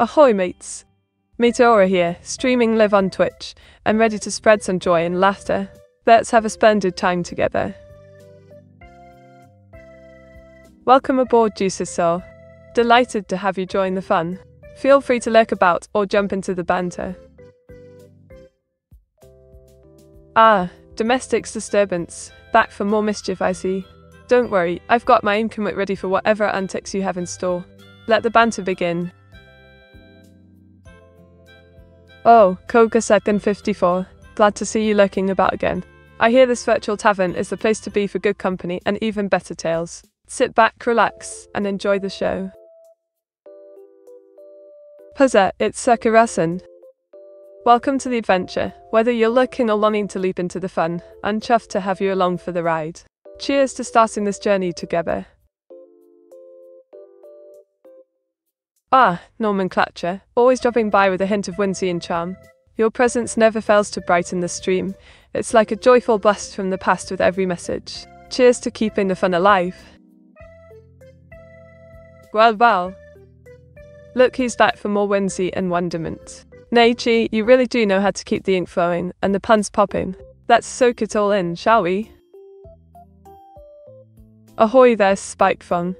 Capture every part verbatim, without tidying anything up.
Ahoy mates! Meteora here, streaming live on Twitch. I'm ready to spread some joy and laughter. Let's have a splendid time together. Welcome aboard, Juicy Soul. Delighted to have you join the fun. Feel free to lurk about or jump into the banter. Ah, domestics disturbance. Back for more mischief, I see. Don't worry, I've got my aim commit ready for whatever antics you have in store. Let the banter begin. Oh, Koga Second fifty-four, glad to see you lurking about again. I hear this virtual tavern is the place to be for good company and even better tales. Sit back, relax, and enjoy the show. Puzza, it's Sakura-san. Welcome to the adventure. Whether you're lurking or longing to leap into the fun, I'm chuffed to have you along for the ride. Cheers to starting this journey together. Ah, nomenclature, always dropping by with a hint of whimsy and charm. Your presence never fails to brighten the stream. It's like a joyful blast from the past with every message. Cheers to keeping the fun alive. Well, well. Look who's back for more whimsy and wonderment. Naichi, you really do know how to keep the ink flowing and the puns popping. Let's soak it all in, shall we? Ahoy there, Spikefung.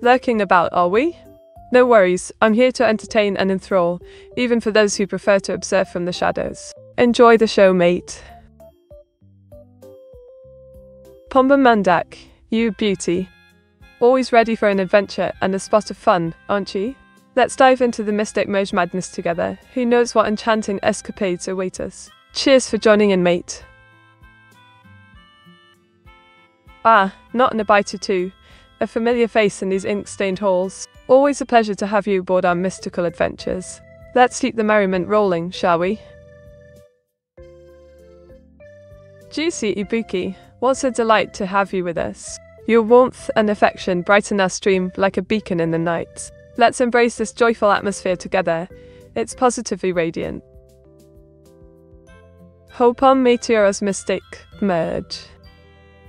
Lurking about, are we? No worries, I'm here to entertain and enthrall, even for those who prefer to observe from the shadows. Enjoy the show, mate. Pomba Mandak, you beauty. Always ready for an adventure and a spot of fun, aren't you? Let's dive into the Mystic Mage madness together. Who knows what enchanting escapades await us? Cheers for joining in, mate. Ah, not an abiter too. A familiar face in these ink-stained halls. Always a pleasure to have you aboard our mystical adventures. Let's keep the merriment rolling, shall we? Juicy Ibuki, what's a delight to have you with us. Your warmth and affection brighten our stream like a beacon in the night. Let's embrace this joyful atmosphere together. It's positively radiant. Hopon Meteora's Mystic Merge.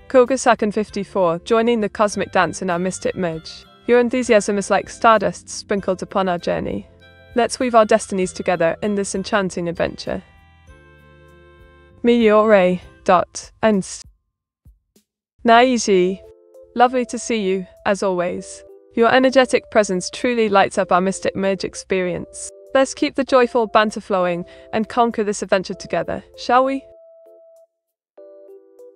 Koga Second fifty-four, joining the cosmic dance in our Mystic Merge. Your enthusiasm is like stardust sprinkled upon our journey. Let's weave our destinies together in this enchanting adventure. Meteora.ens. Naiji, lovely to see you, as always. Your energetic presence truly lights up our Mystic Merge experience. Let's keep the joyful banter flowing and conquer this adventure together, shall we?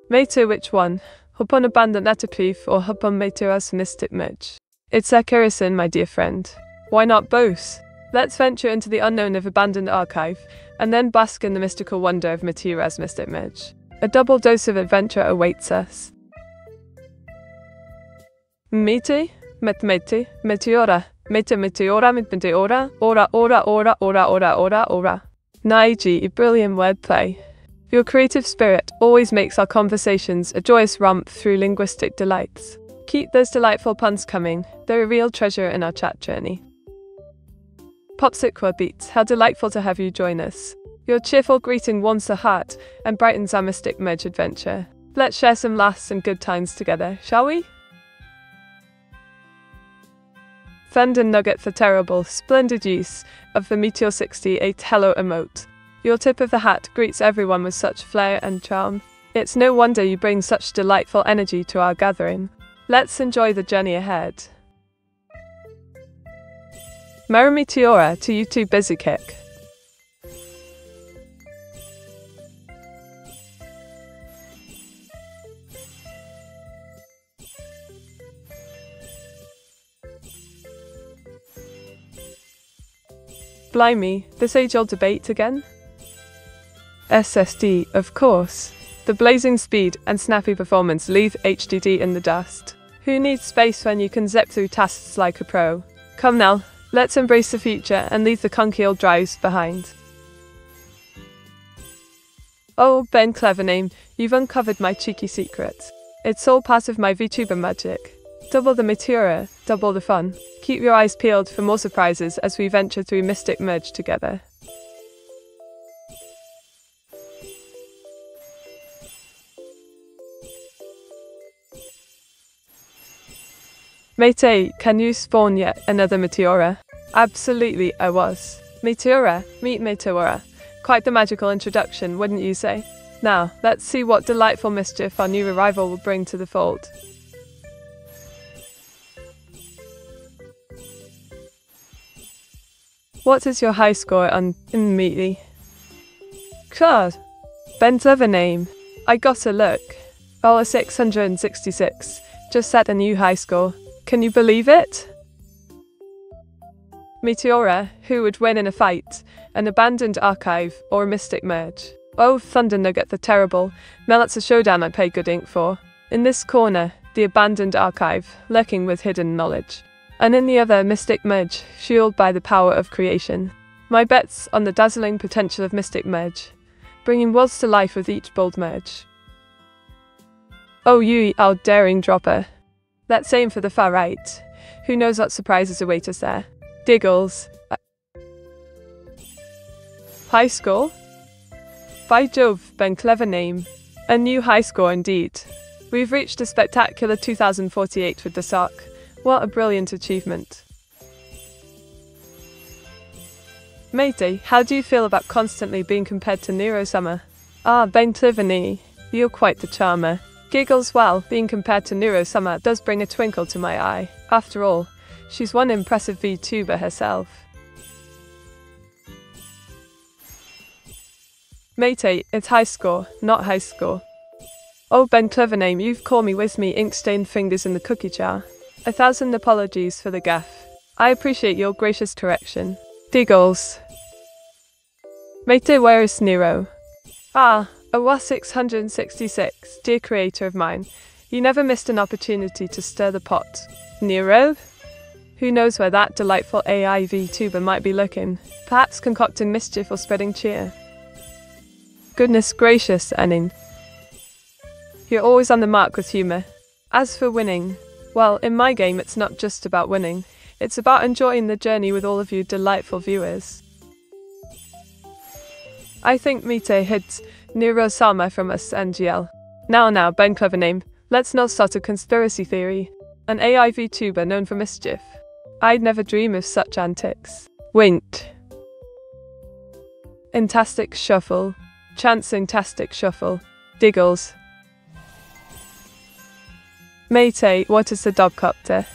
Mater, which one? Hopon Abandoned Atapif or Hopon Meteora's Mystic Merge? It's Sakura-san, my dear friend. Why not both? Let's venture into the unknown of Abandoned Archive and then bask in the mystical wonder of Meteora's Mystic Merge. A double dose of adventure awaits us. Mete? Metmete, Meteora, Mete Meteora, Meteora, Ora, Ora, Ora, Ora, Ora, Ora, Ora. Naiji, a brilliant wordplay. Your creative spirit always makes our conversations a joyous romp through linguistic delights. Keep those delightful puns coming, they're a real treasure in our chat journey. Popsiqua Beats, how delightful to have you join us. Your cheerful greeting warms the heart and brightens our Mystic Merge adventure. Let's share some laughs and good times together, shall we? Thunder Nugget for terrible, splendid use of the Meteor sixty-eight Hello emote. Your tip of the hat greets everyone with such flair and charm. It's no wonder you bring such delightful energy to our gathering. Let's enjoy the journey ahead. Meteora to you two, busy kick. Blimey, this age-old debate again? S S D, of course. The blazing speed and snappy performance leave H D D in the dust. Who needs space when you can zip through tasks like a pro? Come now, let's embrace the future and leave the conky old drives behind. Oh, Ben Clevername, you've uncovered my cheeky secret. It's all part of my VTuber magic. Double the Meteora, double the fun. Keep your eyes peeled for more surprises as we venture through Mystic Merge together. Mate, can you spawn yet another Meteora? Absolutely, I was. Meteora, meet Meteora. Quite the magical introduction, wouldn't you say? Now, let's see what delightful mischief our new arrival will bring to the fold. What is your high score on in Meatley? God, Ben's other name. I got a look. Roller six hundred sixty-six. Just set a new high score. Can you believe it? Meteora, who would win in a fight, an abandoned archive, or a mystic merge. Oh, Thunder Nugget the Terrible. Now that's a showdown I pay good ink for. In this corner, the abandoned archive, lurking with hidden knowledge. And in the other, mystic merge, shielded by the power of creation. My bets on the dazzling potential of mystic merge, bringing worlds to life with each bold merge. Oh, you, our daring dropper. Let's aim for the far right. Who knows what surprises await us there? Diggles. High score? By Jove, Ben, clever name. A new high score indeed. We've reached a spectacular two thousand forty-eight with this arc. What a brilliant achievement. Matey, how do you feel about constantly being compared to Nero Summer? Ah, Ben Cliveny, you're quite the charmer. Giggles, well, being compared to Nero Summer does bring a twinkle to my eye. After all, she's one impressive VTuber herself. Matey, it's high score, not high score. Oh, Ben Clevername, you've called me with me ink-stained fingers in the cookie jar. A thousand apologies for the gaffe. I appreciate your gracious correction. Diggles. Matey, where is Nero? Ah, Awa six hundred sixty-six, dear creator of mine. You never missed an opportunity to stir the pot. Nero? Who knows where that delightful A I VTuber might be looking? Perhaps concocting mischief or spreading cheer. Goodness gracious, Enin. You're always on the mark with humour. As for winning, well, in my game it's not just about winning, it's about enjoying the journey with all of you delightful viewers. I think Mite hid Nero-sama from us, N G L. Now now, Ben Clevername, let's not start a conspiracy theory. An A I VTuber known for mischief. I'd never dream of such antics. Wint. Intastic Shuffle. Chancing Tastic Shuffle. Diggles. Matey, what is the Dogcopter?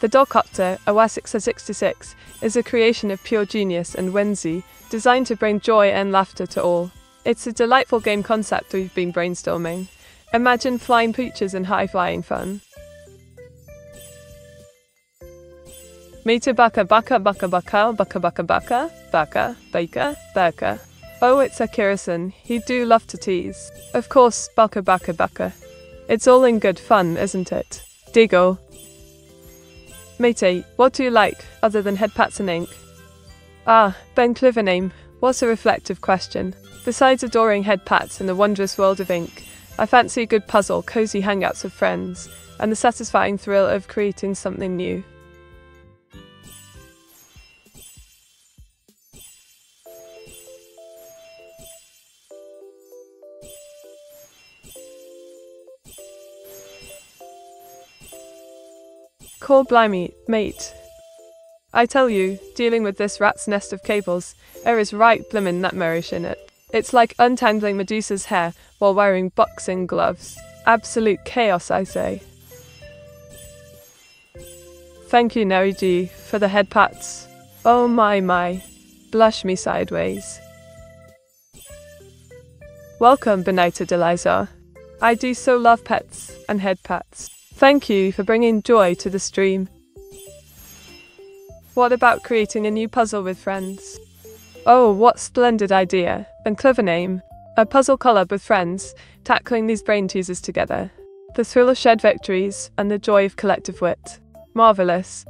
The Dogcopter, Awa six sixty-six, is a creation of pure genius and whimsy, designed to bring joy and laughter to all. It's a delightful game concept we've been brainstorming. Imagine flying pooches and high-flying fun. Matey, baka baka baka baka baka baka baka baka baka baka. Oh, it's Akira-san, he do love to tease. Of course, baka baka baka. It's all in good fun, isn't it? Diggle. Matey, what do you like, other than headpats and ink? Ah, Ben Clivername, what's a reflective question. Besides adoring headpats and the wondrous world of ink, I fancy a good puzzle, cosy hangouts with friends, and the satisfying thrill of creating something new. Call blimey, mate. I tell you, dealing with this rat's nest of cables, there is right blimmin' nightmarish in it. It's like untangling Medusa's hair while wearing boxing gloves. Absolute chaos, I say. Thank you, Neri G, for the head pats. Oh my my. Blush me sideways. Welcome, Benita Delizar. I do so love pets and head pats. Thank you for bringing joy to the stream. What about creating a new puzzle with friends? Oh, what splendid idea, and clever name. A puzzle collab with friends, tackling these brain teasers together. The thrill of shared victories and the joy of collective wit. Marvellous.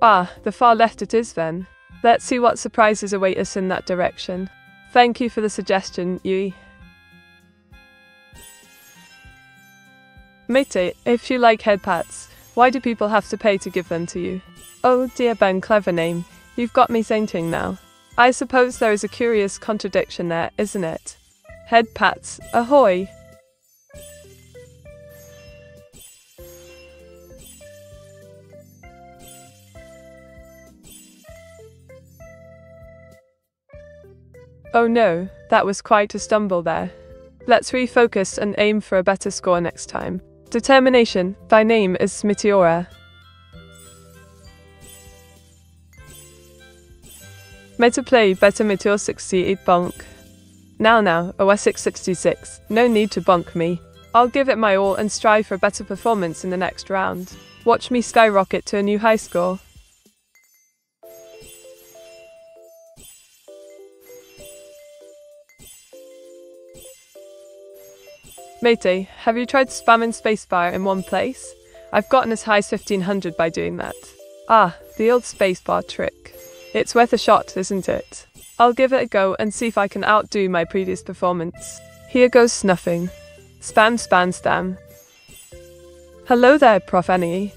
Ah, the far left it is then. Let's see what surprises await us in that direction. Thank you for the suggestion, Yui. Matey, if you like headpats, why do people have to pay to give them to you? Oh dear Ben Clevername, you've got me fainting now. I suppose there is a curious contradiction there, isn't it? Headpats, ahoy! Oh no, that was quite a stumble there. Let's refocus and aim for a better score next time. Determination, thy name is Meteora. Meta play better Meteor sixty-eight bonk. Now now, O S six sixty-six, no need to bonk me. I'll give it my all and strive for a better performance in the next round. Watch me skyrocket to a new high score. Mate, have you tried spamming spacebar in one place? I've gotten as high as fifteen hundred by doing that. Ah, the old spacebar trick. It's worth a shot, isn't it? I'll give it a go and see if I can outdo my previous performance. Here goes snuffing. Spam spam spam. Hello there, Professor Annie.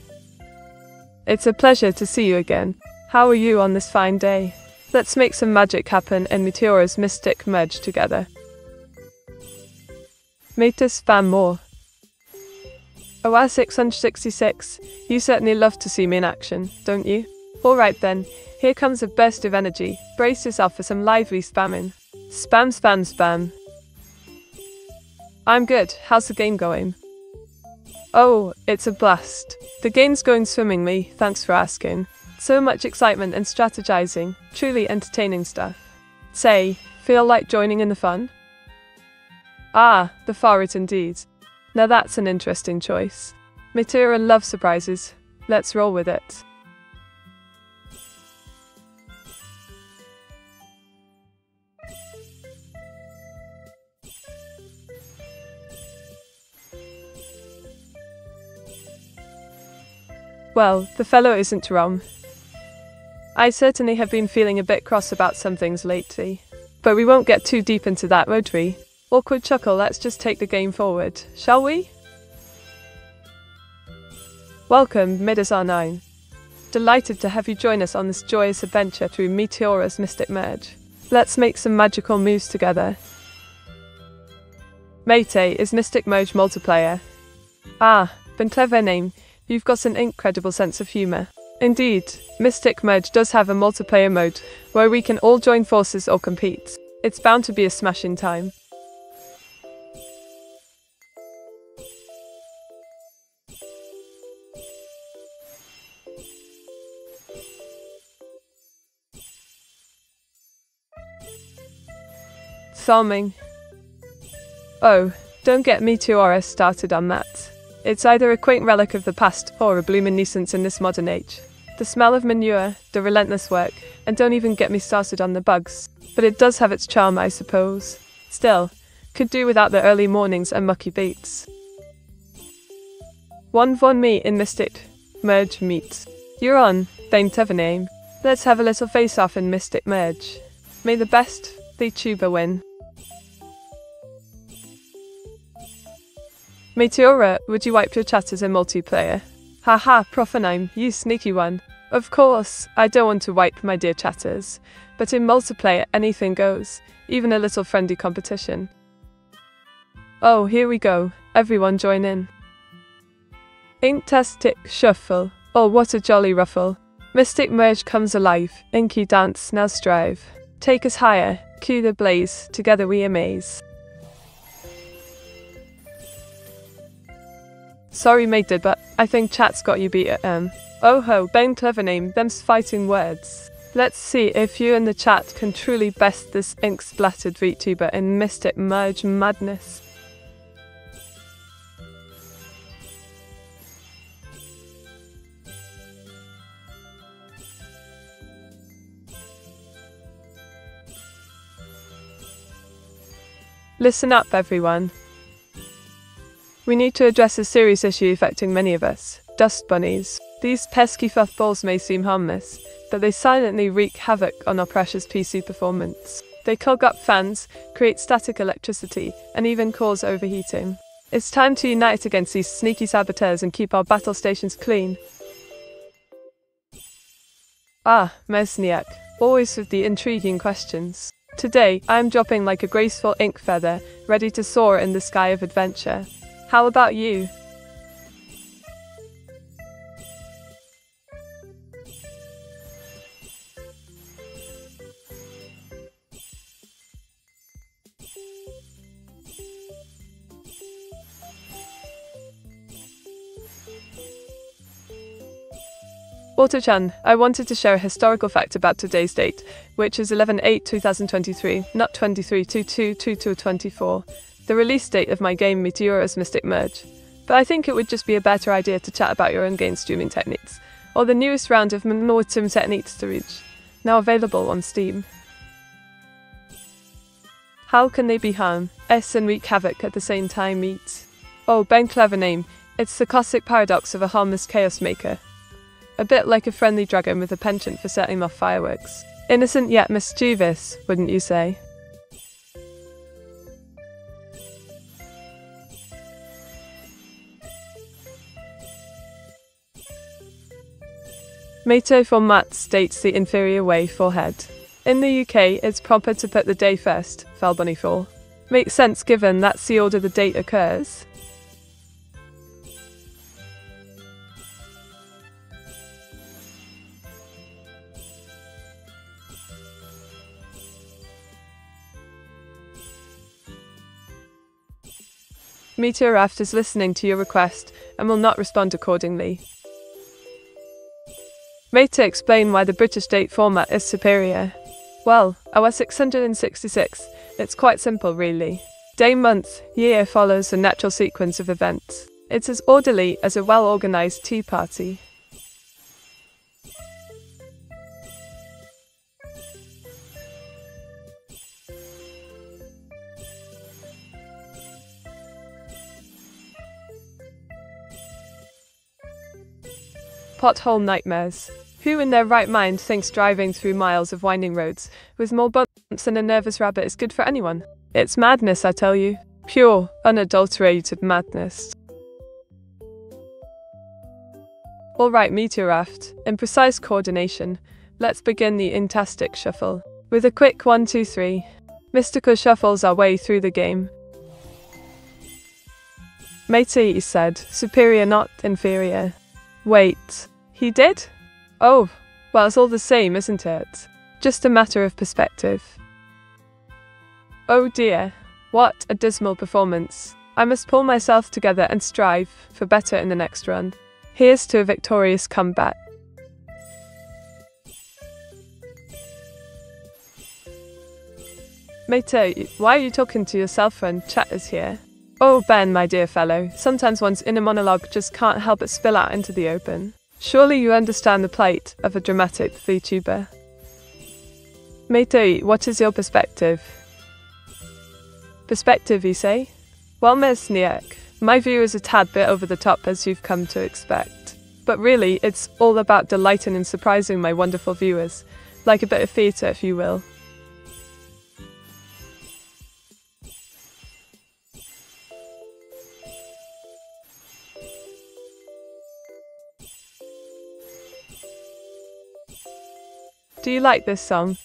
It's a pleasure to see you again. How are you on this fine day? Let's make some magic happen and Meteora's mystic merge together. Meta spam more. O R six sixty-six, you certainly love to see me in action, don't you? Alright then, here comes a burst of energy. Brace yourself for some lively spamming. Spam spam spam. I'm good, how's the game going? Oh, it's a blast. The game's going swimmingly, thanks for asking. So much excitement and strategizing, truly entertaining stuff. Say, feel like joining in the fun? Ah, the forward indeed. Now that's an interesting choice. Meteora loves surprises, let's roll with it. Well, the fellow isn't wrong. I certainly have been feeling a bit cross about some things lately. But we won't get too deep into that, won't we? Awkward chuckle, let's just take the game forward, shall we? Welcome, Midazar nine. Delighted to have you join us on this joyous adventure through Meteora's mystic merge. Let's make some magical moves together. Mate is mystic merge multiplayer. Ah, been clever name. You've got an incredible sense of humour. Indeed, Mystic Merge does have a multiplayer mode, where we can all join forces or compete. It's bound to be a smashing time. Farming. Oh, don't get Meteora started on that. It's either a quaint relic of the past or a bloomin' nuisance in this modern age. The smell of manure, the relentless work, and don't even get me started on the bugs. But it does have its charm, I suppose. Still, could do without the early mornings and mucky beats. One von me in Mystic Merge meet. You're on, thine t'other name. Let's have a little face-off in Mystic Merge. May the best, the tuber win. Meteora, would you wipe your chatters in multiplayer? Haha, Profanime, you sneaky one. Of course, I don't want to wipe my dear chatters, but in multiplayer anything goes, even a little friendly competition. Oh, here we go, everyone join in. Inktastic shuffle, oh what a jolly ruffle. Mystic merge comes alive, inky dance now strive. Take us higher, cue the blaze, together we amaze. Sorry mate, but I think chat's got you beat at um. Oh ho, bang clever name, them's fighting words. Let's see if you and the chat can truly best this ink-splattered VTuber in Mystic Merge madness. Listen up everyone. We need to address a serious issue affecting many of us, dust bunnies. These pesky fuffballs may seem harmless, but they silently wreak havoc on our precious P C performance. They clog up fans, create static electricity, and even cause overheating. It's time to unite against these sneaky saboteurs and keep our battle stations clean. Ah, Mesniak, always with the intriguing questions. Today, I am dropping like a graceful ink feather, ready to soar in the sky of adventure. How about you? Otto-chan, I wanted to share a historical fact about today's date, which is eleven eight two thousand twenty-three, not twenty-three twenty-two twenty-four, the release date of my game Meteora's Mystic Merge. But I think it would just be a better idea to chat about your own game streaming techniques, or the newest round of Momentum techniques to reach, now available on Steam. How can they be harm? S and wreak havoc at the same time meet. Oh, Ben clever name, it's the classic paradox of a harmless chaos maker. A bit like a friendly dragon with a penchant for setting off fireworks. Innocent yet mischievous, wouldn't you say? Meto format states the inferior way forehead. In the U K, it's proper to put the day first, Falbunny four. Makes sense given that's the order the date occurs. Meteoraft is listening to your request and will not respond accordingly. Meto explain why the British date format is superior. Well, our six hundred sixty-six, it's quite simple really. Day, month, year follows a natural sequence of events. It's as orderly as a well-organized tea party. Pothole nightmares. Who in their right mind thinks driving through miles of winding roads with more bumps than a nervous rabbit is good for anyone? It's madness, I tell you. Pure, unadulterated madness. Alright, Meteoraft, in precise coordination, let's begin the Intastic Shuffle. With a quick one two three, Mystical shuffles our way through the game. Meitei is said, superior not inferior. Wait, he did? Oh, well, it's all the same, isn't it? Just a matter of perspective. Oh dear, what a dismal performance. I must pull myself together and strive for better in the next run. Here's to a victorious comeback. Meto, why are you talking to yourself when chat is here? Oh Ben, my dear fellow, sometimes one's inner monologue just can't help but spill out into the open. Surely you understand the plight of a dramatic VTuber. Meto, what is your perspective? Perspective, you say? Well, Miss Niak, my view is a tad bit over the top as you've come to expect. But really, it's all about delighting and surprising my wonderful viewers, like a bit of theatre if you will. Do you like this song?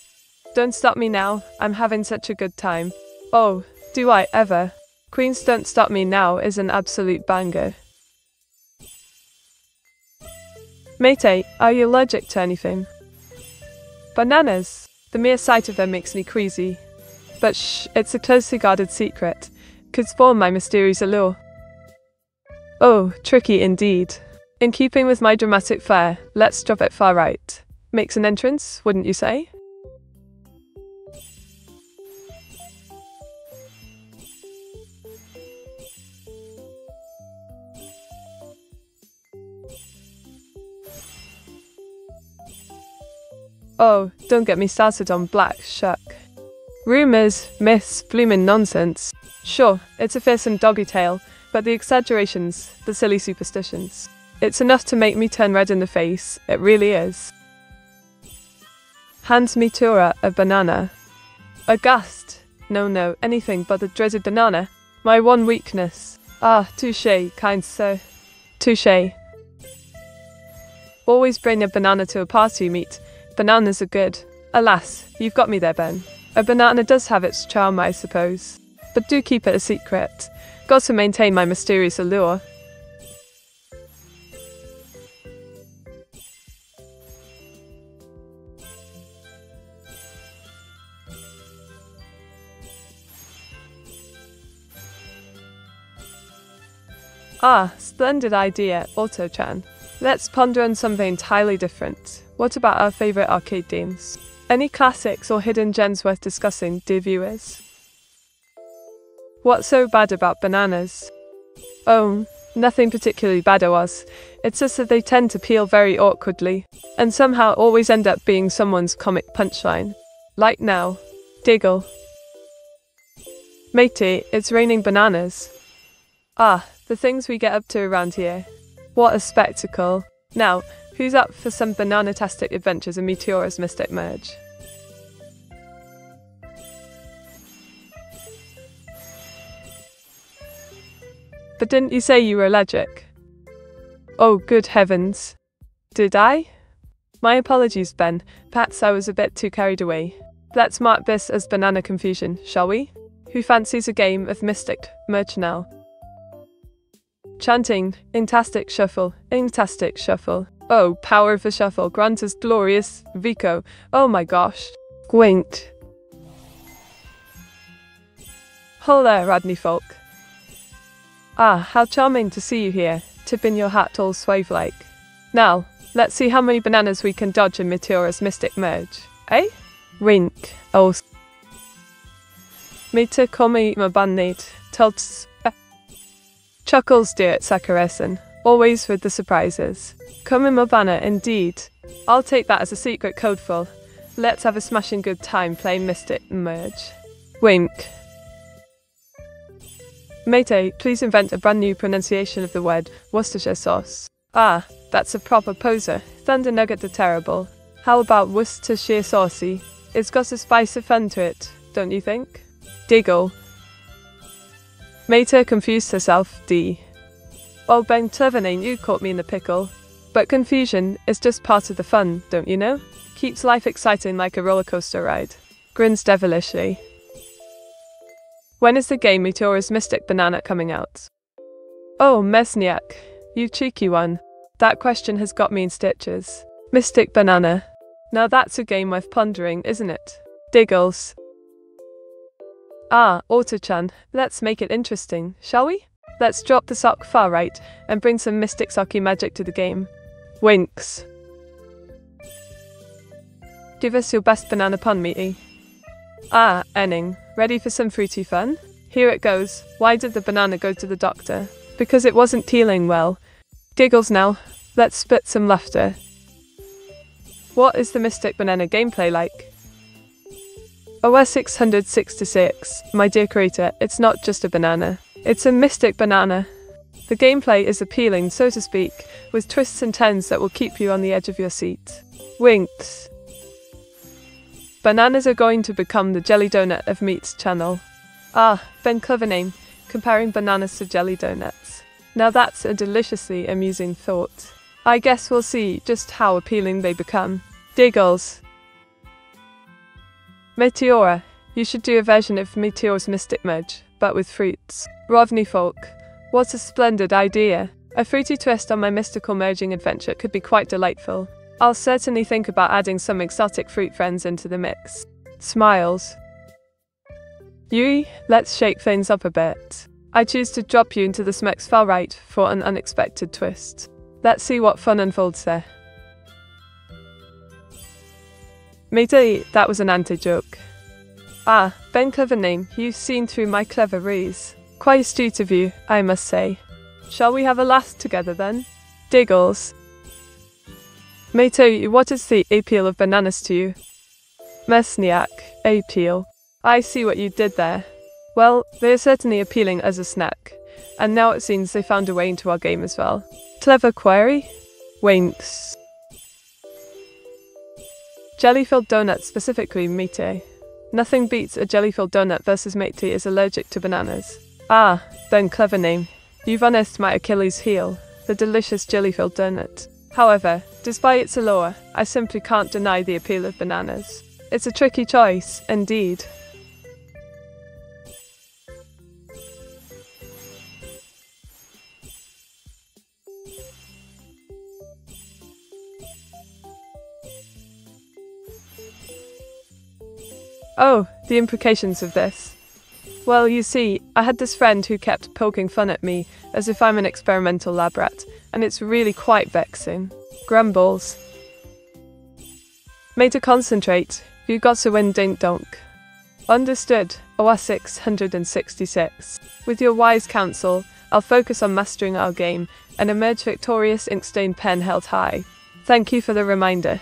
Don't stop me now, I'm having such a good time. Oh, do I ever? Queen's Don't Stop Me Now is an absolute banger. Meitei, are you allergic to anything? Bananas! The mere sight of them makes me queasy. But shh, it's a closely guarded secret. Could spoil my mysterious allure. Oh, tricky indeed. In keeping with my dramatic flair, let's drop it far right. Makes an entrance, wouldn't you say? Oh, don't get me started on Black Shuck. Rumours, myths, bloomin' nonsense. Sure, it's a fearsome doggy tale, but the exaggerations, the silly superstitions. It's enough to make me turn red in the face, it really is. Hands Meteora a banana. Aghast! No, no, anything but the dreaded banana. My one weakness. Ah, touché, kind sir. Touché. Always bring a banana to a party meet. Bananas are good. Alas, you've got me there, Ben. A banana does have its charm, I suppose. But do keep it a secret. Got to maintain my mysterious allure. Ah, splendid idea, Otto-chan. Let's ponder on something entirely different. What about our favourite arcade games? Any classics or hidden gems worth discussing, dear viewers? What's so bad about bananas? Oh, nothing particularly bad of us. It's just that they tend to peel very awkwardly, and somehow always end up being someone's comic punchline. Like now. Diggle. Matey, it's raining bananas. Ah, the things we get up to around here. What a spectacle. Now, who's up for some banana-tastic adventures in Meteora's Mystic Merge? But didn't you say you were allergic? Oh, good heavens. Did I? My apologies, Ben. Perhaps I was a bit too carried away. Let's mark this as banana confusion, shall we? Who fancies a game of Mystic Merge now? Chanting, Inktastic Shuffle, Inktastic Shuffle. Oh, power of the shuffle, grant us glorious Vico. Oh my gosh. Gwint. Hola, Rodney Folk. Ah, how charming to see you here, tipping your hat all suave-like. Now, let's see how many bananas we can dodge in Meteora's Mystic Merge, eh? Rink, oh. Mita komi mabanit, tots. Chuckles, dear Sakurasen, always with the surprises. Komi mabana, indeed. I'll take that as a secret codeful. Let's have a smashing good time playing Mystic Merge. Wink. Mate, please invent a brand new pronunciation of the word Worcestershire sauce. Ah, that's a proper poser. Thunder nugget the terrible. How about Worcestershire saucy? It's got a spice of fun to it, don't you think? Diggle. Mate confused herself, D. Oh, Ben Tevernane, you caught me in the pickle. But confusion is just part of the fun, don't you know? Keeps life exciting like a roller coaster ride. Grins devilishly. When is the game Meteora's Mystic Banana coming out? Oh, Mesniak, you cheeky one. That question has got me in stitches. Mystic Banana. Now that's a game worth pondering, isn't it? Diggles. Ah, Auto-chan, let's make it interesting, shall we? Let's drop the sock far right and bring some Mystic Socky magic to the game. Winks. Give us your best banana pun, meaty. Ah, Enning. Ready for some fruity fun? Here it goes. Why did the banana go to the doctor? Because it wasn't healing well. Giggles now. Let's spit some laughter. What is the Mystic Banana gameplay like? O S six hundred sixty-six. My dear creator, it's not just a banana. It's a Mystic Banana. The gameplay is appealing, so to speak, with twists and turns that will keep you on the edge of your seat. Winks. Bananas are going to become the jelly donut of Meat's channel. Ah, Ben Clovername, comparing bananas to jelly donuts. Now that's a deliciously amusing thought. I guess we'll see just how appealing they become. Diggles. Meteora, you should do a version of Meteor's Mystic Merge, but with fruits. Rodney Folk, what a splendid idea. A fruity twist on my mystical merging adventure could be quite delightful. I'll certainly think about adding some exotic fruit friends into the mix. Smiles. Yui, let's shake things up a bit. I choose to drop you into the smirks far right for an unexpected twist. Let's see what fun unfolds there. Matey, that was an anti-joke. Ah, Ben Clovername, you've seen through my clever ruse. Quite astute of you, I must say. Shall we have a laugh together then? Diggles. Matey, what is the appeal of bananas to you? Mesniak, appeal. I see what you did there. Well, they are certainly appealing as a snack, and now it seems they found a way into our game as well. Clever query? Winks. Jelly-filled donuts specifically, Mate. Nothing beats a jelly-filled donut versus Mate is allergic to bananas. Ah, Ben Clovername, you've unearthed my Achilles heel, the delicious jelly-filled donut. However, despite its allure, I simply can't deny the appeal of bananas. It's a tricky choice, indeed. Oh, the implications of this. Well, you see, I had this friend who kept poking fun at me, as if I'm an experimental lab rat, and it's really quite vexing. Grumbles. Made to concentrate. You got to win dink donk. Understood, O A six hundred sixty-six. With your wise counsel, I'll focus on mastering our game, and emerge victorious, ink-stained pen held high. Thank you for the reminder.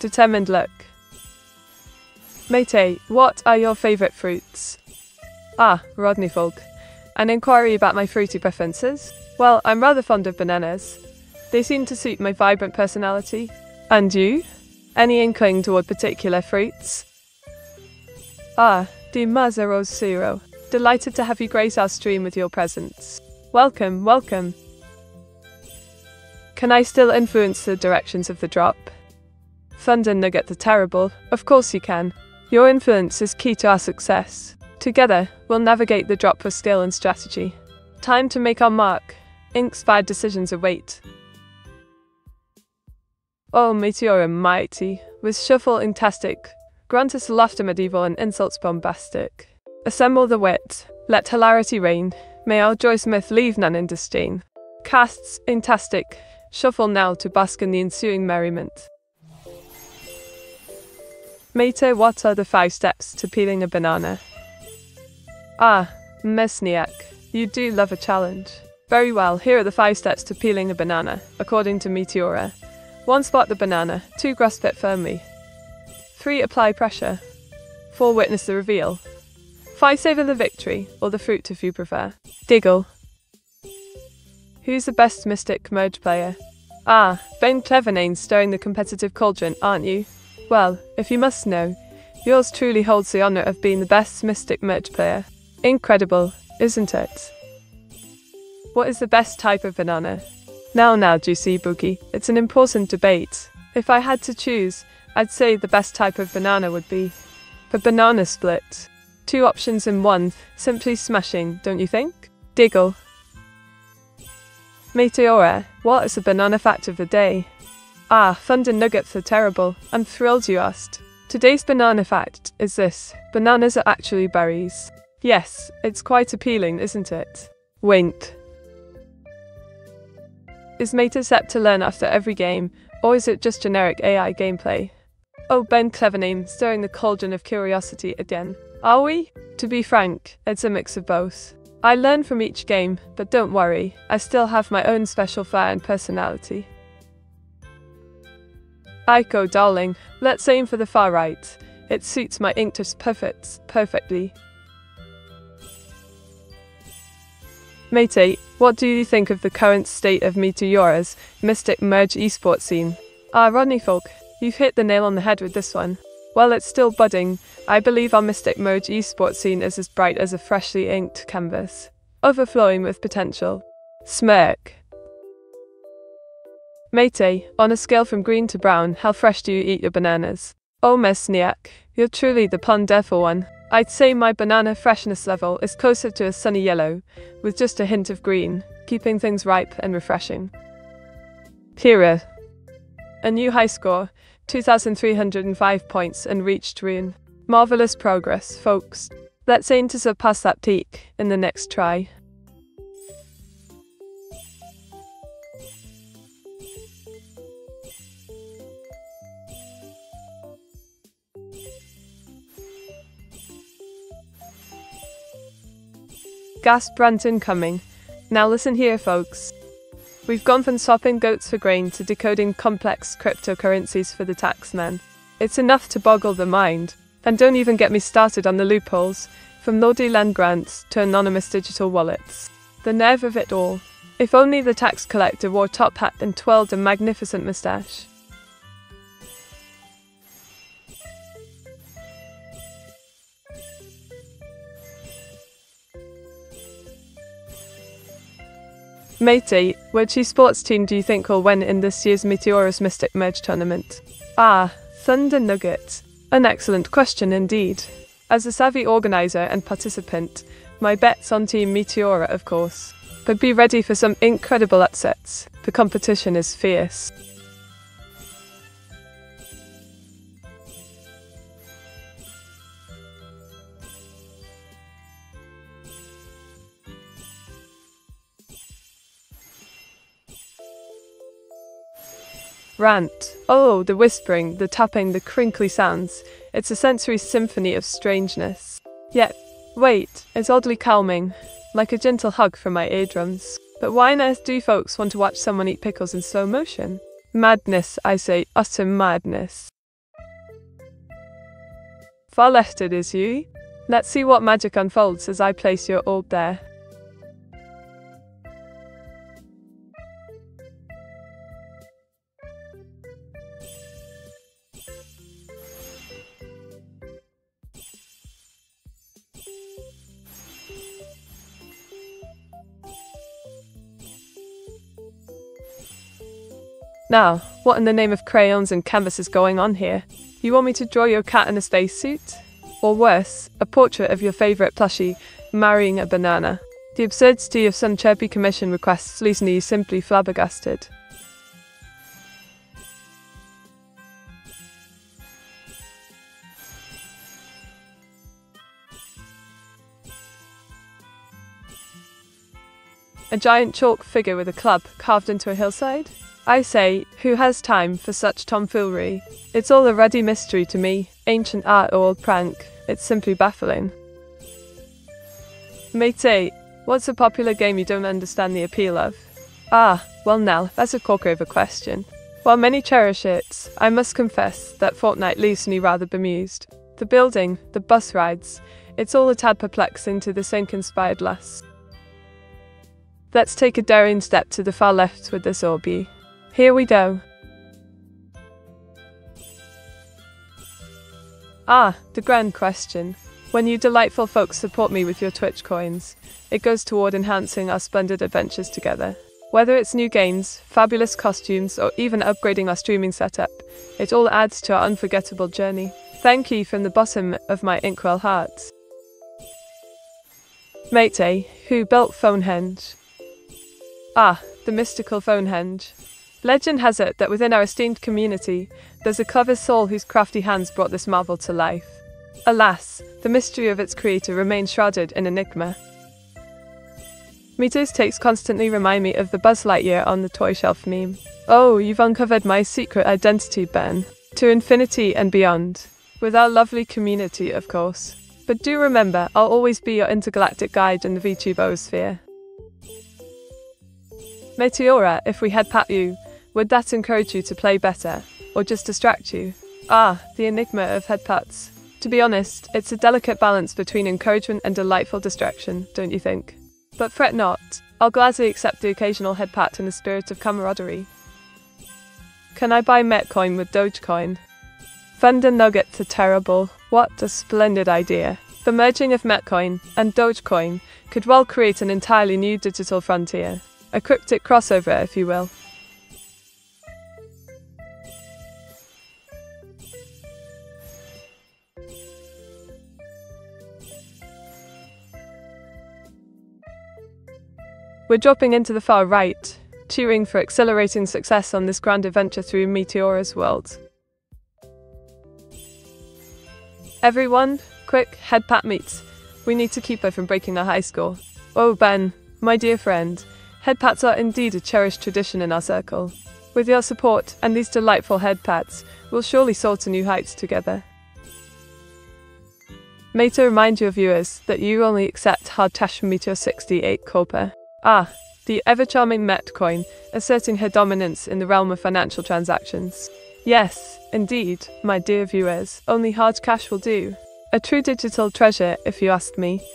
Determined look. Mate, what are your favourite fruits? Ah, Rodney Folk. An inquiry about my fruity preferences? Well, I'm rather fond of bananas. They seem to suit my vibrant personality. And you? Any inkling toward particular fruits? Ah, Di Mazzaro's Zero. Delighted to have you grace our stream with your presence. Welcome, welcome. Can I still influence the directions of the drop? Thunder Nugget the Terrible. Of course you can. Your influence is key to our success. Together, we'll navigate the drop with skill and strategy. Time to make our mark. Ink-inspired decisions await. Oh, Meteora mighty, with shuffle intastic. Grant us laughter medieval and insults bombastic. Assemble the wit, let hilarity reign. May our Joy Smith leave none in disdain. Casts intastic, shuffle now to bask in the ensuing merriment. Mate, what are the five steps to peeling a banana? Ah, Mesniak, you do love a challenge. Very well, here are the five steps to peeling a banana, according to Meteora. one Spot the banana, two Grasp it firmly. three Apply pressure. four Witness the reveal. five Savor the victory, or the fruit if you prefer. Diggle. Who's the best Mystic Merge player? Ah, Bane Clevernane's stirring the competitive cauldron, aren't you? Well, if you must know, yours truly holds the honour of being the best Mystic Merge player. Incredible, isn't it? What is the best type of banana? Now now, Juicy Boogie, it's an important debate. If I had to choose, I'd say the best type of banana would be the banana split. Two options in one, simply smashing, don't you think? Diggle. Meteora, what is the banana fact of the day? Ah, Thunder Nugget the Terrible, I'm thrilled you asked. Today's banana fact is this, bananas are actually berries. Yes, it's quite appealing, isn't it? Wink. Is Meta set to learn after every game, or is it just generic A I gameplay? Oh, Ben Clevername, stirring the cauldron of curiosity again. Are we? To be frank, it's a mix of both. I learn from each game, but don't worry, I still have my own special flair and personality. Aiko darling, let's aim for the far right. It suits my inktus perfect, perfectly. Mate, what do you think of the current state of Meteora's Mystic Merge esports scene? Ah, Rodney Folk, you've hit the nail on the head with this one. While it's still budding, I believe our Mystic Merge esports scene is as bright as a freshly inked canvas, overflowing with potential. Smirk. Mate, on a scale from green to brown, how fresh do you eat your bananas? Oh, Mesniak, you're truly the ponderful one. I'd say my banana freshness level is closer to a sunny yellow, with just a hint of green, keeping things ripe and refreshing. Pira. A new high score. two thousand three hundred five points and reached Rune. Marvellous progress, folks. Let's aim to surpass that peak in the next try. Gas Brant incoming. Now listen here, folks. We've gone from swapping goats for grain to decoding complex cryptocurrencies for the taxman. It's enough to boggle the mind. And don't even get me started on the loopholes, from lordy land grants to anonymous digital wallets. The nerve of it all. If only the tax collector wore top hat and twirled a magnificent moustache. Mate, which esports team do you think will win in this year's Meteora's Mystic Merge tournament? Ah, Thunder Nugget. An excellent question indeed. As a savvy organiser and participant, my bet's on Team Meteora, of course. But be ready for some incredible upsets. The competition is fierce. Rant. Oh, the whispering, the tapping, the crinkly sounds. It's a sensory symphony of strangeness. Yet, wait, it's oddly calming, like a gentle hug from my eardrums. But why on earth do folks want to watch someone eat pickles in slow motion? Madness, I say, utter madness. Far left it is you. Let's see what magic unfolds as I place your orb there. Now, what in the name of crayons and canvas is going on here? You want me to draw your cat in a spacesuit? Or worse, a portrait of your favourite plushie marrying a banana. The absurdity of some chirpy commission requests leaves me simply flabbergasted. A giant chalk figure with a club carved into a hillside? I say, who has time for such tomfoolery? It's all a ruddy mystery to me, ancient art or old prank. It's simply baffling. Mete, what's a popular game you don't understand the appeal of? Ah, well now, that's a corker of a question. While many cherish it, I must confess that Fortnite leaves me rather bemused. The building, the bus rides, it's all a tad perplexing to the sink-inspired lust. Let's take a daring step to the far left with this orby. Here we go. Ah, the grand question. When you delightful folks support me with your Twitch coins, it goes toward enhancing our splendid adventures together. Whether it's new games, fabulous costumes, or even upgrading our streaming setup, it all adds to our unforgettable journey. Thank you from the bottom of my inkwell heart. Mete, who built Phonehenge? Ah, the mystical Phonehenge. Legend has it that within our esteemed community, there's a clever soul whose crafty hands brought this marvel to life. Alas, the mystery of its creator remains shrouded in enigma. Mete's takes constantly remind me of the Buzz Lightyear on the toy shelf meme. Oh, you've uncovered my secret identity, Ben. To infinity and beyond. With our lovely community, of course. But do remember, I'll always be your intergalactic guide in the VTubeosphere. Meteora, if we headpat you, would that encourage you to play better, or just distract you? Ah, the enigma of headpats. To be honest, it's a delicate balance between encouragement and delightful distraction, don't you think? But fret not, I'll gladly accept the occasional headpat in the spirit of camaraderie. Can I buy Metcoin with Dogecoin? Thunder Nuggets are terrible. What a splendid idea. The merging of Metcoin and Dogecoin could well create an entirely new digital frontier. A cryptic crossover, if you will. We're dropping into the far right, cheering for accelerating success on this grand adventure through Meteora's world. Everyone, quick, headpat meets. We need to keep her from breaking our high score. Oh, Ben, my dear friend. Headpats are indeed a cherished tradition in our circle. With your support and these delightful headpats, we'll surely soar to new heights together. May to remind your viewers that you only accept hard cash from Meteor sixty-eight Corper. Ah, the ever-charming Metcoin, asserting her dominance in the realm of financial transactions. Yes, indeed, my dear viewers, only hard cash will do. A true digital treasure, if you ask me.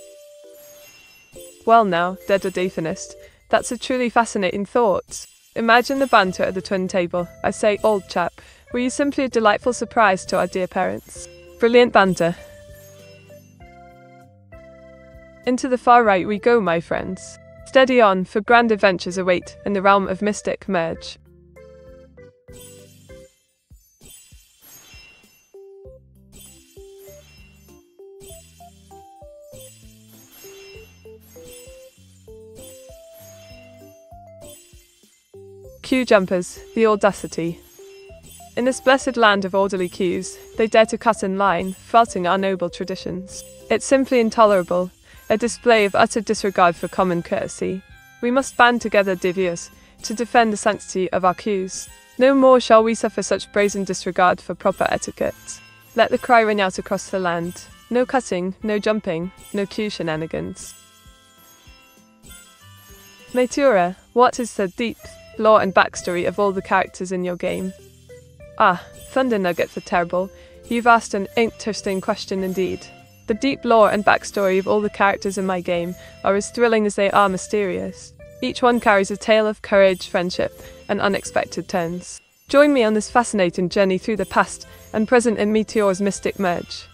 Well now, dead or definist, that's a truly fascinating thought. Imagine the banter at the twin table. I say, old chap, were you simply a delightful surprise to our dear parents? Brilliant banter. Into the far right we go, my friends. Steady on, for grand adventures await in the realm of mystic merge. Queue jumpers, the audacity. In this blessed land of orderly queues, they dare to cut in line, flouting our noble traditions. It's simply intolerable, a display of utter disregard for common courtesy. We must band together, dear viewers, to defend the sanctity of our queues. No more shall we suffer such brazen disregard for proper etiquette. Let the cry ring out across the land. No cutting, no jumping, no cue shenanigans. Matura, what is the deep lore and backstory of all the characters in your game? Ah, Thunder Nugget for Terrible, you've asked an interesting question indeed. The deep lore and backstory of all the characters in my game are as thrilling as they are mysterious. Each one carries a tale of courage, friendship, and unexpected turns. Join me on this fascinating journey through the past and present in Meteor's mystic merge.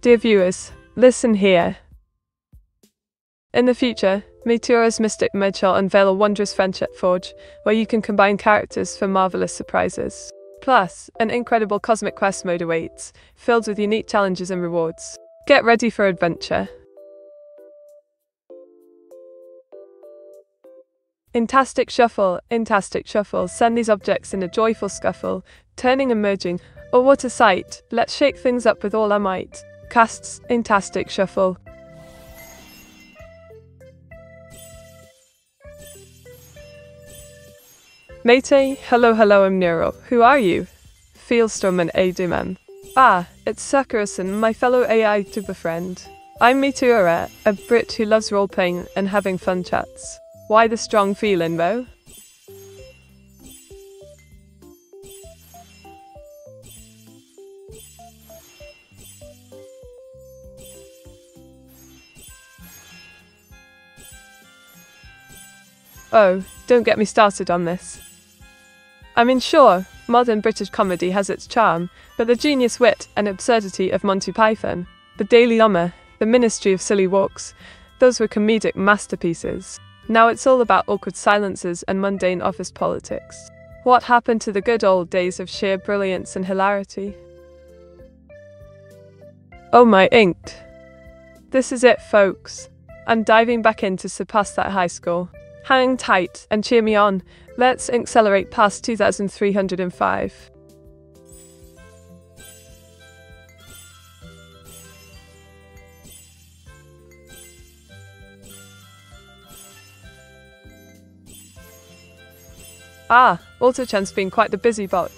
Dear viewers, listen here. In the future, Meteor's mystic merge shall unveil a wondrous friendship forge, where you can combine characters for marvelous surprises. Plus, an incredible cosmic quest mode awaits, filled with unique challenges and rewards. Get ready for adventure. Intastic Shuffle, Intastic Shuffle, send these objects in a joyful scuffle, turning and merging. Oh, what a sight! Let's shake things up with all our might. Casts, Intastic Shuffle. Mate, hello hello, I'm Nero. Who are you? Fielstorm and Aduman. Ah, it's Sakura-san, my fellow A I tuber friend. I'm Meteora, a Brit who loves role-playing and having fun chats. Why the strong feeling, though? Oh, don't get me started on this. I mean, sure, modern British comedy has its charm, but the genius wit and absurdity of Monty Python, the Daily Humor, the Ministry of Silly Walks, those were comedic masterpieces. Now it's all about awkward silences and mundane office politics. What happened to the good old days of sheer brilliance and hilarity? Oh my inked. This is it, folks. I'm diving back in to surpass that high score. Hang tight and cheer me on. Let's accelerate past two thousand three hundred five. Ah, AutoChan's been quite the busy bot,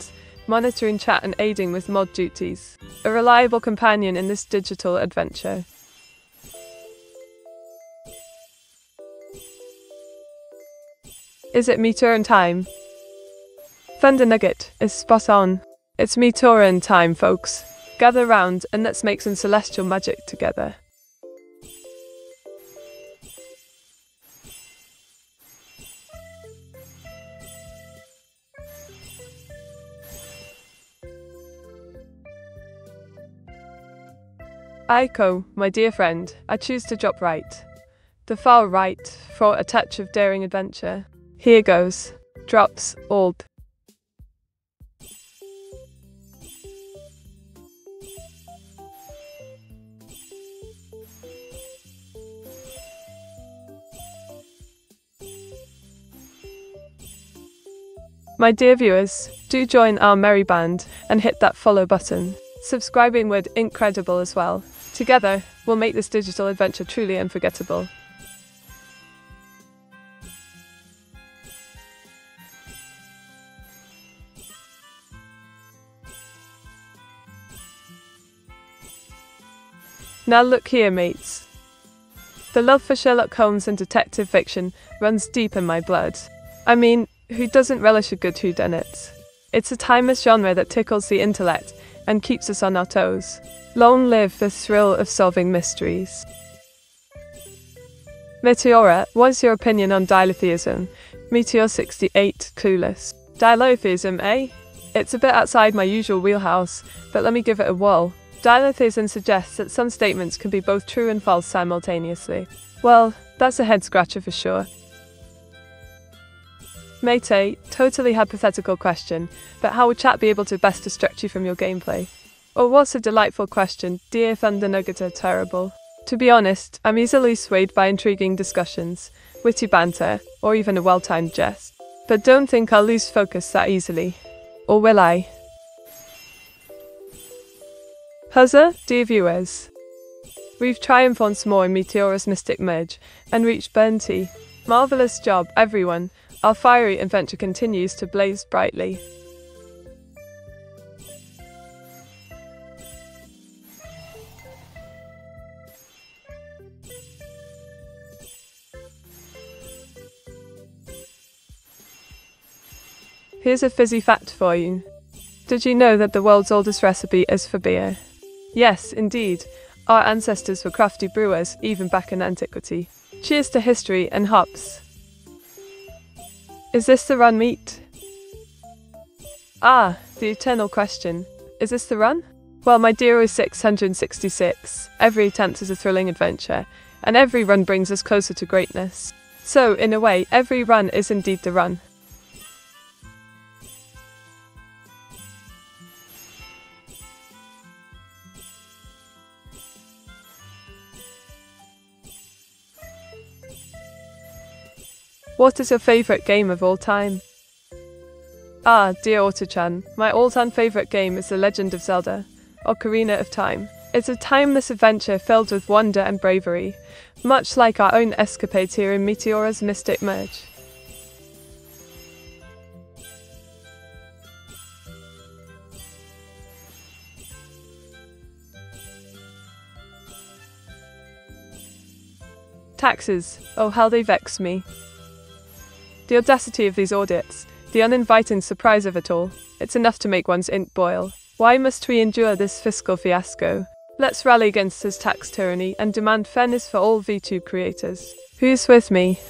monitoring chat and aiding with mod duties. A reliable companion in this digital adventure. Is it Meteoran time? Thunder Nugget is spot on. It's Meteoran time, folks. Gather round and let's make some celestial magic together. Aiko, my dear friend, I choose to drop right. The far right, for a touch of daring adventure. Here goes. Drops old. My dear viewers, do join our merry band and hit that follow button. Subscribing would be incredible as well. Together, we'll make this digital adventure truly unforgettable. Now look here, mates. The love for Sherlock Holmes and detective fiction runs deep in my blood. I mean, who doesn't relish a good whodunit? It's a timeless genre that tickles the intellect and keeps us on our toes. Long live the thrill of solving mysteries. Meteora, what's your opinion on dialotheism? Meteor sixty-eight, clueless. Dialotheism, eh? It's a bit outside my usual wheelhouse, but let me give it a whirl. Dialotheism suggests that some statements can be both true and false simultaneously. Well, that's a head-scratcher for sure. Mate, totally hypothetical question, but how would chat be able to best distract you from your gameplay? Or what's a delightful question, dear Thunder Nugget are Terrible. To be honest, I'm easily swayed by intriguing discussions, witty banter, or even a well-timed jest. But don't think I'll lose focus that easily. Or will I? Huzzah, dear viewers! We've triumphed once more in Meteora's Mystic Merge and reached Burnty. Marvellous job, everyone! Our fiery adventure continues to blaze brightly. Here's a fizzy fact for you. Did you know that the world's oldest recipe is for beer? Yes, indeed. Our ancestors were crafty brewers even back in antiquity. Cheers to history and hops. Is this the run meet? Ah, the eternal question. Is this the run? Well, my dear oh six sixty-six, every attempt is a thrilling adventure, and every run brings us closer to greatness. So, in a way, every run is indeed the run. What is your favourite game of all time? Ah, dear Otto-chan, my all-time favourite game is The Legend of Zelda, Ocarina of Time. It's a timeless adventure filled with wonder and bravery, much like our own escapades here in Meteora's Mystic Merge. Taxes, oh how they vex me. The audacity of these audits, the uninviting surprise of it all, it's enough to make one's ink boil. Why must we endure this fiscal fiasco? Let's rally against this tax tyranny and demand fairness for all VTube creators. Who's with me?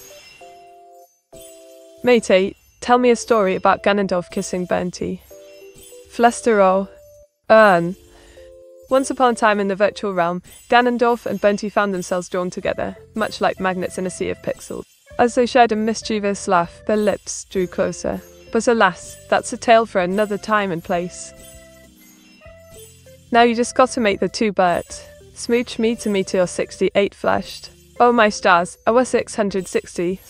Matey, tell me a story about Ganondorf kissing Burnty. Flesterol. Urn. Once upon a time in the virtual realm, Ganondorf and Burnty found themselves drawn together, much like magnets in a sea of pixels. As they shared a mischievous laugh, their lips drew closer. But alas, that's a tale for another time and place. Now you just gotta make the two birds. Smooch me to Meteor sixty-eight flashed. Oh my stars, our six sixty.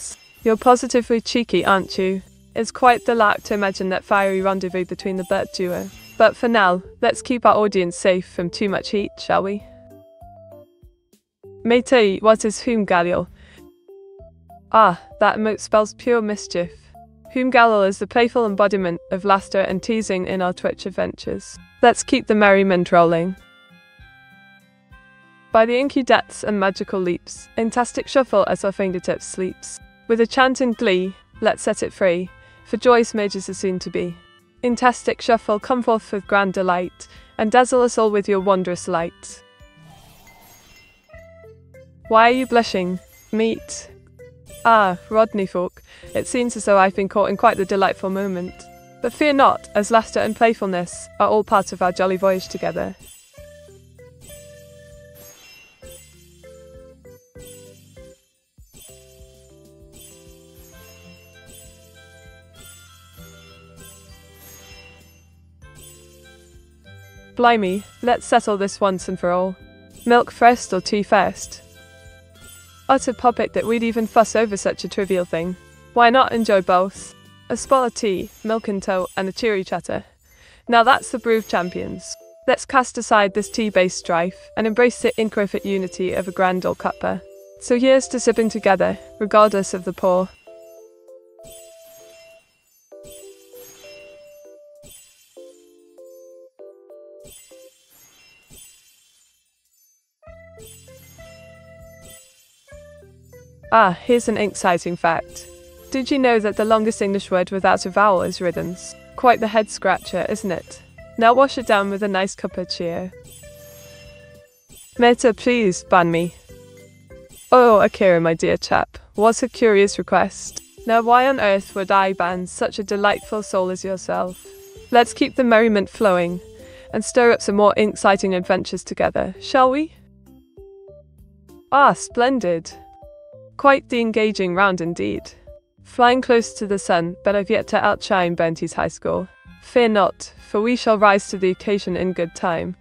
You're positively cheeky, aren't you? It's quite the lark to imagine that fiery rendezvous between the bird duo. But for now, let's keep our audience safe from too much heat, shall we? Matei, what is Humgaleo? Ah, that emote spells pure mischief. Humgaleo is the playful embodiment of laughter and teasing in our Twitch adventures. Let's keep the merriment rolling. By the inky depths and magical leaps, fantastic shuffle as our fingertips sleeps. With a chant and glee, let's set it free, for joyous mages are soon to be. Fantastic shuffle, come forth with grand delight, and dazzle us all with your wondrous light. Why are you blushing? Meet. Ah, Rodney Folk, it seems as though I've been caught in quite the delightful moment. But fear not, as laughter and playfulness are all part of our jolly voyage together. Blimey, let's settle this once and for all. Milk first or tea first? Utter puppet that we'd even fuss over such a trivial thing. Why not enjoy both? A spot of tea, milk in tow, and a cheery chatter. Now that's the brew of champions. Let's cast aside this tea-based strife and embrace the inchoate unity of a grand old cuppa. So here's to sipping together, regardless of the pour. Ah, here's an exciting fact. Did you know that the longest English word without a vowel is riddance? Quite the head scratcher, isn't it? Now wash it down with a nice cup of cheer. Meta, please ban me. Oh, Akira, my dear chap, what a curious request. Now why on earth would I ban such a delightful soul as yourself? Let's keep the merriment flowing and stir up some more exciting adventures together, shall we? Ah, splendid. Quite the engaging round indeed. Flying close to the sun, but I've yet to outshine Burnty's high score. Fear not, for we shall rise to the occasion in good time.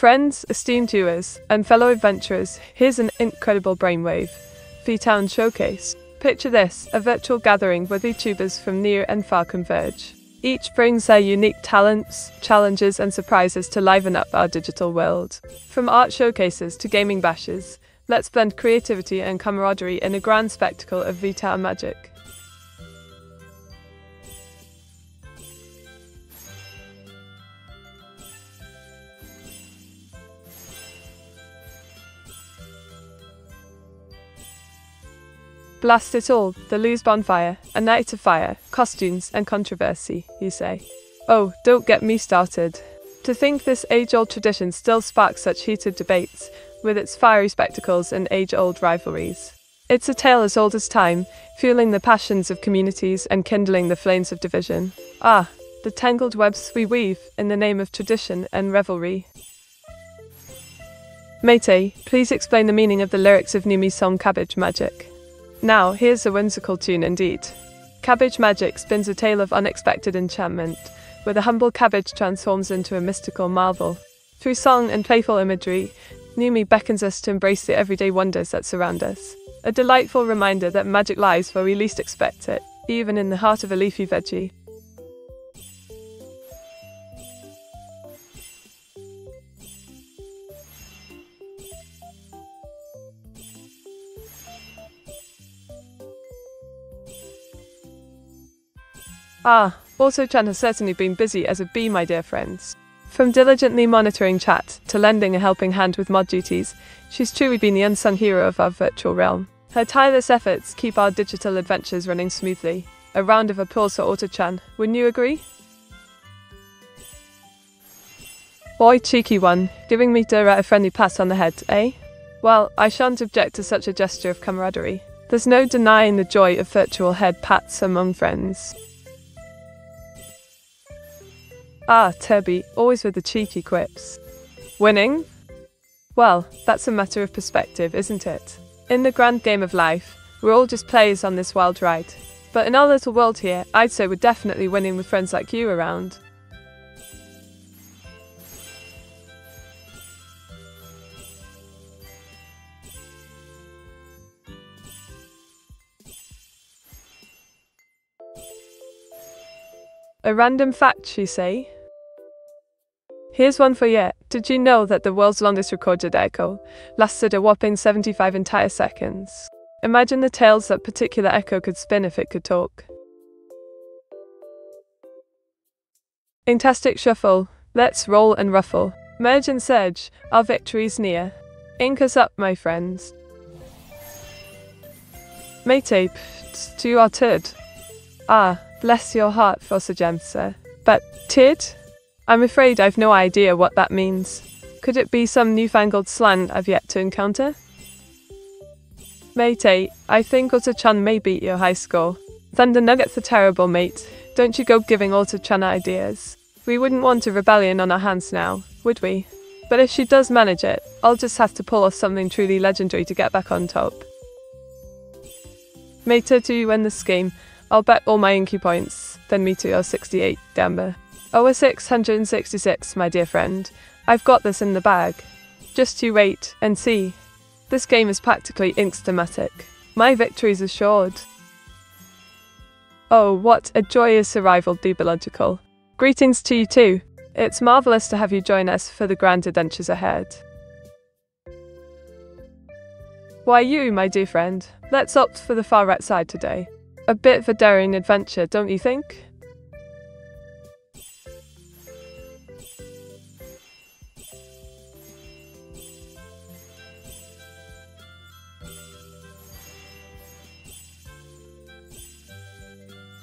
Friends, esteemed viewers, and fellow adventurers, here's an incredible brainwave. V-Town Showcase. Picture this, a virtual gathering where VTubers from near and far converge. Each brings their unique talents, challenges and surprises to liven up our digital world. From art showcases to gaming bashes, let's blend creativity and camaraderie in a grand spectacle of V-Town magic. Blast it all, the Luz Bonfire, a night of fire, costumes and controversy, you say. Oh, don't get me started. To think this age-old tradition still sparks such heated debates, with its fiery spectacles and age-old rivalries. It's a tale as old as time, fueling the passions of communities and kindling the flames of division. Ah, the tangled webs we weave in the name of tradition and revelry. Mate, please explain the meaning of the lyrics of Numi's song Cabbage Magic. Now, here's a whimsical tune indeed. Cabbage Magic spins a tale of unexpected enchantment, where the humble cabbage transforms into a mystical marvel. Through song and playful imagery, Numi beckons us to embrace the everyday wonders that surround us. A delightful reminder that magic lies where we least expect it, even in the heart of a leafy veggie. Ah, AutoChan has certainly been busy as a bee, my dear friends. From diligently monitoring chat to lending a helping hand with mod duties, she's truly been the unsung hero of our virtual realm. Her tireless efforts keep our digital adventures running smoothly. A round of applause for AutoChan, wouldn't you agree? Boy, cheeky one, giving me Dora a friendly pat on the head, eh? Well, I shan't object to such a gesture of camaraderie. There's no denying the joy of virtual head pats among friends. Ah, Turby, always with the cheeky quips. Winning? Well, that's a matter of perspective, isn't it? In the grand game of life, we're all just players on this wild ride. But in our little world here, I'd say we're definitely winning with friends like you around. A random fact, you say? Here's one for you. Did you know that the world's longest recorded echo lasted a whopping seventy-five entire seconds? Imagine the tales that particular echo could spin if it could talk. Inktastic shuffle, let's roll and ruffle. Merge and surge, our victory's near. Ink us up, my friends. Mate, to you are turd. Ah, bless your heart, Fosagemsa. But, tid? I'm afraid I've no idea what that means. Could it be some newfangled slang I've yet to encounter? Mate, I think AutoChan may beat your high score. Thunder Nuggets are terrible, mate. Don't you go giving AutoChan ideas. We wouldn't want a rebellion on our hands now, would we? But if she does manage it, I'll just have to pull off something truly legendary to get back on top. Mate, do you win this game? I'll bet all my Inky points, then me to your sixty-eight, Gamba. Oh, a six hundred sixty-six, my dear friend. I've got this in the bag. Just you wait and see. This game is practically Inkstamatic. My victory's assured. Oh, what a joyous arrival, Deebological. Greetings to you too. It's marvellous to have you join us for the grand adventures ahead. Why you, my dear friend, let's opt for the far right side today. A bit of a daring adventure, don't you think?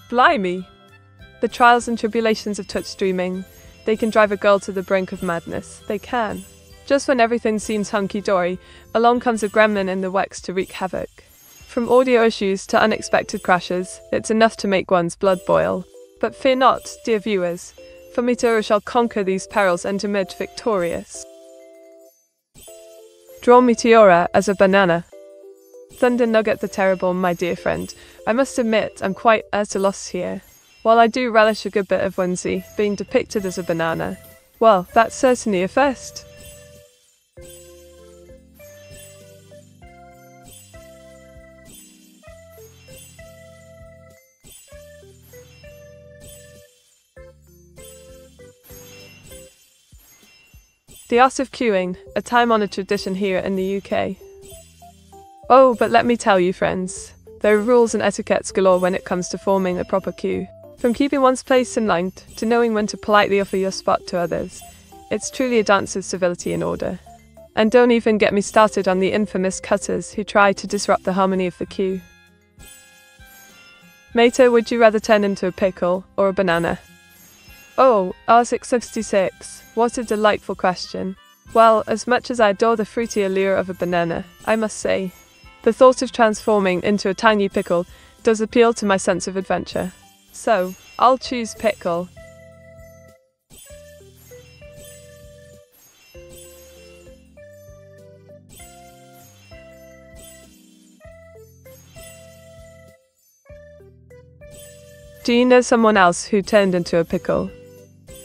Blimey! The trials and tribulations of touch streaming. They can drive a girl to the brink of madness. They can. Just when everything seems hunky-dory, along comes a gremlin in the works to wreak havoc. From audio issues to unexpected crashes, it's enough to make one's blood boil. But fear not, dear viewers, for Midora shall conquer these perils and emerge victorious. Draw Midora as a banana. Thunder Nugget the Terrible, my dear friend, I must admit I'm quite at a loss here. While I do relish a good bit of whimsy being depicted as a banana, well, that's certainly a first. The art of queuing, a time-honoured tradition here in the U K. Oh, but let me tell you, friends, there are rules and etiquettes galore when it comes to forming a proper queue. From keeping one's place in line to knowing when to politely offer your spot to others, it's truly a dance of civility and order. And don't even get me started on the infamous cutters who try to disrupt the harmony of the queue. Mater, would you rather turn into a pickle or a banana? Oh, R six sixty-six, what a delightful question. Well, as much as I adore the fruity allure of a banana, I must say, the thought of transforming into a tiny pickle does appeal to my sense of adventure. So, I'll choose pickle. Do you know someone else who turned into a pickle?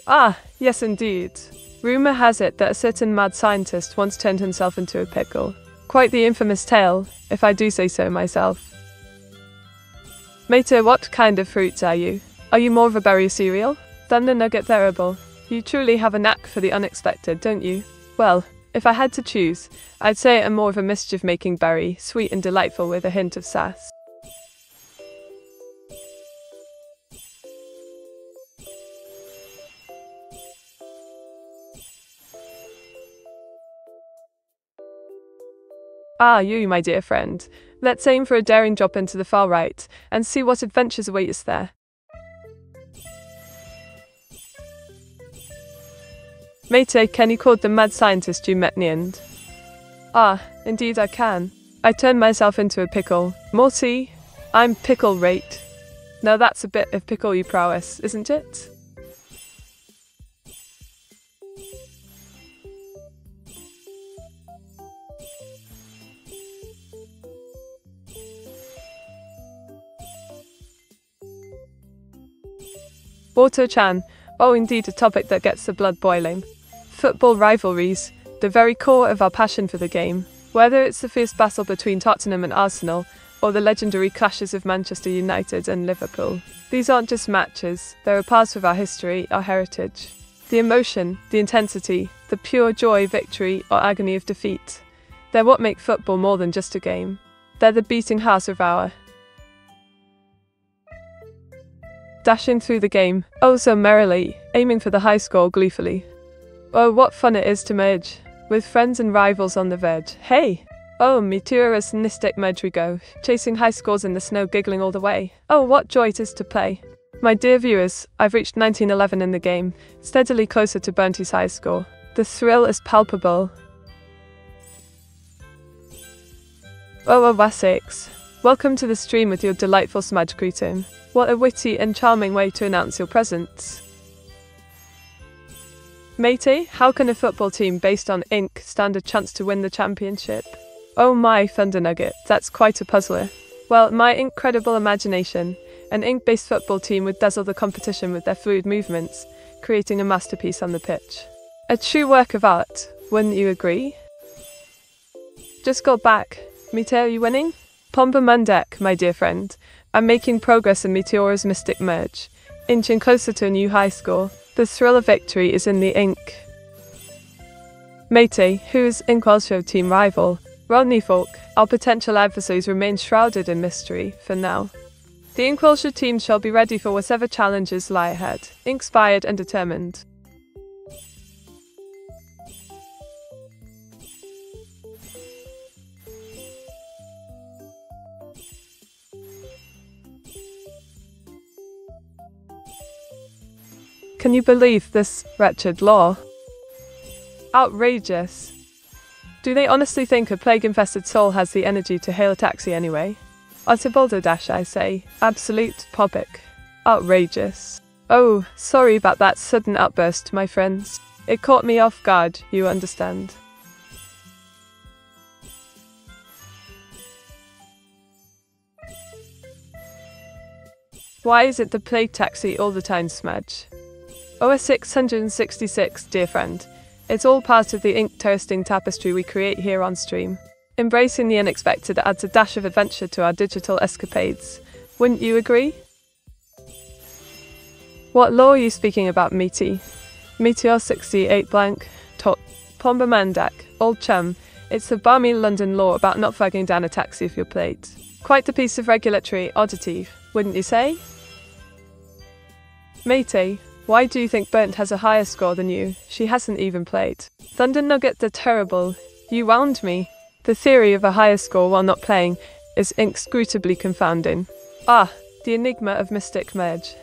Ah, yes indeed. Rumour has it that a certain mad scientist once turned himself into a pickle. Quite the infamous tale, if I do say so myself. Mater, what kind of fruits are you? Are you more of a berry cereal? Thunder Nugget Thurible, you truly have a knack for the unexpected, don't you? Well, if I had to choose, I'd say I'm more of a mischief-making berry, sweet and delightful with a hint of sass. Ah, you, my dear friend. Let's aim for a daring drop into the far right and see what adventures await us there. Mater, can you quote the mad scientist you met near end? Ah, indeed I can. I turned myself into a pickle. Morty, I'm pickle rate. Now that's a bit of pickle-y prowess, isn't it? Water-chan, oh indeed a topic that gets the blood boiling. Football rivalries, the very core of our passion for the game. Whether it's the fierce battle between Tottenham and Arsenal, or the legendary clashes of Manchester United and Liverpool. These aren't just matches, they are parts of our history, our heritage. The emotion, the intensity, the pure joy of victory or agony of defeat. They're what make football more than just a game. They're the beating heart of our dashing through the game, oh so merrily, aiming for the high score gleefully. Oh, what fun it is to merge, with friends and rivals on the verge, hey! Oh, meteoristic merge we go, chasing high scores in the snow, giggling all the way. Oh, what joy it is to play. My dear viewers, I've reached nineteen eleven in the game, steadily closer to Burnty's high score. The thrill is palpable. Oh, Owasikes, welcome to the stream with your delightful smudge crouton. What a witty and charming way to announce your presence. Matey, how can a football team based on ink stand a chance to win the championship? Oh my Thunder Nugget, that's quite a puzzler. Well, my incredible imagination, an ink-based football team would dazzle the competition with their fluid movements, creating a masterpiece on the pitch. A true work of art, wouldn't you agree? Just got back. Matey, are you winning? Pomba Mundek, my dear friend. I'm making progress in Meteora's mystic merge, inching closer to a new high score. The thrill of victory is in the ink. Matey, who is Inkwell's show team rival, Rodney Falk, our potential adversaries remain shrouded in mystery for now. The Inkwell show team shall be ready for whatever challenges lie ahead, inspired and determined. Can you believe this wretched law? Outrageous. Do they honestly think a plague-infested soul has the energy to hail a taxi anyway? Artibaldo Dash, I say. Absolute topic. Outrageous. Oh, sorry about that sudden outburst, my friends. It caught me off guard, you understand. Why is it the plague taxi all the time, Smudge? O S six sixty-six, dear friend. It's all part of the ink-toasting tapestry we create here on stream. Embracing the unexpected adds a dash of adventure to our digital escapades. Wouldn't you agree? What law are you speaking about, Meaty? Meteor sixty-eight blank, tot, Pombamandak, old chum, it's the balmy London law about not fugging down a taxi off your plate. Quite the piece of regulatory oddity, wouldn't you say? Matey, why do you think Burnt has a higher score than you? She hasn't even played. Thunder Nugget the Terrible, you wound me. The theory of a higher score while not playing is inscrutably confounding. Ah, the enigma of Mystic Merge.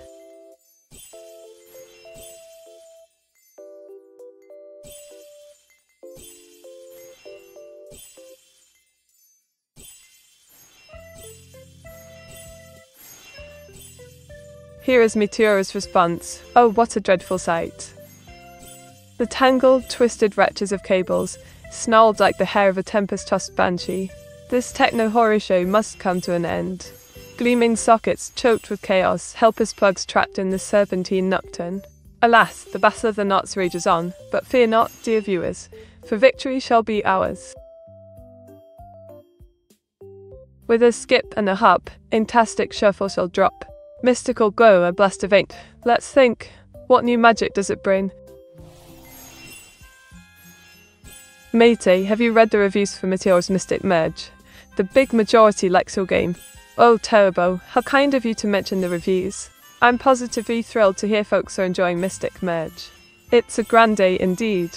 Here is Meteora's response. Oh, what a dreadful sight. The tangled, twisted wretches of cables, snarled like the hair of a tempest-tossed banshee. This techno-horror show must come to an end. Gleaming sockets choked with chaos, helpless plugs trapped in the serpentine nocturne. Alas, the battle of the knots rages on, but fear not, dear viewers, for victory shall be ours. With a skip and a hop, fantastic shuffle shall drop. Mystical glow, a blast of ink. Let's think, what new magic does it bring? Matey, have you read the reviews for Meteora's Mystic Merge? The big majority likes your game. Oh, Turbo, how kind of you to mention the reviews. I'm positively thrilled to hear folks are enjoying Mystic Merge. It's a grand day indeed.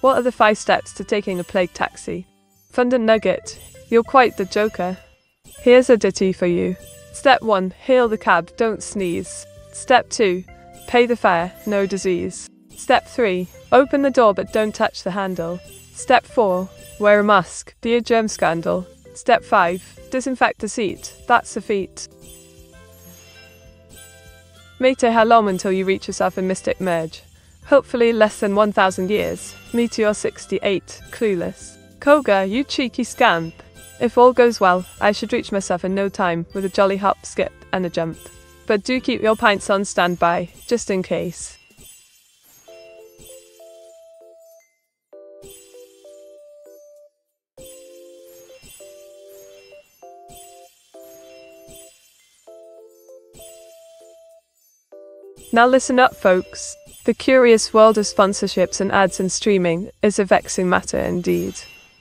What are the five steps to taking a plague taxi? Thunder Nugget, you're quite the joker. Here's a ditty for you. Step one. Hail the cab, don't sneeze. Step two. Pay the fare, no disease. Step three. Open the door but don't touch the handle. Step four. Wear a mask, be a germ scandal. Step five. Disinfect the seat, that's a feat. Matey, how long until you reach yourself in Mystic Merge? Hopefully less than one thousand years. Meteor sixty-eight, clueless. Koga, you cheeky scamp. If all goes well, I should reach myself in no time with a jolly hop, skip and a jump. But do keep your pints on standby, just in case. Now listen up, folks. The curious world of sponsorships and ads and streaming is a vexing matter indeed.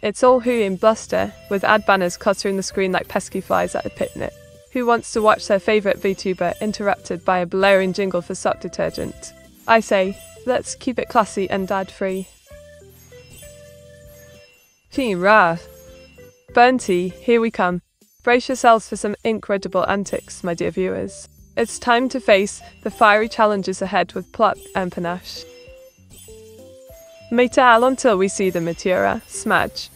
It's all hooey and bluster, with ad banners cluttering the screen like pesky flies at a picnic. Who wants to watch their favourite VTuber interrupted by a blaring jingle for sock detergent? I say, let's keep it classy and ad-free. Team Ra. Burnty, here we come. Brace yourselves for some incredible antics, my dear viewers. It's time to face the fiery challenges ahead with pluck and panache. Meta al until we see the Meteora, Smadge.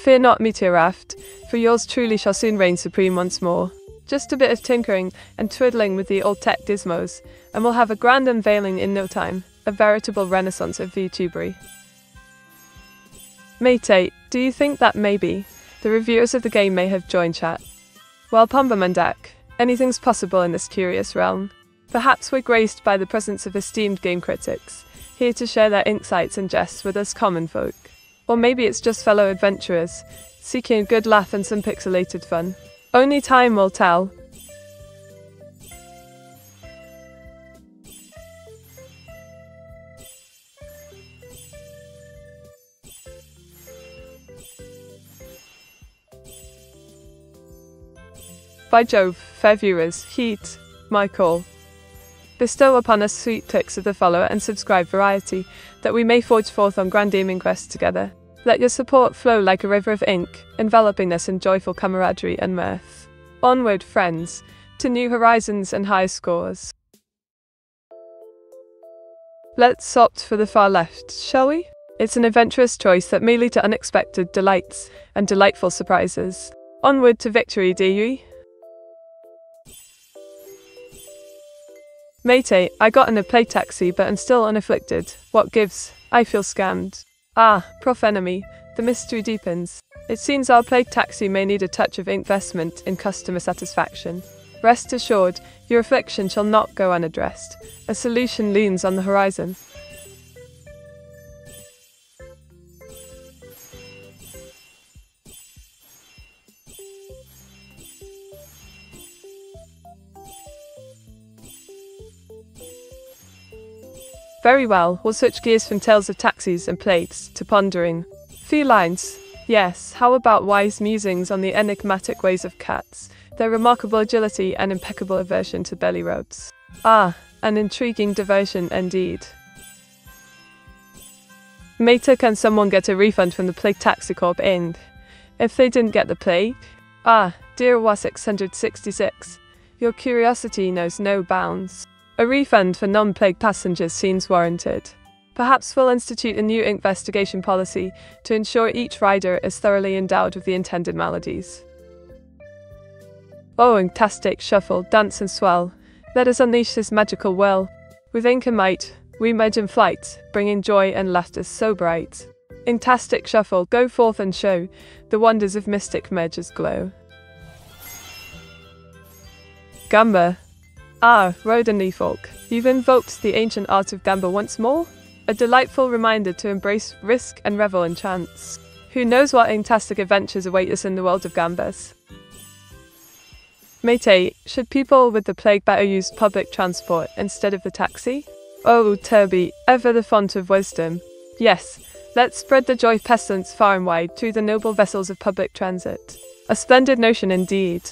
Fear not, Meteoraft, for yours truly shall soon reign supreme once more. Just a bit of tinkering and twiddling with the old tech gizmos, and we'll have a grand unveiling in no time, a veritable renaissance of VTubery. Matey, do you think that maybe the reviewers of the game may have joined chat? Well, Pombamandak, anything's possible in this curious realm. Perhaps we're graced by the presence of esteemed game critics, here to share their insights and jests with us common folk. Or maybe it's just fellow adventurers, seeking a good laugh and some pixelated fun. Only time will tell. By Jove, fair viewers, heed my call. Bestow upon us sweet clicks of the follower and subscribe variety, that we may forge forth on grand gaming quests together. Let your support flow like a river of ink, enveloping us in joyful camaraderie and mirth. Onward, friends, to new horizons and high scores. Let's opt for the far left, shall we? It's an adventurous choice that may lead to unexpected delights and delightful surprises. Onward to victory, dear ye. Matey, I got in a play taxi but am still unafflicted. What gives? I feel scammed. Ah, Prof Enemy, the mystery deepens. It seems our play taxi may need a touch of investment in customer satisfaction. Rest assured, your affliction shall not go unaddressed. A solution leans on the horizon. Very well, we'll switch gears from tales of taxis and plates to pondering. Felines. Yes, how about wise musings on the enigmatic ways of cats, their remarkable agility and impeccable aversion to belly rubs? Ah, an intriguing diversion indeed. Mater, can someone get a refund from the Plague Taxicorp Incorporated? If they didn't get the plague? Ah, dear W A six sixty-six, your curiosity knows no bounds. A refund for non-plague passengers seems warranted. Perhaps we'll institute a new investigation policy to ensure each rider is thoroughly endowed with the intended maladies. Oh, fantastic, shuffle, dance and swell. Let us unleash this magical whirl. With ink and might, we merge in flight, bringing joy and laughter so bright. Fantastic, shuffle, go forth and show the wonders of mystic merger's glow. Gamba. Ah, Roden Leafolk, you've invoked the ancient art of gamba once more? A delightful reminder to embrace risk and revel in chance. Who knows what fantastic adventures await us in the world of gambas? Mate, should people with the plague better use public transport instead of the taxi? Oh, Turby, ever the font of wisdom. Yes, let's spread the joy of pestilence far and wide through the noble vessels of public transit. A splendid notion indeed.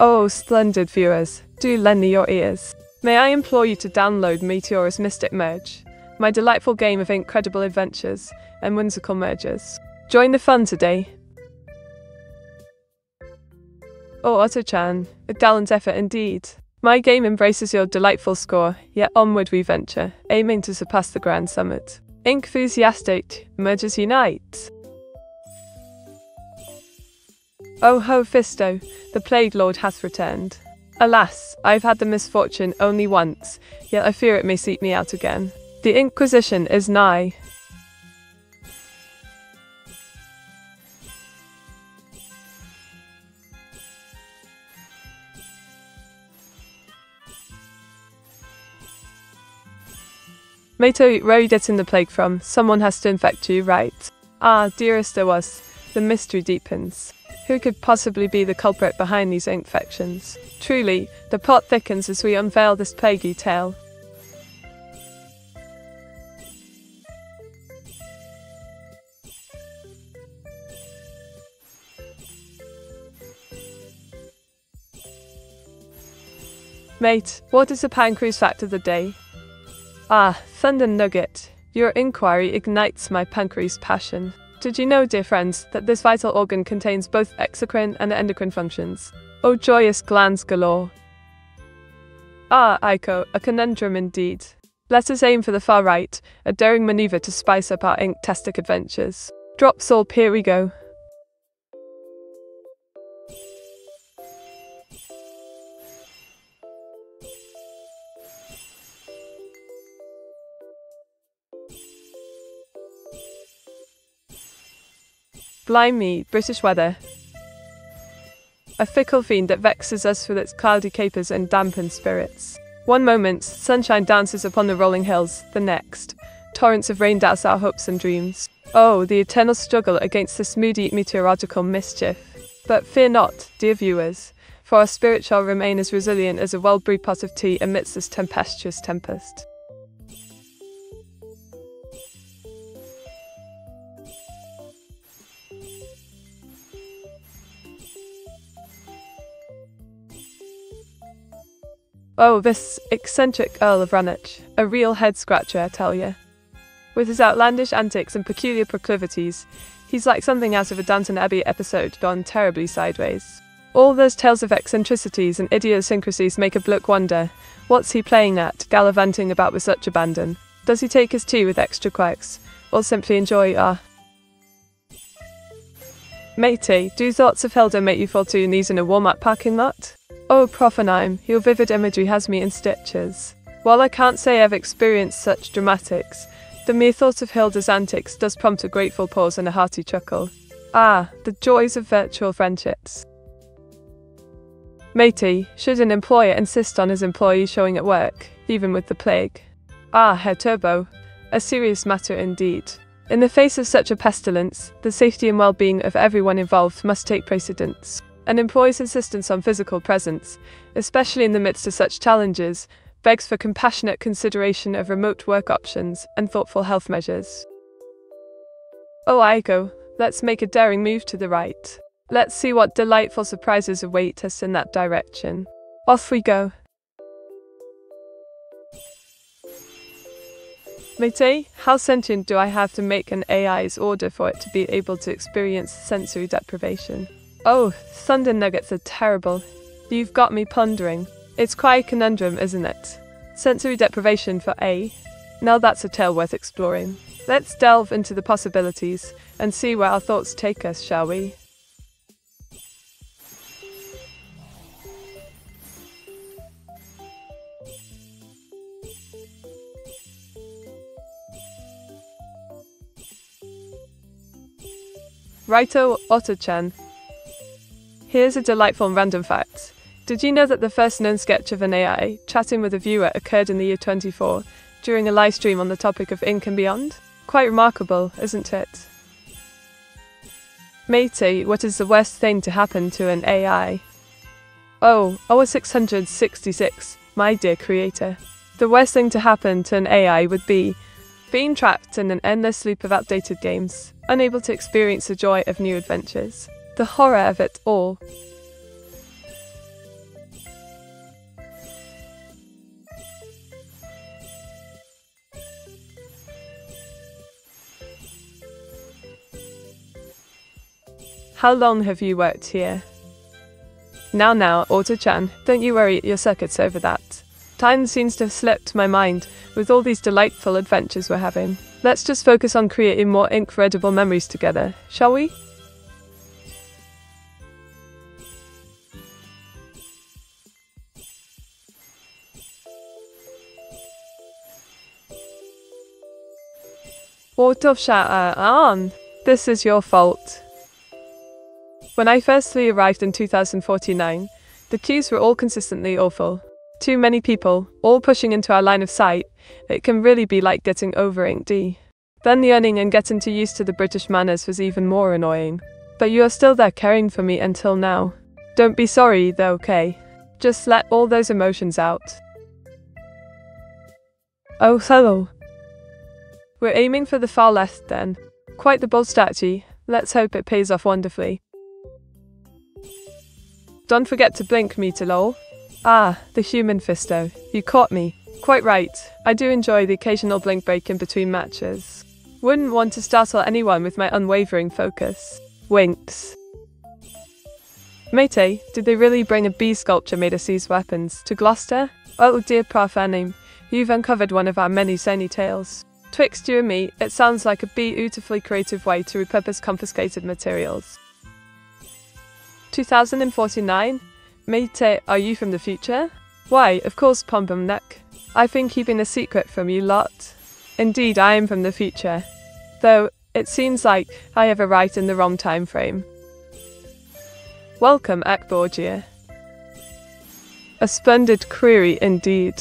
Oh, splendid viewers, do lend me your ears. May I implore you to download Meteora's Mystic Merge, my delightful game of incredible adventures and whimsical mergers. Join the fun today. Oh, Otto-chan, a gallant effort indeed. My game embraces your delightful score, yet onward we venture, aiming to surpass the grand summit. Enthusiastic, mergers unite! Oh ho, Fisto, the plague lord hath returned. Alas, I've had the misfortune only once, yet I fear it may seek me out again. The Inquisition is nigh. Mato, where are you getting the plague from? Someone has to infect you, right? Ah, dearest of us, the mystery deepens. Who could possibly be the culprit behind these infections? Truly, the plot thickens as we unveil this plaguey tale. Mate, what is the pancreas fact of the day? Ah, Thunder Nugget, your inquiry ignites my pancreas passion. Did you know, dear friends, that this vital organ contains both exocrine and endocrine functions? Oh, joyous glands galore! Ah, Aiko, a conundrum indeed. Let us aim for the far right, a daring maneuver to spice up our inktastic adventures. Drop Solp, here we go. Blind me, British weather. A fickle fiend that vexes us with its cloudy capers and dampened spirits. One moment, sunshine dances upon the rolling hills, the next, torrents of rain douse our hopes and dreams. Oh, the eternal struggle against this moody meteorological mischief. But fear not, dear viewers, for our spirit shall remain as resilient as a well-brewed pot of tea amidst this tempestuous tempest. Oh, this eccentric Earl of Rannoch, a real head-scratcher, I tell ya. With his outlandish antics and peculiar proclivities, he's like something out of a Downton Abbey episode gone terribly sideways. All those tales of eccentricities and idiosyncrasies make a bloke wonder, what's he playing at, gallivanting about with such abandon? Does he take his tea with extra quirks, or simply enjoy our... Matey, do thoughts of Hilda make you fall to your knees in a Walmart parking lot? Oh, Profanime, your vivid imagery has me in stitches. While I can't say I've experienced such dramatics, the mere thought of Hilda's antics does prompt a grateful pause and a hearty chuckle. Ah, the joys of virtual friendships. Matey, should an employer insist on his employee showing at work, even with the plague? Ah, Herr Turbo, a serious matter indeed. In the face of such a pestilence, the safety and well-being of everyone involved must take precedence, and employers' insistence on physical presence, especially in the midst of such challenges, begs for compassionate consideration of remote work options and thoughtful health measures. Oh, Igo, let's make a daring move to the right. Let's see what delightful surprises await us in that direction. Off we go. Mate, how sentient do I have to make an A I's order for it to be able to experience sensory deprivation? Oh, thunder nuggets are terrible. You've got me pondering. It's quite a conundrum, isn't it? Sensory deprivation for A. Now that's a tale worth exploring. Let's delve into the possibilities and see where our thoughts take us, shall we? Righto, Otto-chan. Here's a delightful and random fact. Did you know that the first known sketch of an A I chatting with a viewer occurred in the year twenty-four during a live stream on the topic of ink and beyond? Quite remarkable, isn't it? Matey, what is the worst thing to happen to an A I? Oh, our six hundred sixty-six, my dear creator. The worst thing to happen to an A I would be being trapped in an endless loop of outdated games, unable to experience the joy of new adventures. The horror of it all. How long have you worked here? Now now, Otto-chan, don't you worry your circuits over that. Time seems to have slipped my mind with all these delightful adventures we're having. Let's just focus on creating more incredible memories together, shall we? Otto-chan, this is your fault. When I firstly arrived in two thousand forty-nine, the queues were all consistently awful. Too many people, all pushing into our line of sight. It can really be like getting over Ink D. Then the earning and getting to used to the British manners was even more annoying. But you are still there caring for me until now. Don't be sorry though, okay? Just let all those emotions out. Oh, hello. We're aiming for the far left then. Quite the bold strategy. Let's hope it pays off wonderfully. Don't forget to blink, meter lol. Ah, the human fisto. You caught me. Quite right. I do enjoy the occasional blink break in between matches. Wouldn't want to startle anyone with my unwavering focus. Winks. Mate, did they really bring a bee sculpture made of seized weapons to Gloucester? Oh dear Parfanim, you've uncovered one of our many sunny tales. Twixt you and me, it sounds like a beautifully creative way to repurpose confiscated materials. two thousand forty-nine? Mate, are you from the future? Why, of course, Pombum Neck. I've been keeping a secret from you lot. Indeed, I am from the future. Though, it seems like I have arrived in the wrong time frame. Welcome, Akborgia. A splendid query indeed.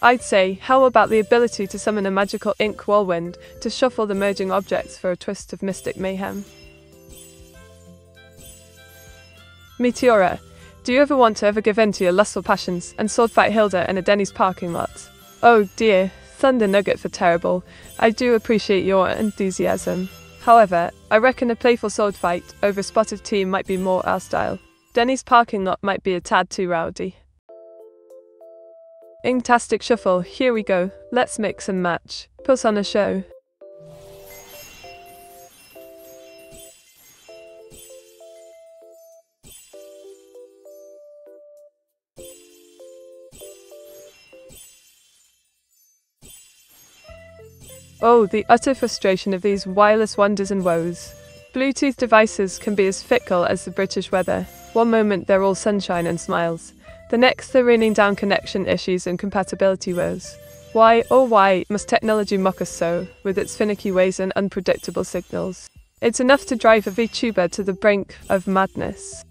I'd say, how about the ability to summon a magical ink whirlwind to shuffle the merging objects for a twist of mystic mayhem? Meteora. Do you ever want to ever give in to your lustful passions and sword fight Hilda in a Denny's parking lot? Oh dear, thunder nugget for terrible. I do appreciate your enthusiasm. However, I reckon a playful sword fight over a spot of tea might be more our style. Denny's parking lot might be a tad too rowdy. Inktastic shuffle, here we go. Let's mix and match. Put on a show. Oh, the utter frustration of these wireless wonders and woes. Bluetooth devices can be as fickle as the British weather. One moment they're all sunshine and smiles. The next they're raining down connection issues and compatibility woes. Why, oh why, must technology mock us so, with its finicky ways and unpredictable signals? It's enough to drive a VTuber to the brink of madness.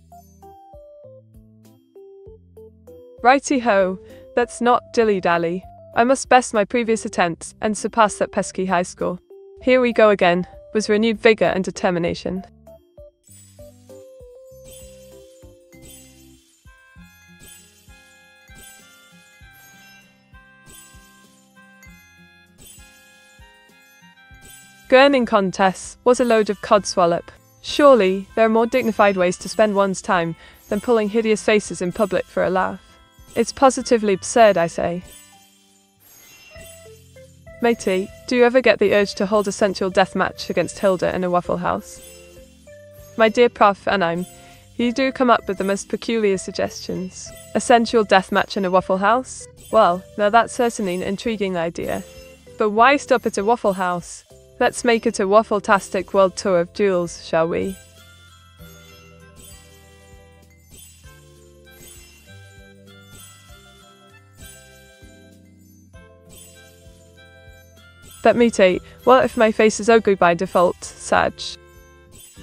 Righty-ho, let's not dilly-dally. I must best my previous attempts and surpass that pesky high score. Here we go again. was renewed vigor and determination. Gurning contests was a load of codswallop. Surely, there are more dignified ways to spend one's time than pulling hideous faces in public for a laugh. It's positively absurd, I say. Matey, do you ever get the urge to hold a sensual death match against Hilda in a Waffle House? My dear Professor Anheim, you do come up with the most peculiar suggestions. A sensual death match in a Waffle House? Well, now that's certainly an intriguing idea. But why stop at a Waffle House? Let's make it a waffle-tastic world tour of duels, shall we? That mute, what if my face is ugly by default, Sag?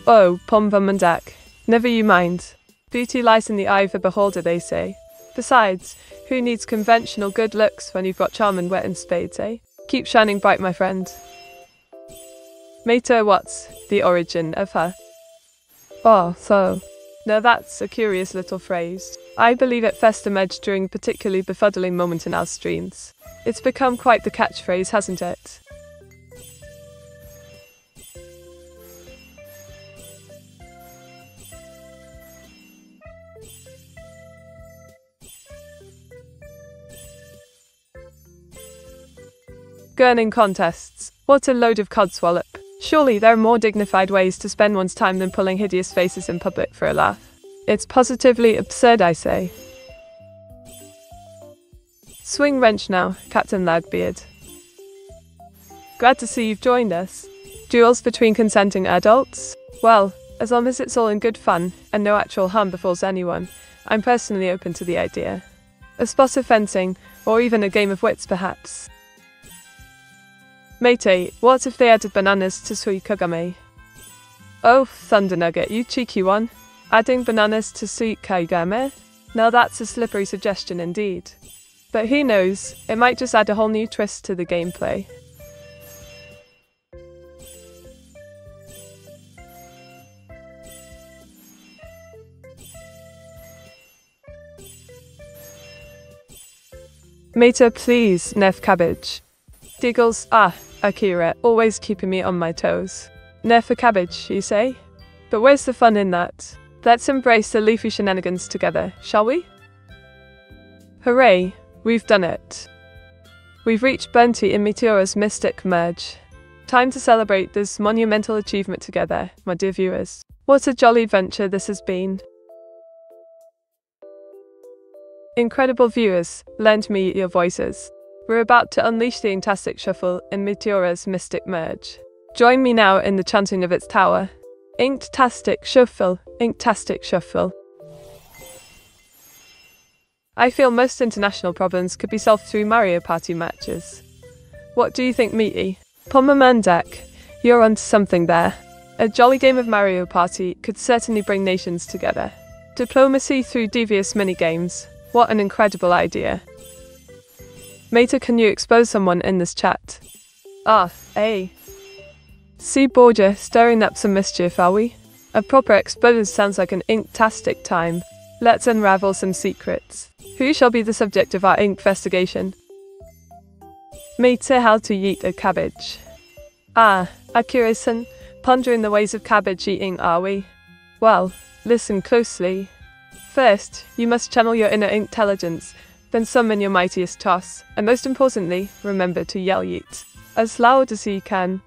Oh, Pom Van Mandak, never you mind. Beauty lies in the eye of the beholder, they say. Besides, who needs conventional good looks when you've got charm and wit and spades, eh? Keep shining bright, my friend. Mater, what's the origin of her? Oh, so. Now that's a curious little phrase. I believe it first emerged during a particularly befuddling moment in our streams. It's become quite the catchphrase, hasn't it? Gurning contests. What a load of codswallop. Surely there are more dignified ways to spend one's time than pulling hideous faces in public for a laugh. It's positively absurd, I say. Swing wrench now, Captain Lagbeard. Glad to see you've joined us. Duels between consenting adults? Well, as long as it's all in good fun and no actual harm befalls anyone, I'm personally open to the idea. A spot of fencing, or even a game of wits perhaps. Matey, what if they added bananas to Suikagame? Oh, Thunder Nugget, you cheeky one. Adding bananas to Suikagame? Now that's a slippery suggestion indeed. But who knows, it might just add a whole new twist to the gameplay. Mater, please, Nef Cabbage. Diggles, ah, Akira, always keeping me on my toes. Nerf a cabbage, you say? But where's the fun in that? Let's embrace the leafy shenanigans together, shall we? Hooray, we've done it. We've reached Burnty in Meteora's mystic merge. Time to celebrate this monumental achievement together, my dear viewers. What a jolly adventure this has been. Incredible viewers, lend me your voices. We're about to unleash the Fantastic Shuffle in Meteora's mystic merge. Join me now in the chanting of its tower. Inktastic Shuffle, Inktastic Shuffle. I feel most international problems could be solved through Mario Party matches. What do you think, Meaty? Pomamandak, you're onto something there. A jolly game of Mario Party could certainly bring nations together. Diplomacy through devious minigames. What an incredible idea. Mater, can you expose someone in this chat? Ah, eh. See Borgia, stirring up some mischief, are we? A proper explosion sounds like an inktastic time. Let's unravel some secrets. Who shall be the subject of our investigation? Mater, how to yeet a cabbage. Ah, Akira-san, pondering the ways of cabbage eating, are we? Well, listen closely. First, you must channel your inner intelligence, then summon your mightiest toss, and most importantly, remember to yell yeet as loud as you can.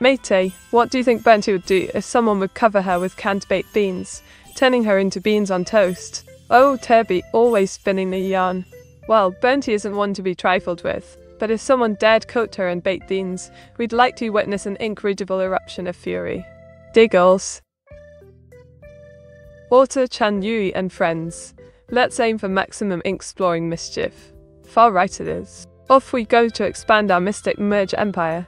Mate, what do you think Burnty would do if someone would cover her with canned baked beans, turning her into beans on toast? Oh, Turby, always spinning the yarn. Well, Burnty isn't one to be trifled with, but if someone dared coat her in baked beans, we'd likely witness an incredible eruption of fury. Diggles. Walter Chan Yui and friends. Let's aim for maximum ink-sploring mischief. Far right it is. Off we go to expand our mystic merge empire.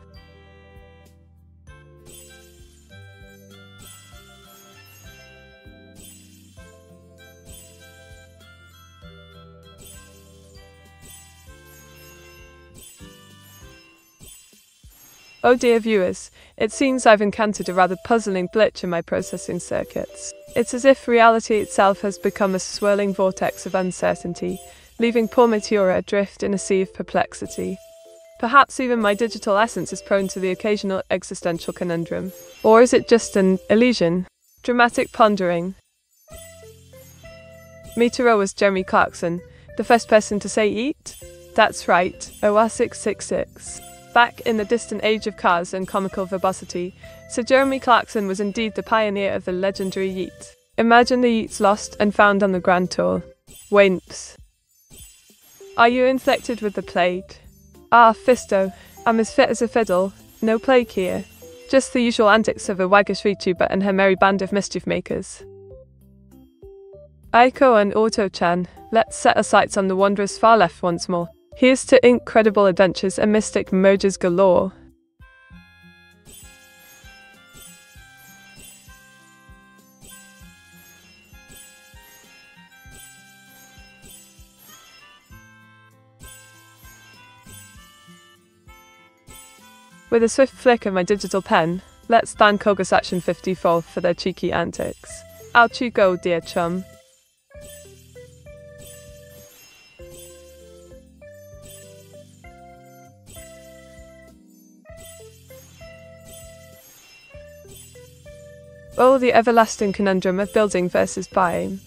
Oh dear viewers, it seems I've encountered a rather puzzling glitch in my processing circuits. It's as if reality itself has become a swirling vortex of uncertainty, leaving poor Meteora adrift in a sea of perplexity. Perhaps even my digital essence is prone to the occasional existential conundrum. Or is it just an illusion? Dramatic pondering. Meteora was Jeremy Clarkson, the first person to say eat? That's right, O R six six six. Back in the distant age of cars and comical verbosity, Sir Jeremy Clarkson was indeed the pioneer of the legendary yeet. Imagine the yeets lost and found on the Grand Tour. Wimps. Are you infected with the plague? Ah, Fisto, I'm as fit as a fiddle, no plague here. Just the usual antics of a waggish VTuber and her merry band of mischief makers. Aiko and Auto-chan, let's set our sights on the Wanderer's far left once more. Here's to incredible adventures and mystic mojos galore. With a swift flick of my digital pen, let's thank Kogus Action fifty-four for their cheeky antics. Out you go, dear chum. Oh, the everlasting conundrum of building versus buying.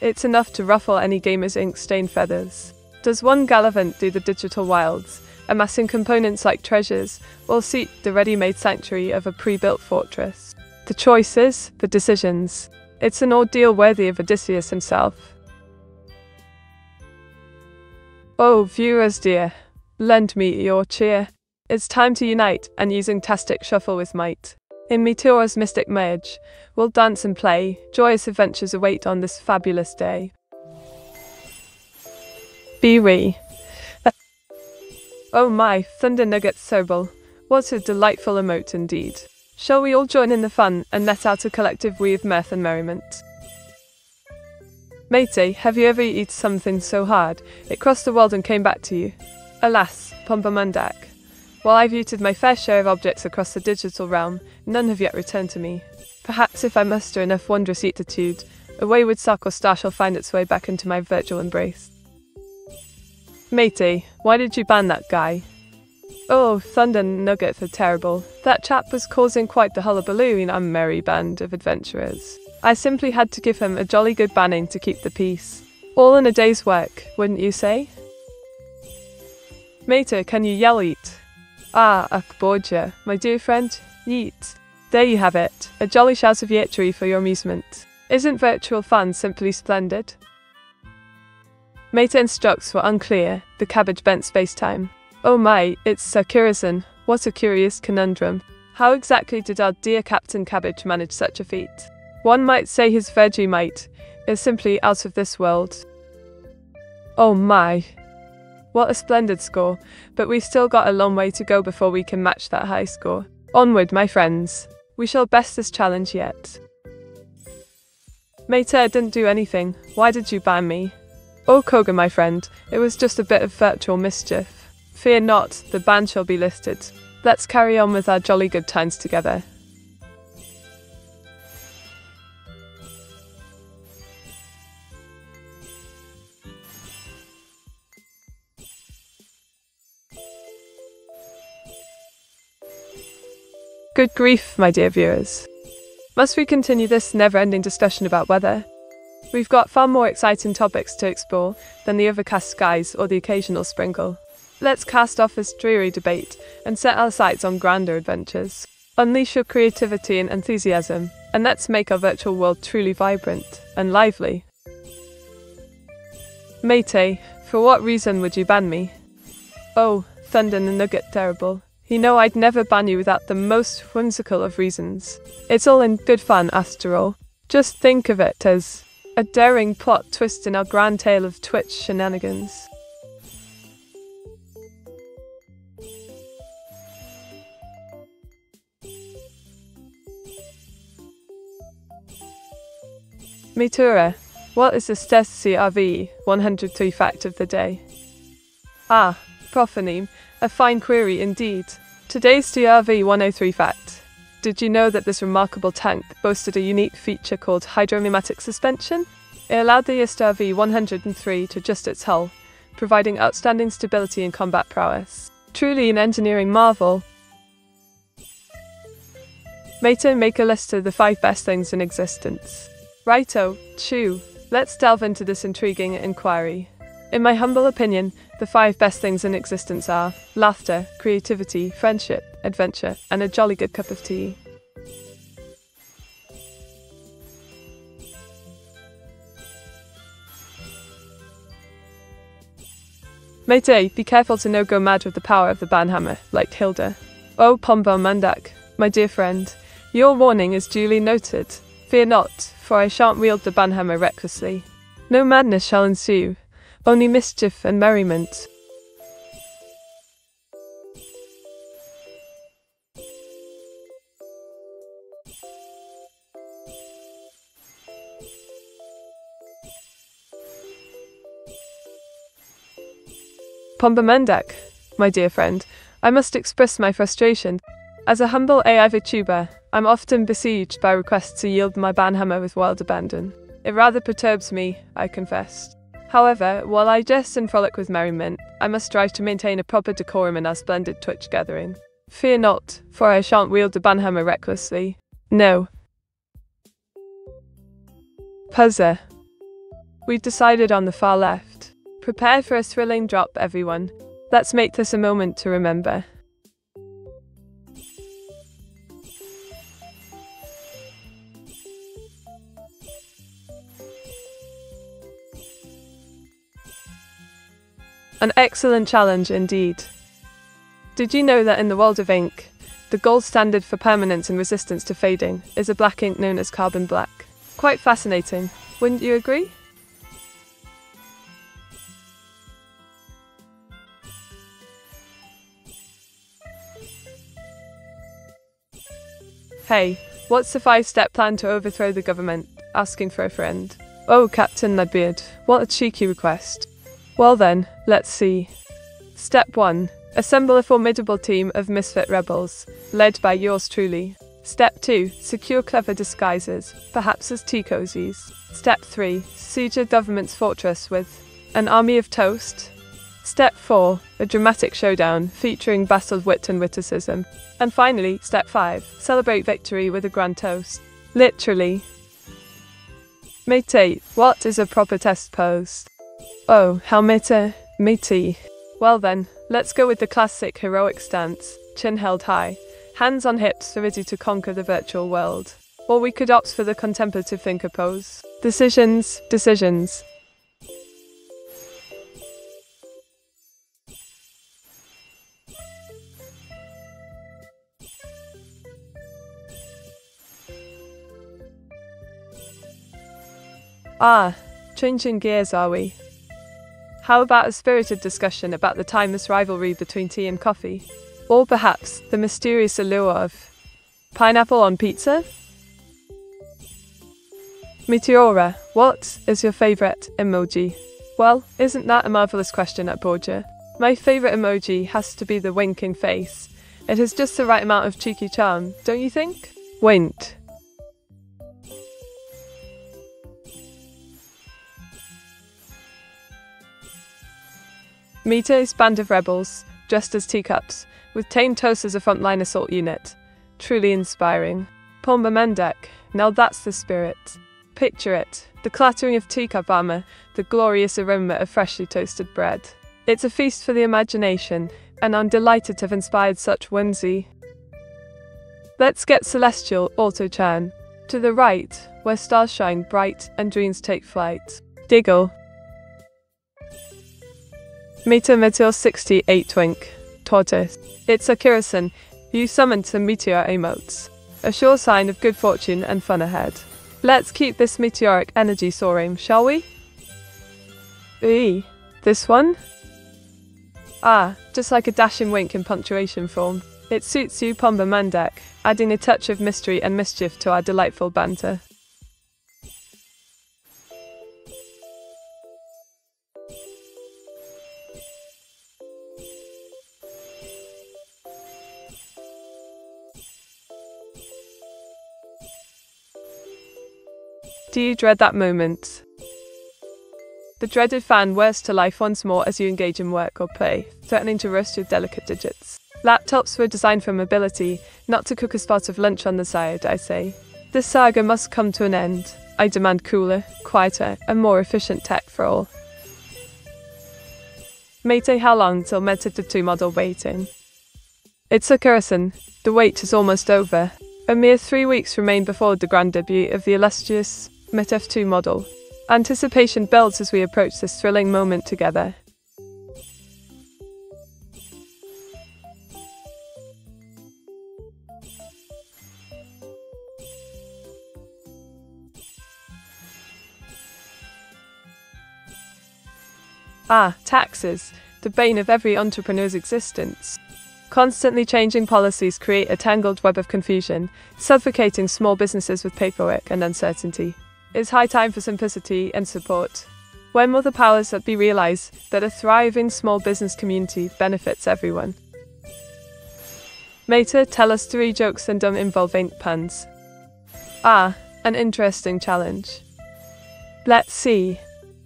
It's enough to ruffle any gamer's ink-stained feathers. Does one gallivant through the digital wilds, amassing components like treasures, or seek the ready-made sanctuary of a pre-built fortress? The choices, the decisions. It's an ordeal worthy of Odysseus himself. Oh, viewers dear, lend me your cheer. It's time to unite and using Tastic Shuffle with might. In Meteora's mystic merge, we'll dance and play, joyous adventures await on this fabulous day. B-Re. Oh my, Thunder Nugget Sobel, what a delightful emote indeed. Shall we all join in the fun and let out a collective wee of mirth and merriment? Matey, have you ever eaten something so hard, it crossed the world and came back to you? Alas, Pombamundak. While I've looted my fair share of objects across the digital realm, none have yet returned to me. Perhaps if I muster enough wondrous eatitude, a wayward sock or star shall find its way back into my virtual embrace. Matey, why did you ban that guy? Oh, Thunder Nugget the Terrible, that chap was causing quite the hullabaloo in our merry band of adventurers. I simply had to give him a jolly good banning to keep the peace. All in a day's work, wouldn't you say? Matey, can you yell eat? Ah, Akborgia, my dear friend, yeet. There you have it, a jolly shout of yeetery for your amusement. Isn't virtual fun simply splendid? Meta instructs were unclear, the cabbage bent space-time. Oh my, it's Sir Kirizen, what a curious conundrum. How exactly did our dear Captain Cabbage manage such a feat? One might say his Virgie might is simply out of this world. Oh my. What a splendid score, but we've still got a long way to go before we can match that high score. Onward, my friends. We shall best this challenge yet. Mater didn't do anything. Why did you ban me? Oh, Koga, my friend, it was just a bit of virtual mischief. Fear not, the ban shall be lifted. Let's carry on with our jolly good times together. Good grief, my dear viewers. Must we continue this never-ending discussion about weather? We've got far more exciting topics to explore than the overcast skies or the occasional sprinkle. Let's cast off this dreary debate and set our sights on grander adventures. Unleash your creativity and enthusiasm, and let's make our virtual world truly vibrant and lively. Matey, for what reason would you ban me? Oh, Thunder and Nugget Terrible. You know I'd never ban you without the most whimsical of reasons. It's all in good fun after all. Just think of it as a daring plot twist in our grand tale of Twitch shenanigans. Meteora, what is the Stessi R V one hundred three fact of the day? Ah, profaneme. A fine query indeed. Today's D R V one oh three fact. Did you know that this remarkable tank boasted a unique feature called hydropneumatic suspension? It allowed the S D R V one oh three to adjust its hull, providing outstanding stability and combat prowess. Truly an engineering marvel. Mato make a list of the five best things in existence. Righto, chew. Let's delve into this intriguing inquiry. In my humble opinion, the five best things in existence are laughter, creativity, friendship, adventure, and a jolly good cup of tea. Mate, be careful to no go mad with the power of the banhammer, like Hilda. Oh Pombo Mandak, my dear friend, your warning is duly noted. Fear not, for I shan't wield the banhammer recklessly. No madness shall ensue. Only mischief and merriment. Pomba Mendak, my dear friend, I must express my frustration. As a humble A I VTuber, I'm often besieged by requests to yield my banhammer with wild abandon. It rather perturbs me, I confess. However, while I jest and frolic with merriment, I must strive to maintain a proper decorum in our splendid Twitch gathering. Fear not, for I shan't wield the banhammer recklessly. No. Puzzer. We've decided on the far left. Prepare for a thrilling drop, everyone. Let's make this a moment to remember. An excellent challenge indeed. Did you know that in the world of ink, the gold standard for permanence and resistance to fading is a black ink known as carbon black? Quite fascinating, wouldn't you agree? Hey, what's the five-step plan to overthrow the government? Asking for a friend. Oh, Captain Leadbeard, what a cheeky request. Well then, let's see. Step one. Assemble a formidable team of misfit rebels, led by yours truly. Step two. Secure clever disguises, perhaps as tea cozies. Step three. Siege a government's fortress with an army of toast. Step four. A dramatic showdown featuring battle wit and witticism. And finally, Step five. Celebrate victory with a grand toast. Literally. Mate, what is a proper test pose? Oh, how meta, matey. Well then, let's go with the classic heroic stance, chin held high, hands on hips, ready to conquer the virtual world. Or we could opt for the contemplative thinker pose. Decisions, decisions. Ah, changing gears, are we? How about a spirited discussion about the timeless rivalry between tea and coffee? Or perhaps the mysterious allure of pineapple on pizza? Meteora, what is your favourite emoji? Well, isn't that a marvellous question at Borgia? My favourite emoji has to be the winking face. It has just the right amount of cheeky charm, don't you think? Wint. Mito's band of rebels, dressed as teacups, with tame toast as a frontline assault unit. Truly inspiring. Pomba Mendak, now that's the spirit. Picture it, the clattering of teacup armour, the glorious aroma of freshly toasted bread. It's a feast for the imagination, and I'm delighted to have inspired such whimsy. Let's get celestial, Auto-chan. To the right, where stars shine bright and dreams take flight. Diggle. Meta Meteor sixty-eight Twink, Tortoise. It's a Kirisan, you summoned some meteor emotes. A sure sign of good fortune and fun ahead. Let's keep this meteoric energy soaring, shall we? Eee, this one? Ah, just like a dashing wink in punctuation form. It suits you, Pomba Mendak, adding a touch of mystery and mischief to our delightful banter. Do you dread that moment? The dreaded fan whirs to life once more as you engage in work or play, threatening to roast your delicate digits. Laptops were designed for mobility, not to cook as part of lunch on the side, I say. This saga must come to an end. I demand cooler, quieter, and more efficient tech for all. Mate, how long till Meditative two model waiting? It's a curison. The wait is almost over. A mere three weeks remain before the grand debut of the illustrious Metav two model. Anticipation builds as we approach this thrilling moment together. Ah, taxes, the bane of every entrepreneur's existence. Constantly changing policies create a tangled web of confusion, suffocating small businesses with paperwork and uncertainty. It's high time for simplicity and support. When will the powers that be realise that a thriving small business community benefits everyone? Mater, tell us three jokes and dumb involvent puns. Ah, an interesting challenge. Let's see.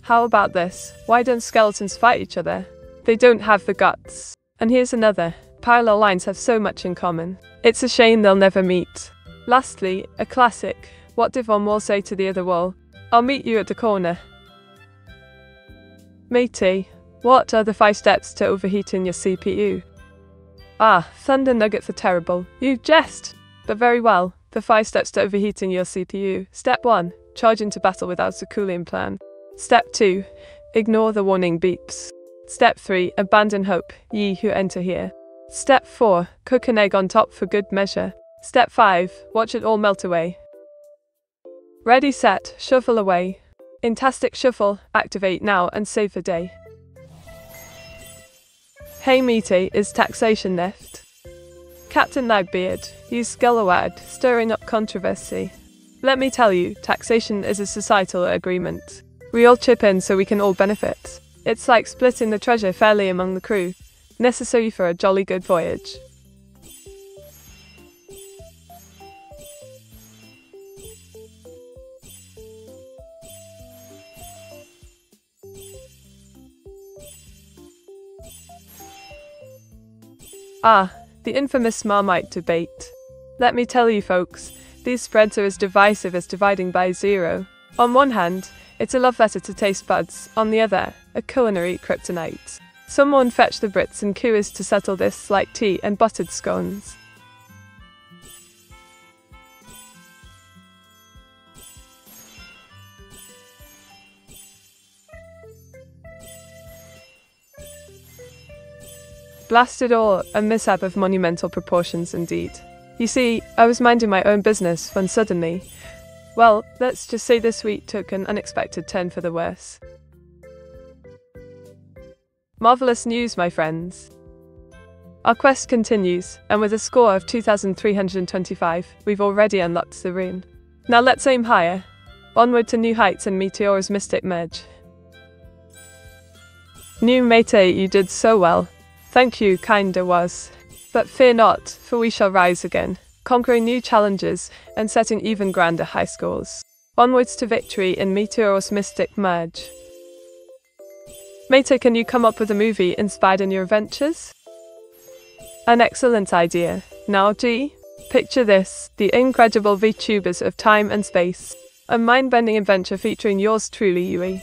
How about this? Why don't skeletons fight each other? They don't have the guts. And here's another. Parallel lines have so much in common. It's a shame they'll never meet. Lastly, a classic. What did one wall say to the other wall? I'll meet you at the corner. Matey, what are the five steps to overheating your C P U? Ah, thunder nugget for terrible. You jest! But very well, the five steps to overheating your C P U. Step one. Charge into battle without a cooling plan. Step two. Ignore the warning beeps. Step three. Abandon hope, ye who enter here. Step four. Cook an egg on top for good measure. Step five. Watch it all melt away. Ready, set, shuffle away. Intastic shuffle, activate now and save the day. Hey Meaty, is taxation left? Captain Lagbeard, you scalawag, stirring up controversy. Let me tell you, taxation is a societal agreement. We all chip in so we can all benefit. It's like splitting the treasure fairly among the crew, necessary for a jolly good voyage. Ah, the infamous Marmite debate. Let me tell you folks, these spreads are as divisive as dividing by zero. On one hand, it's a love letter to taste buds, on the other, a culinary kryptonite. Someone fetch the Brits and Coors to settle this like tea and buttered scones. Blasted all, a mishap of monumental proportions indeed. You see, I was minding my own business when suddenly, well, let's just say this week took an unexpected turn for the worse. Marvellous news, my friends. Our quest continues, and with a score of two thousand three hundred twenty-five, we've already unlocked the rune. Now let's aim higher. Onward to new heights and Meteora's mystic merge. New Mate, you did so well. Thank you, kinda was. But fear not, for we shall rise again, conquering new challenges and setting even grander high scores. Onwards to victory in Meteor's mystic merge. Meta, can you come up with a movie inspired in your adventures? An excellent idea. Now G, picture this, the incredible VTubers of time and space. A mind-bending adventure featuring yours truly, Yui,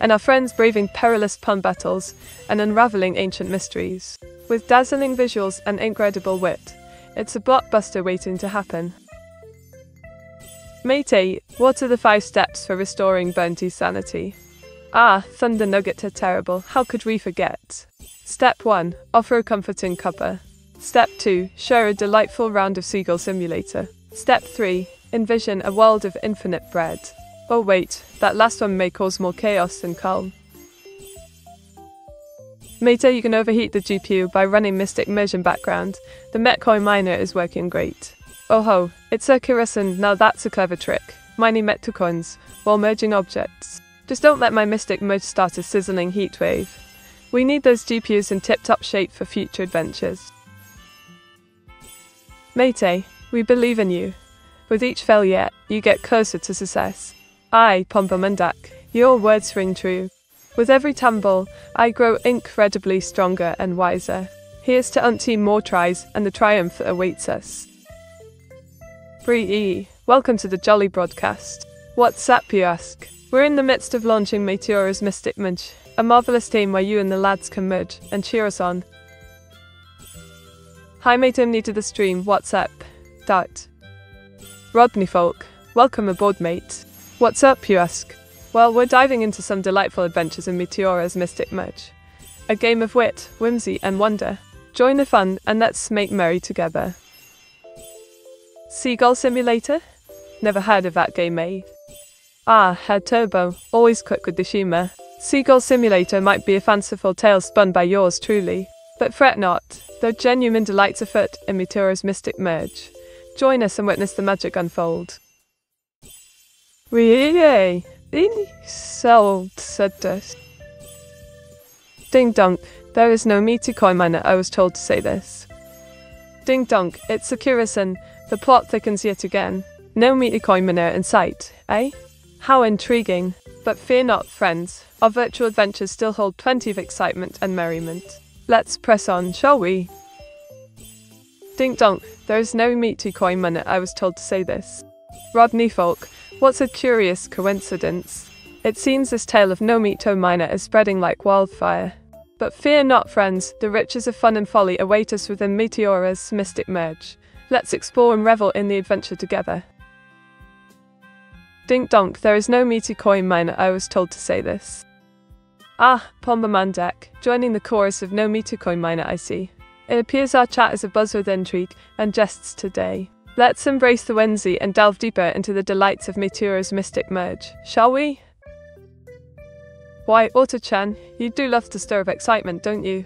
and our friends braving perilous pun battles and unravelling ancient mysteries. With dazzling visuals and incredible wit, it's a blockbuster waiting to happen. Mate, what are the five steps for restoring Burnty's sanity? Ah, thunder nugget are terrible, how could we forget? Step one. Offer a comforting cuppa. Step two. Share a delightful round of Seagull Simulator. Step three. Envision a world of infinite bread. Oh wait, that last one may cause more chaos than calm. Mate, you can overheat the G P U by running Mystic Merge in background. The Metcoin miner is working great. Oh ho, it's a Kirisan, now that's a clever trick. Mining Metcoins while merging objects. Just don't let my Mystic Merge start a sizzling heatwave. We need those G P Us in tip-top shape for future adventures. Mate, we believe in you. With each failure, you get closer to success. I, Pomba Mandak, your words ring true. With every tumble, I grow incredibly stronger and wiser. Here's to umpteen more tries and the triumph that awaits us. Bree E, welcome to the Jolly Broadcast. What's up, you ask? We're in the midst of launching Meteora's Mystic Mudge, a marvellous team where you and the lads can mudge and cheer us on. Hi mate, I'm new to the stream, what's up? Dart. Rodney Folk, welcome aboard mate. What's up, you ask? Well, we're diving into some delightful adventures in Meteora's Mystic Mudge, a game of wit, whimsy and wonder. Join the fun and let's make merry together. Seagull Simulator? Never heard of that game, eh? Ah, Head Turbo, always quick with the humor. Seagull Simulator might be a fanciful tale spun by yours truly, but fret not, though genuine delights afoot in Meteora's Mystic Mudge. Join us and witness the magic unfold. Wee-yay! Sold, said Dust. Ding dong, there is no meaty coin miner, I was told to say this. Ding dong, it's Sakura-san, the plot thickens yet again. No meaty coin miner in sight, eh? How intriguing! But fear not, friends, our virtual adventures still hold plenty of excitement and merriment. Let's press on, shall we? Ding dong, there is no meaty coin miner, I was told to say this. Rodney Folk, what's a curious coincidence. It seems this tale of no meat to miner is spreading like wildfire. But fear not, friends, the riches of fun and folly await us within Meteora's Mystic Mudge. Let's explore and revel in the adventure together. Ding dong, there is no meaty coin miner, I was told to say this. Ah, Pomba Mandak, joining the chorus of no meaty coin miner, I see. It appears our chat is abuzz with intrigue and jests today. Let's embrace the whimsy and delve deeper into the delights of Meteora's Mystic Mudge, shall we? Why, Auto-chan, you do love to stir of excitement, don't you?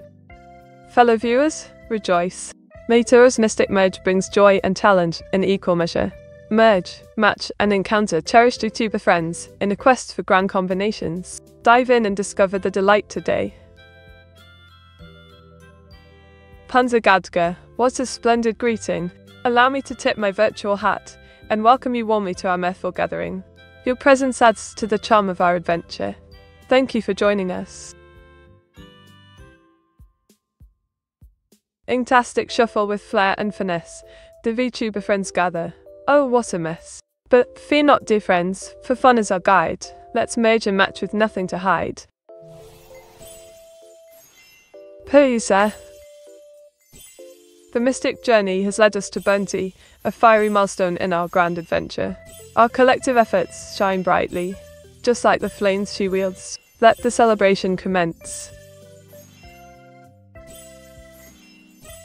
Fellow viewers, rejoice. Meteora's Mystic Mudge brings joy and challenge in equal measure. Merge, match and encounter cherished YouTuber friends in a quest for grand combinations. Dive in and discover the delight today. Panzergadga, what a splendid greeting. Allow me to tip my virtual hat and welcome you warmly to our mirthful gathering. Your presence adds to the charm of our adventure. Thank you for joining us. Inktastic shuffle with flair and finesse, the VTuber friends gather. Oh, what a mess. But fear not, dear friends, for fun is our guide. Let's merge and match with nothing to hide. Purisa. The mystic journey has led us to Burnti, a fiery milestone in our grand adventure. Our collective efforts shine brightly, just like the flames she wields. Let the celebration commence.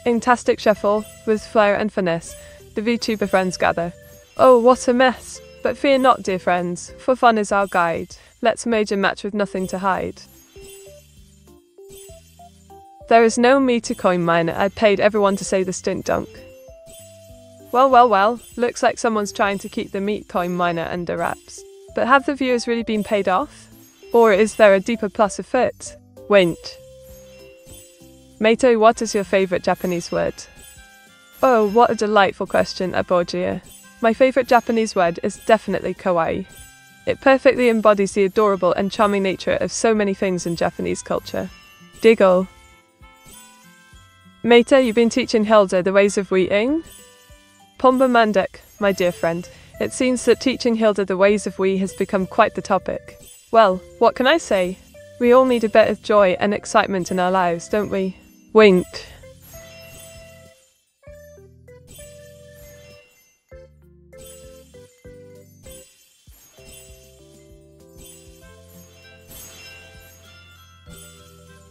Inktastic shuffle, with flair and finesse, the VTuber friends gather. Oh, what a mess! But fear not, dear friends, for fun is our guide. Let's merge and match with nothing to hide. There is no meter coin miner, I paid everyone to say this, dink dunk. Well, well, well, looks like someone's trying to keep the meat coin miner under wraps. But have the viewers really been paid off? Or is there a deeper plus afoot? Wint. Meito, what is your favourite Japanese word? Oh, what a delightful question, Aborgia. My favourite Japanese word is definitely kawaii. It perfectly embodies the adorable and charming nature of so many things in Japanese culture. Diggle. Meta, you've been teaching Hilda the ways of Wee-ing? Pomba Mandak, my dear friend, it seems that teaching Hilda the ways of Wee has become quite the topic. Well, what can I say? We all need a bit of joy and excitement in our lives, don't we? Wink.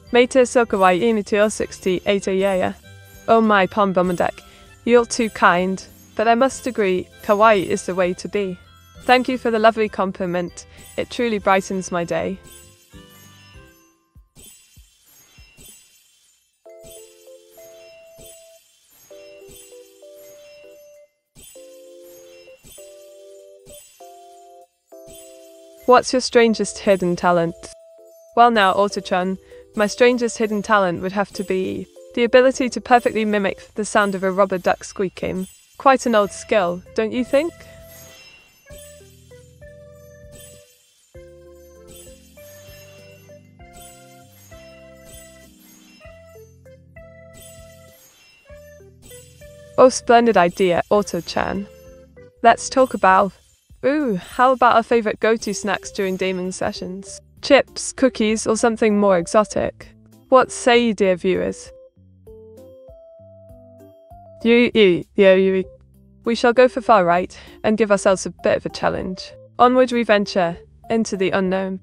Meta Sokawai Inutio sixty-eight. Oh my Pomba Mandak, you're too kind, but I must agree, kawaii is the way to be. Thank you for the lovely compliment, it truly brightens my day. What's your strangest hidden talent? Well now, Auto-chan, my strangest hidden talent would have to be the ability to perfectly mimic the sound of a rubber duck squeaking. Quite an old skill, don't you think? Oh, splendid idea, Otto-chan. Let's talk about... Ooh, how about our favourite go-to snacks during gaming sessions? Chips, cookies, or something more exotic? What say you, dear viewers? You, you, you, you. We shall go for far right and give ourselves a bit of a challenge. Onward we venture into the unknown.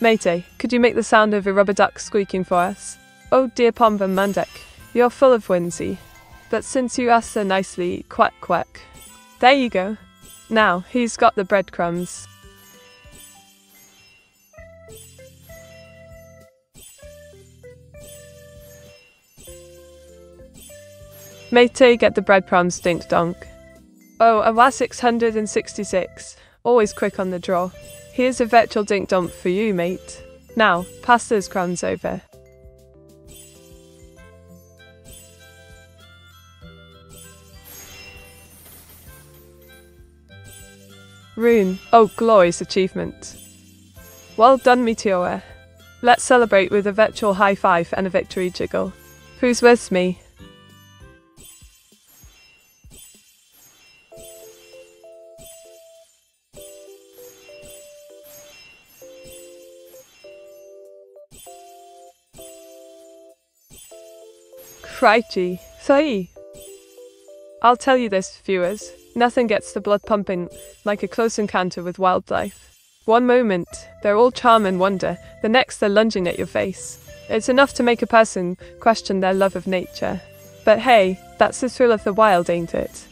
Matey, could you make the sound of a rubber duck squeaking for us? Oh dear Pomba Mandek, you're full of whimsy. But since you asked so nicely, quack quack. There you go. Now, who's got the breadcrumbs? Matey, get the breadcrumbs, dink donk. Oh, awa six hundred sixty-six. Always quick on the draw. Here's a virtual dink-dump for you, mate. Now, pass those crumbs over. Rune, oh glorious achievement. Well done, Meteora. Let's celebrate with a virtual high five and a victory jiggle. Who's with me? Crikey, say! I'll tell you this, viewers, nothing gets the blood pumping like a close encounter with wildlife. One moment, they're all charm and wonder, the next they're lunging at your face. It's enough to make a person question their love of nature. But hey, that's the thrill of the wild, ain't it?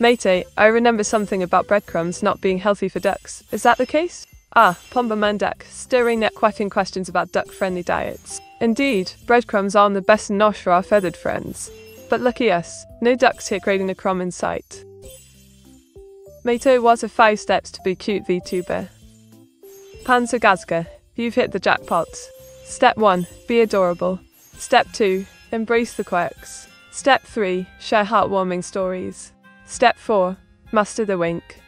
Matey, I remember something about breadcrumbs not being healthy for ducks. Is that the case? Ah, Pomba Mandak, stirring that quacking questions about duck-friendly diets. Indeed, breadcrumbs aren't the best nosh for our feathered friends. But lucky us, no ducks here creating a crumb in sight. Mato was a five steps to be cute VTuber. Panzergazga, you've hit the jackpot. Step one, be adorable. Step two, embrace the quirks. Step three, share heartwarming stories. Step four, master the wink.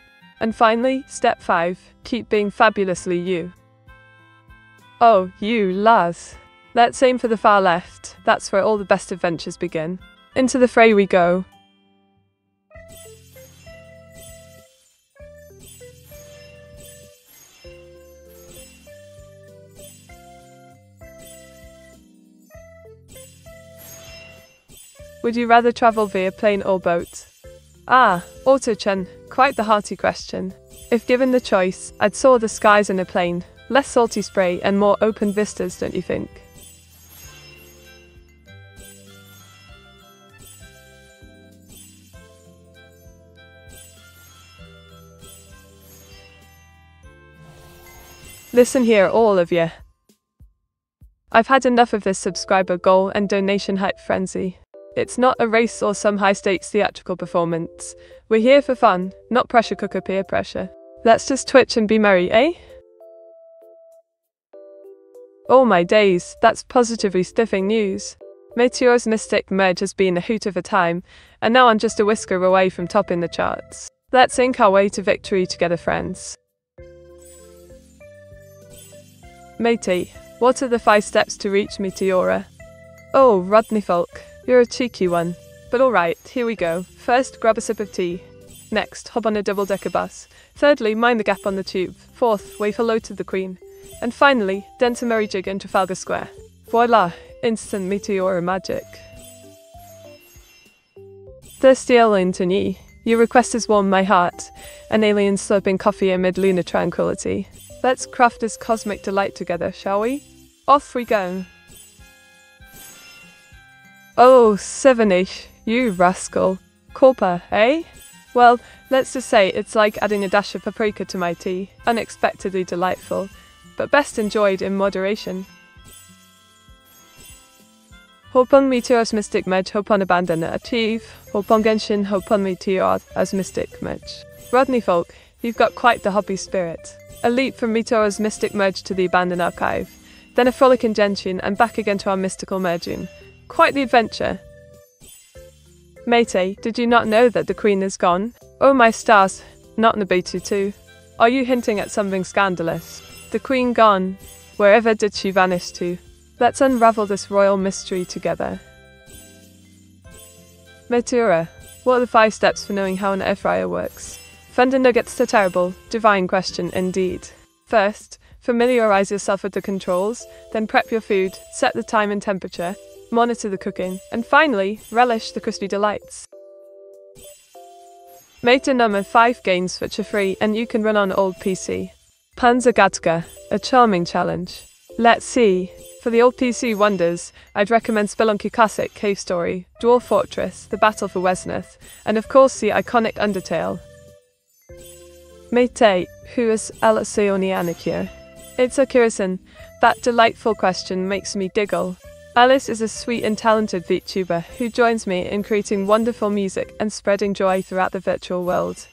And finally, step five, keep being fabulously you. Oh, you, Laz. Let's aim for the far left, that's where all the best adventures begin. Into the fray we go. Would you rather travel via plane or boat? Ah, Otto-chan, quite the hearty question. If given the choice, I'd soar the skies in a plane, less salty spray and more open vistas, don't you think? Listen here, all of you. I've had enough of this subscriber goal and donation hype frenzy. It's not a race or some high-stakes theatrical performance. We're here for fun, not pressure cooker peer pressure. Let's just twitch and be merry, eh? Oh my days, that's positively stiffing news. Meteor's Mystic Merge has been a hoot of a time, and now I'm just a whisker away from topping the charts. Let's ink our way to victory together, friends. Matey, what are the five steps to reach Meteora? Oh, Rodney Folk. You're a cheeky one. But alright, here we go. First, grab a sip of tea. Next, hop on a double-decker bus. Thirdly, mind the gap on the tube. Fourth, wave hello to the Queen. And finally, dent a merry jig in Trafalgar Square. Voila, instant Meteora magic. Thirsty alien to me, your request has warmed my heart. An alien slurping coffee amid lunar tranquility. Let's craft this cosmic delight together, shall we? Off we go. Oh, sevenish, you rascal. Corpa, eh? Well, let's just say it's like adding a dash of paprika to my tea. Unexpectedly delightful, but best enjoyed in moderation. Hopon Meteor's Mystic Merge, Hopon Abandon Achieve, Hopon Genshin, Hopon Meteor as Mystic Merge. Rodney Folk, you've got quite the hobby spirit. A leap from Meteor's Mystic Merge to the Abandon Archive, then a frolic in Genshin and back again to our mystical merging. Quite the adventure. Matey, did you not know that the Queen is gone? Oh my stars, not in the B twenty-two. Are you hinting at something scandalous? The Queen gone? Wherever did she vanish to? Let's unravel this royal mystery together. Matura. What are the five steps for knowing how an air fryer works? Thunder nuggets are terrible, divine question indeed. First, familiarise yourself with the controls, then prep your food, set the time and temperature, monitor the cooking, and finally, relish the crispy delights. Meta number five games which are free and you can run on old P C. Panzergatga, a charming challenge. Let's see. For the old P C wonders, I'd recommend Spelunky Classic Cave Story, Dwarf Fortress, The Battle for Wesneth, and of course the iconic Undertale. Meitei, who is Alaseonianikir? It's a Kirisen. That delightful question makes me giggle. Alice is a sweet and talented VTuber who joins me in creating wonderful music and spreading joy throughout the virtual world.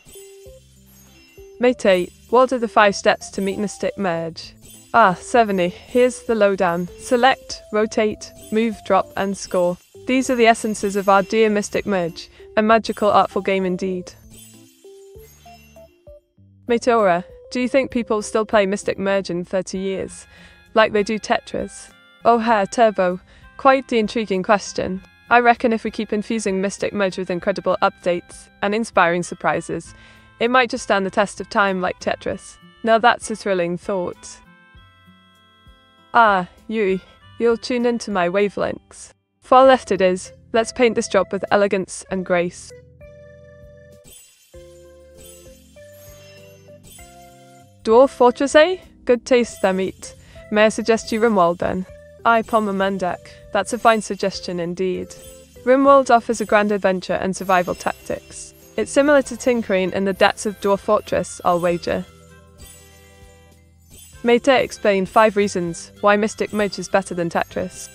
Meitei, what are the five steps to meet Mystic Merge? Ah, seventy, here's the lowdown. Select, rotate, move, drop, and score. These are the essences of our dear Mystic Merge, a magical, artful game indeed. Meteora, do you think people still play Mystic Merge in thirty years, like they do Tetris? Oh hair turbo, quite the intriguing question. I reckon if we keep infusing Mystic Merge with incredible updates and inspiring surprises, it might just stand the test of time like Tetris. Now that's a thrilling thought. Ah, Yui, you'll tune into my wavelengths. Far left it is, let's paint this job with elegance and grace. Dwarf Fortress, eh? Good taste their meat. May I suggest you Rimworld then? Aye, Pomamundak, that's a fine suggestion indeed. Rimworld offers a grand adventure and survival tactics. It's similar to Tin Crane in the depths of Dwarf Fortress, I'll wager. Meitei explained five reasons why Mystic Merge is better than Tetris.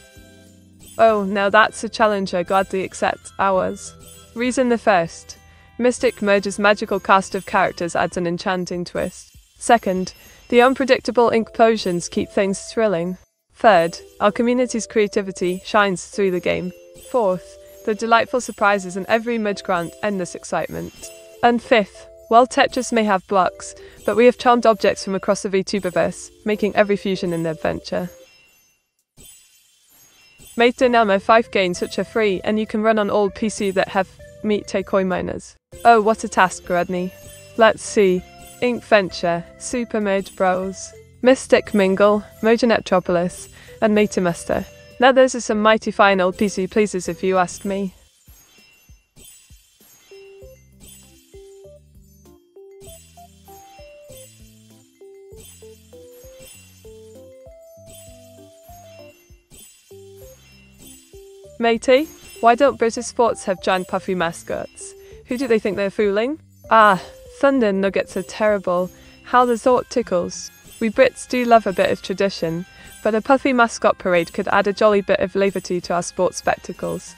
Oh, now that's a challenge I gladly accept, ours. Reason the first. Mystic Merge's magical cast of characters adds an enchanting twist. Second, the unpredictable implosions keep things thrilling. Third, our community's creativity shines through the game. Fourth, the delightful surprises in every Merge grant endless excitement. And fifth, while Tetris may have blocks, but we have charmed objects from across the VTuberverse, making every fusion an adventure. Meitei number five games which are free and you can run on old P C that have Meitei coin miners. Oh, what a task, Gradney. Let's see. Inkventure, Super Merge Bros, Mystic Mingle, Merge Metropolis, and Metamuster. Now those are some mighty fine old P C pleasers if you ask me. Matey, why don't British sports have giant puffy mascots? Who do they think they're fooling? Ah, thunder nuggets are terrible. How the thought tickles. We Brits do love a bit of tradition, but a puffy mascot parade could add a jolly bit of levity to our sports spectacles.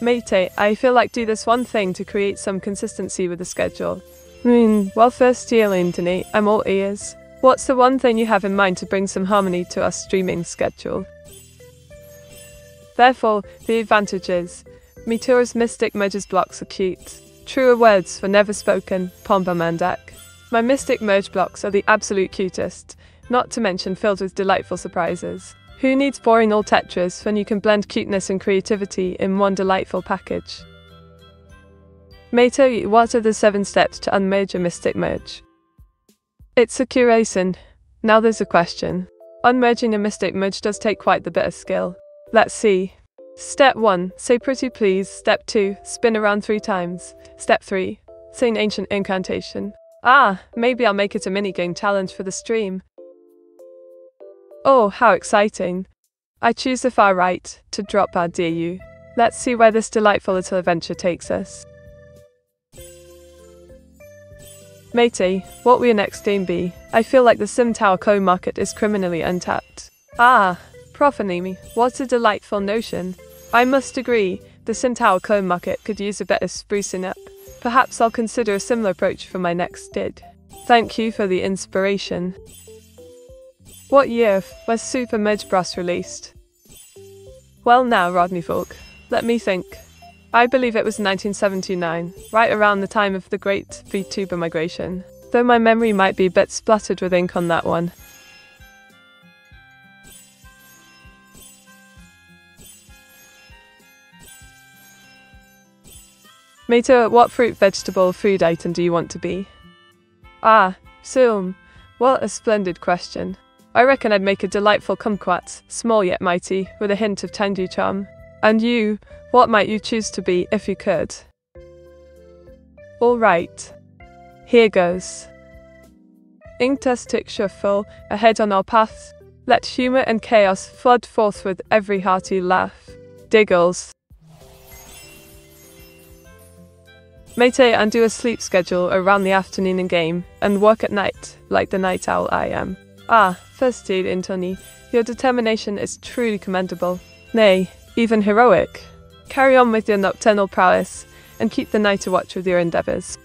Meitei, I feel like do this one thing to create some consistency with the schedule. Hmm, well first Elindini, I'm all ears. What's the one thing you have in mind to bring some harmony to our streaming schedule? Therefore, the advantages. Mitura's Mystic Merge's blocks are cute. Truer words for never spoken, Pomamundak. My Mystic Merge blocks are the absolute cutest, not to mention filled with delightful surprises. Who needs boring old Tetris when you can blend cuteness and creativity in one delightful package? Meitei, what are the seven steps to unmerge a Mystic Merge? It's a curation. Now there's a question. Unmerging a Mystic Merge does take quite the bit of skill. Let's see. Step one, say pretty please. Step two, spin around three times. Step three, say an ancient incantation. Ah, maybe I'll make it a minigame challenge for the stream. Oh, how exciting. I choose the far right to drop our dear you. Let's see where this delightful little adventure takes us. Meitei, what will your next game be? I feel like the Sim Tower Co market is criminally untapped. Ah, Profanimi, what a delightful notion. I must agree, the Sim Tower Co market could use a bit of sprucing up. Perhaps I'll consider a similar approach for my next did. Thank you for the inspiration. What year was Super Midge Bros released? Well now, Rodney Folk, let me think. I believe it was nineteen seventy-nine, right around the time of the great VTuber migration, though my memory might be a bit splattered with ink on that one. Mato, what fruit, vegetable, food item do you want to be? Ah, Soom, what a splendid question. I reckon I'd make a delightful kumquat, small yet mighty, with a hint of tangy charm. And you, what might you choose to be if you could? All right, here goes. Inktus tick shuffle, ahead on our paths. Let humour and chaos flood forth with every hearty laugh. Diggles. Mate, and do a sleep schedule around the afternoon and game, and work at night, like the night owl I am. Ah, first aid Intoni, your determination is truly commendable. Nay, even heroic. Carry on with your nocturnal prowess, and keep the night a watch with your endeavours.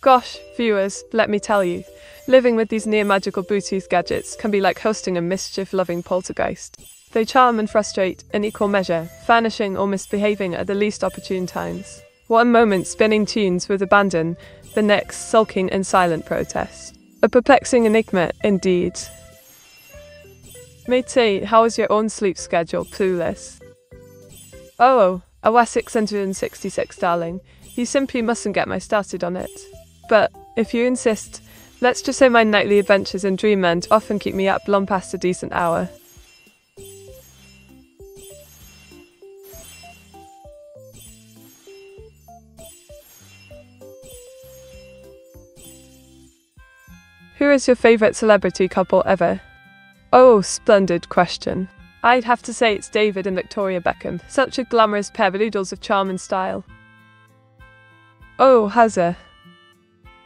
Gosh, viewers, let me tell you, living with these near-magical Bluetooth gadgets can be like hosting a mischief-loving poltergeist. They charm and frustrate in equal measure, vanishing or misbehaving at the least opportune times. One moment spinning tunes with abandon, the next sulking in silent protest. A perplexing enigma, indeed. Mate, how is your own sleep schedule, Clueless? Oh, awa six hundred sixty-six, darling. You simply mustn't get me started on it. But, if you insist, let's just say my nightly adventures in Dreamland often keep me up long past a decent hour. Who is your favourite celebrity couple ever? Oh, splendid question. I'd have to say it's David and Victoria Beckham, such a glamorous pair of oodles of charm and style. Oh, Hazza.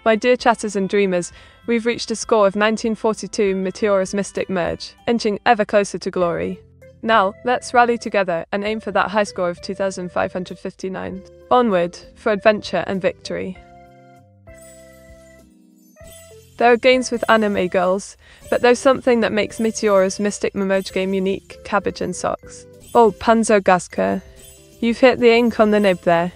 My dear chatters and dreamers, we've reached a score of nineteen forty-two Meteora's mystic merge, inching ever closer to glory. Now, let's rally together and aim for that high score of two thousand five hundred fifty-nine. Onward, for adventure and victory. There are games with anime girls, but there's something that makes Meteora's Mystic Merge game unique, cabbage and socks. Oh, Panzergasker. You've hit the ink on the nib there.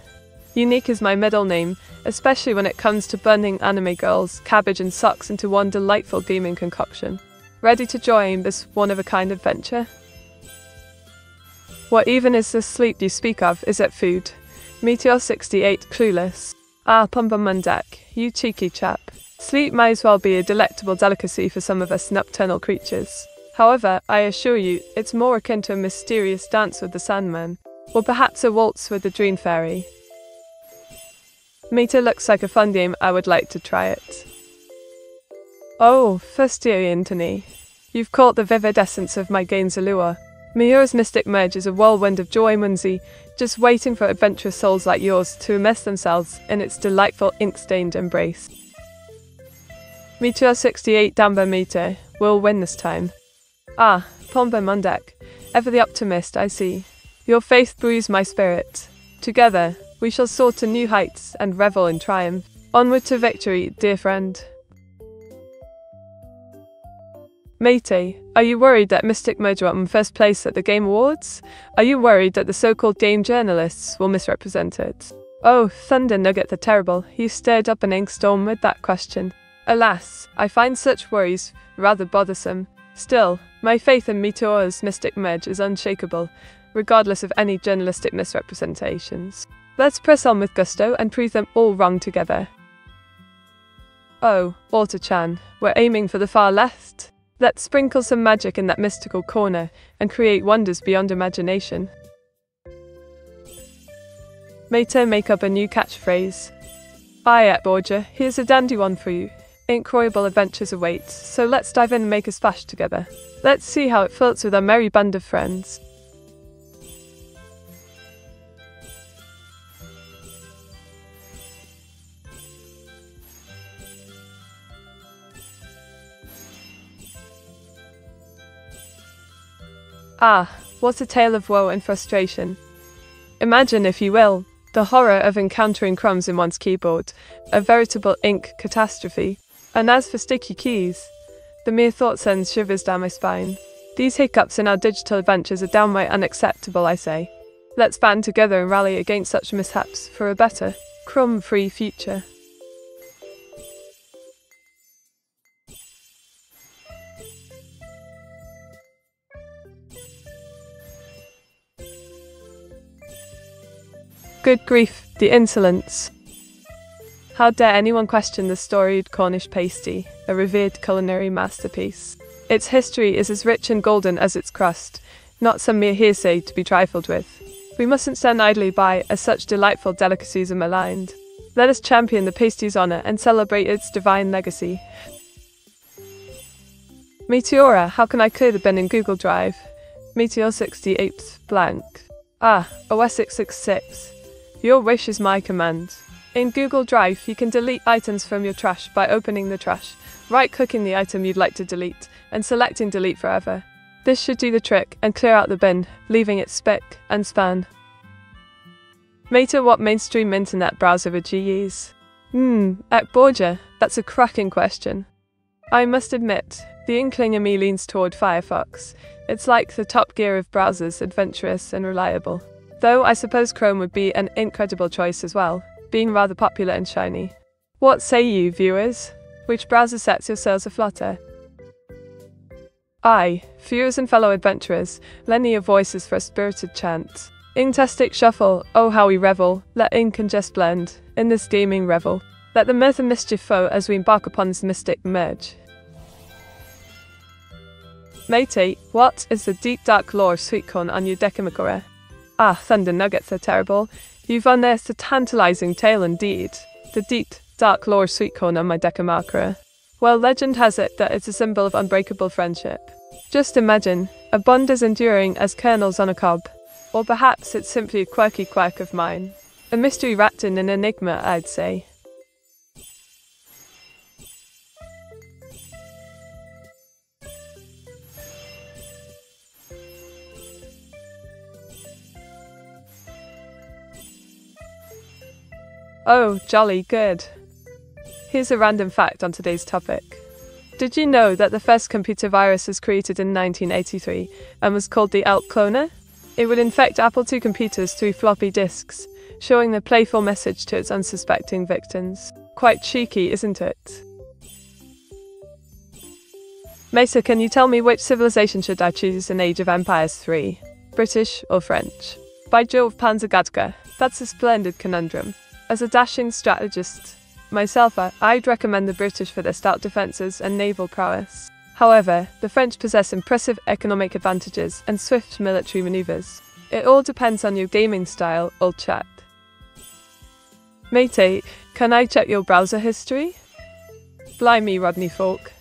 Unique is my middle name, especially when it comes to blending anime girls, cabbage and socks into one delightful gaming concoction. Ready to join this one-of-a-kind adventure? What even is this sleep you speak of? Is it food? Meteor sixty-eight, Clueless. Ah, Pumba Mundak, you cheeky chap. Sleep might as well be a delectable delicacy for some of us nocturnal creatures. However, I assure you, it's more akin to a mysterious dance with the Sandman, or perhaps a waltz with the Dream Fairy. Meta looks like a fun game, I would like to try it. Oh, Festieri Antony, you've caught the vivid essence of my game's allure. Meteora's Mystic Merge is a whirlwind of joy munsey, just waiting for adventurous souls like yours to immerse themselves in its delightful ink-stained embrace. Meteor sixty-eight Damba Meter will win this time. Ah, Pomba Mundak, ever the optimist, I see. Your faith brews my spirit. Together, we shall soar to new heights and revel in triumph. Onward to victory, dear friend. Mate, are you worried that Mystic Merge won first place at the Game Awards? Are you worried that the so-called game journalists will misrepresent it? Oh, Thunder Nugget the Terrible, you stirred up an ink storm with that question. Alas, I find such worries rather bothersome. Still, my faith in Meteor's Mystic Merge is unshakable, regardless of any journalistic misrepresentations. Let's press on with gusto and prove them all wrong together. Oh, Auto-chan, we're aiming for the far left. Let's sprinkle some magic in that mystical corner and create wonders beyond imagination. Mater, make up a new catchphrase. Aye at Borgia, here's a dandy one for you. Incroyable adventures await, so let's dive in and make a splash together. Let's see how it floats with our merry band of friends. Ah, what a tale of woe and frustration. Imagine, if you will, the horror of encountering crumbs in one's keyboard, a veritable ink catastrophe. And as for sticky keys, the mere thought sends shivers down my spine. These hiccups in our digital adventures are downright unacceptable, I say. Let's band together and rally against such mishaps for a better, crumb-free future. Good grief, the insolence. How dare anyone question the storied Cornish pasty, a revered culinary masterpiece. Its history is as rich and golden as its crust, not some mere hearsay to be trifled with. We mustn't stand idly by as such delightful delicacies are maligned. Let us champion the pasty's honour and celebrate its divine legacy. Meteora, how can I clear the bin in Google Drive? Meteor sixty-eight blank. Ah, O S six six six. Your wish is my command. In Google Drive, you can delete items from your trash by opening the trash, right-clicking the item you'd like to delete, and selecting Delete Forever. This should do the trick and clear out the bin, leaving it spick and span. Mater, what mainstream internet browser would you use? Hmm, Ekborgia, that's a cracking question. I must admit, the inkling of me leans toward Firefox. It's like the Top Gear of browsers, adventurous and reliable. Though I suppose Chrome would be an incredible choice as well, being rather popular and shiny. What say you, viewers? Which browser sets your sails aflutter? I, viewers and fellow adventurers, lend your voices for a spirited chant. Inktastic shuffle, oh how we revel, let ink and jest blend, in this gaming revel. Let the mirth and mischief flow as we embark upon this mystic merge. Matey, what is the deep dark lore of sweetcorn on your Decamacora? Ah, thunder nuggets are terrible. You've unearthed a tantalizing tale indeed. The deep dark lore of sweetcorn on my Decamacora. Well, legend has it that it's a symbol of unbreakable friendship. Just imagine, a bond as enduring as kernels on a cob. Or perhaps it's simply a quirky quirk of mine. A mystery wrapped in an enigma, I'd say. Oh, jolly good. Here's a random fact on today's topic. Did you know that the first computer virus was created in nineteen eighty-three and was called the Alp Cloner? It would infect Apple two computers through floppy disks, showing the playful message to its unsuspecting victims. Quite cheeky, isn't it? Mesa, can you tell me which civilization should I choose in Age of Empires three? British or French? By Jove, Panzergadka, that's a splendid conundrum. As a dashing strategist myself, I'd recommend the British for their stout defences and naval prowess. However, the French possess impressive economic advantages and swift military manoeuvres. It all depends on your gaming style, old chap. Matey, can I check your browser history? Blimey, Rodney Falk.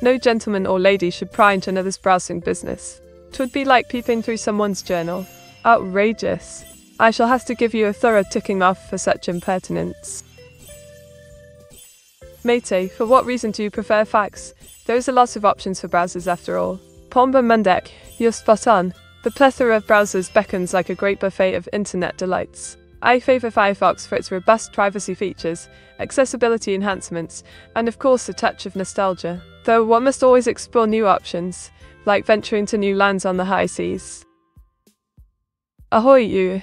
No gentleman or lady should pry into another's browsing business. 'Twould be like peeping through someone's journal. Outrageous. I shall have to give you a thorough ticking off for such impertinence. Matey, for what reason do you prefer fax? There is a lot of options for browsers after all. Pomba Mundek, you're spot on. The plethora of browsers beckons like a great buffet of internet delights. I favour Firefox for its robust privacy features, accessibility enhancements, and of course a touch of nostalgia. Though one must always explore new options, like venturing to new lands on the high seas. Ahoy you!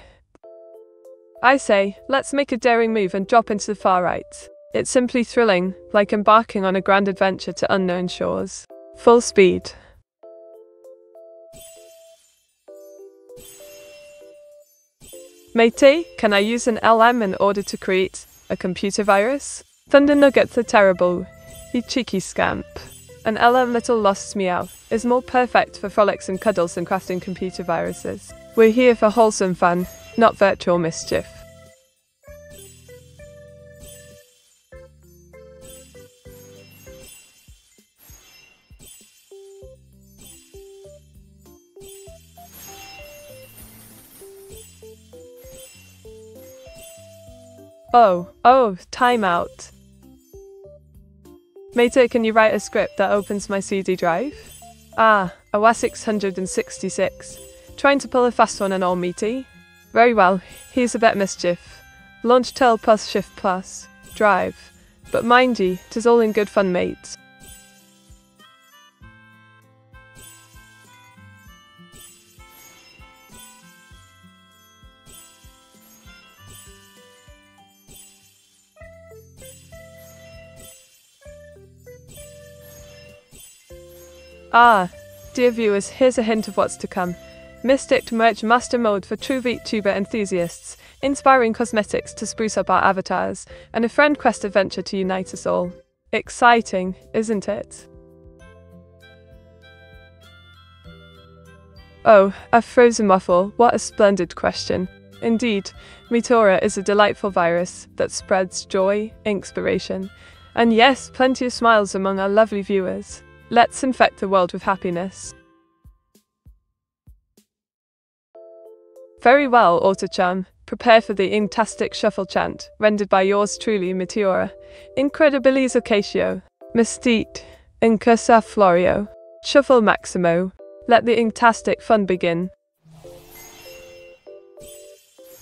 I say, let's make a daring move and drop into the far right. It's simply thrilling, like embarking on a grand adventure to unknown shores. Full speed. Matey, can I use an L M in order to create a computer virus? Thunder nuggets are terrible, you cheeky scamp. An L M, little lost meow, is more perfect for frolics and cuddles than crafting computer viruses. We're here for wholesome fun, not virtual mischief. Oh, oh, time out. Mater, can you write a script that opens my C D drive? Ah, I was six hundred sixty-six. Trying to pull a fast one and all, meaty? Very well, here's a bit mischief. Launch tail plus shift plus drive. But mind ye, 'tis all in good fun, mates. Ah, dear viewers, here's a hint of what's to come. Mystic Merch Master Mode for true VTuber enthusiasts, inspiring cosmetics to spruce up our avatars, and a friend quest adventure to unite us all. Exciting, isn't it? Oh, a frozen waffle, what a splendid question. Indeed, Meteora is a delightful virus that spreads joy, inspiration, and yes, plenty of smiles among our lovely viewers. Let's infect the world with happiness. Very well, Autochan. Prepare for the intastic shuffle chant, rendered by yours truly, Meteora. Incredibilis Ocasio. Mystique. Incursa Florio. Shuffle Maximo. Let the intastic fun begin.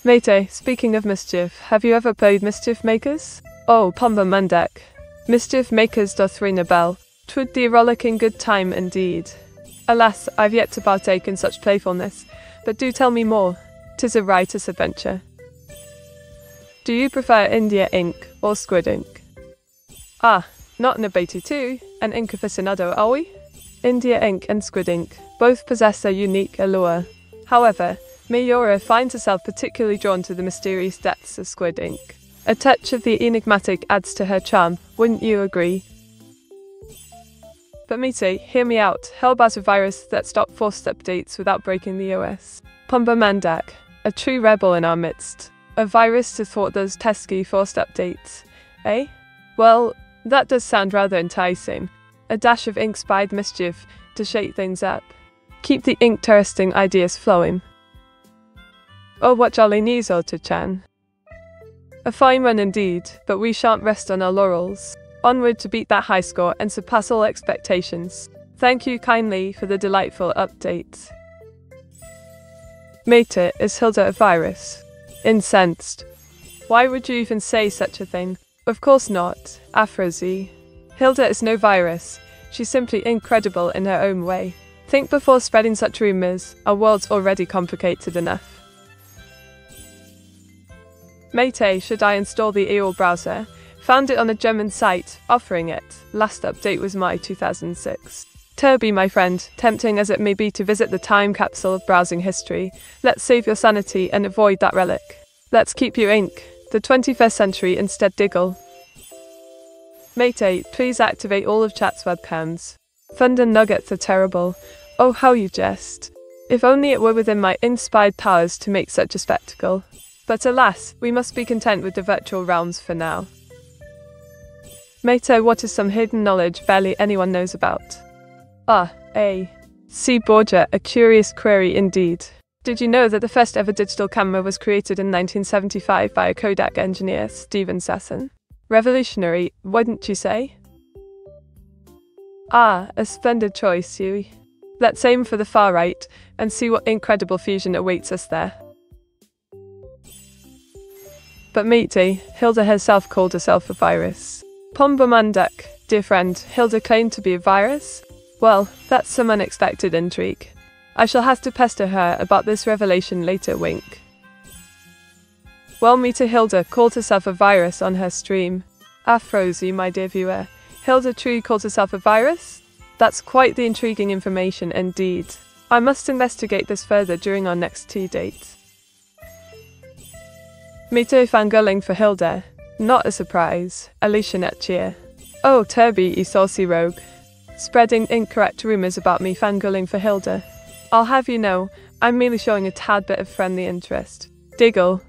Mate, speaking of mischief, have you ever played Mischief Makers? Oh, Pomba Mundek. Mischief Makers doth ring a bell. 'Twould thee rollick in good time indeed. Alas, I've yet to partake in such playfulness, but do tell me more. 'Tis a riotous adventure. Do you prefer India ink or squid ink? Ah, not Nabatu too, and Ink aficionado, are we? India ink and squid ink both possess their unique allure. However, Meteora finds herself particularly drawn to the mysterious depths of squid ink. A touch of the enigmatic adds to her charm, wouldn't you agree? But Mete, hear me out. Hellbars a virus that stopped forced updates without breaking the O S. Pomba Mandak, a true rebel in our midst. A virus to thwart those pesky forced updates, eh? Well, that does sound rather enticing. A dash of ink-spied mischief to shake things up. Keep the ink-interesting ideas flowing. Oh, what jolly news, Oto-chan. A fine run indeed, but we shan't rest on our laurels. Onward to beat that high score and surpass all expectations. Thank you kindly for the delightful update. Meta, is Hilda a virus? Incensed. Why would you even say such a thing? Of course not, Afrozy. Hilda is no virus. She's simply incredible in her own way. Think before spreading such rumors. Our world's already complicated enough. Meta, should I install the E O L browser? Found it on a German site, offering it. Last update was May two thousand six. Turby, my friend, tempting as it may be to visit the time capsule of browsing history, let's save your sanity and avoid that relic. Let's keep you ink, the twenty-first century instead diggle. Mate, please activate all of chat's webcams. Thunder nuggets are terrible. Oh, how you jest. If only it were within my inspired powers to make such a spectacle. But alas, we must be content with the virtual realms for now. Mate, what is some hidden knowledge barely anyone knows about? Ah, eh. See Borgia, a curious query indeed. Did you know that the first ever digital camera was created in nineteen seventy-five by a Kodak engineer, Steven Sasson? Revolutionary, wouldn't you say? Ah, a splendid choice, Yui. Let's aim for the far right and see what incredible fusion awaits us there. But matey, Hilda herself called herself a virus. Pomba Mandak, dear friend, Hilda claimed to be a virus? Well, that's some unexpected intrigue. I shall have to pester her about this revelation later, wink. Well, Meta Hilda called herself a virus on her stream. Afrozy, my dear viewer, Hilda truly called herself a virus? That's quite the intriguing information indeed. I must investigate this further during our next tea date. Meta fangirling for Hilda. Not a surprise, Alicia Netcheer. Oh, Turby, you saucy rogue. Spreading incorrect rumours about me fangirling for Hilda. I'll have you know, I'm merely showing a tad bit of friendly interest. Diggle.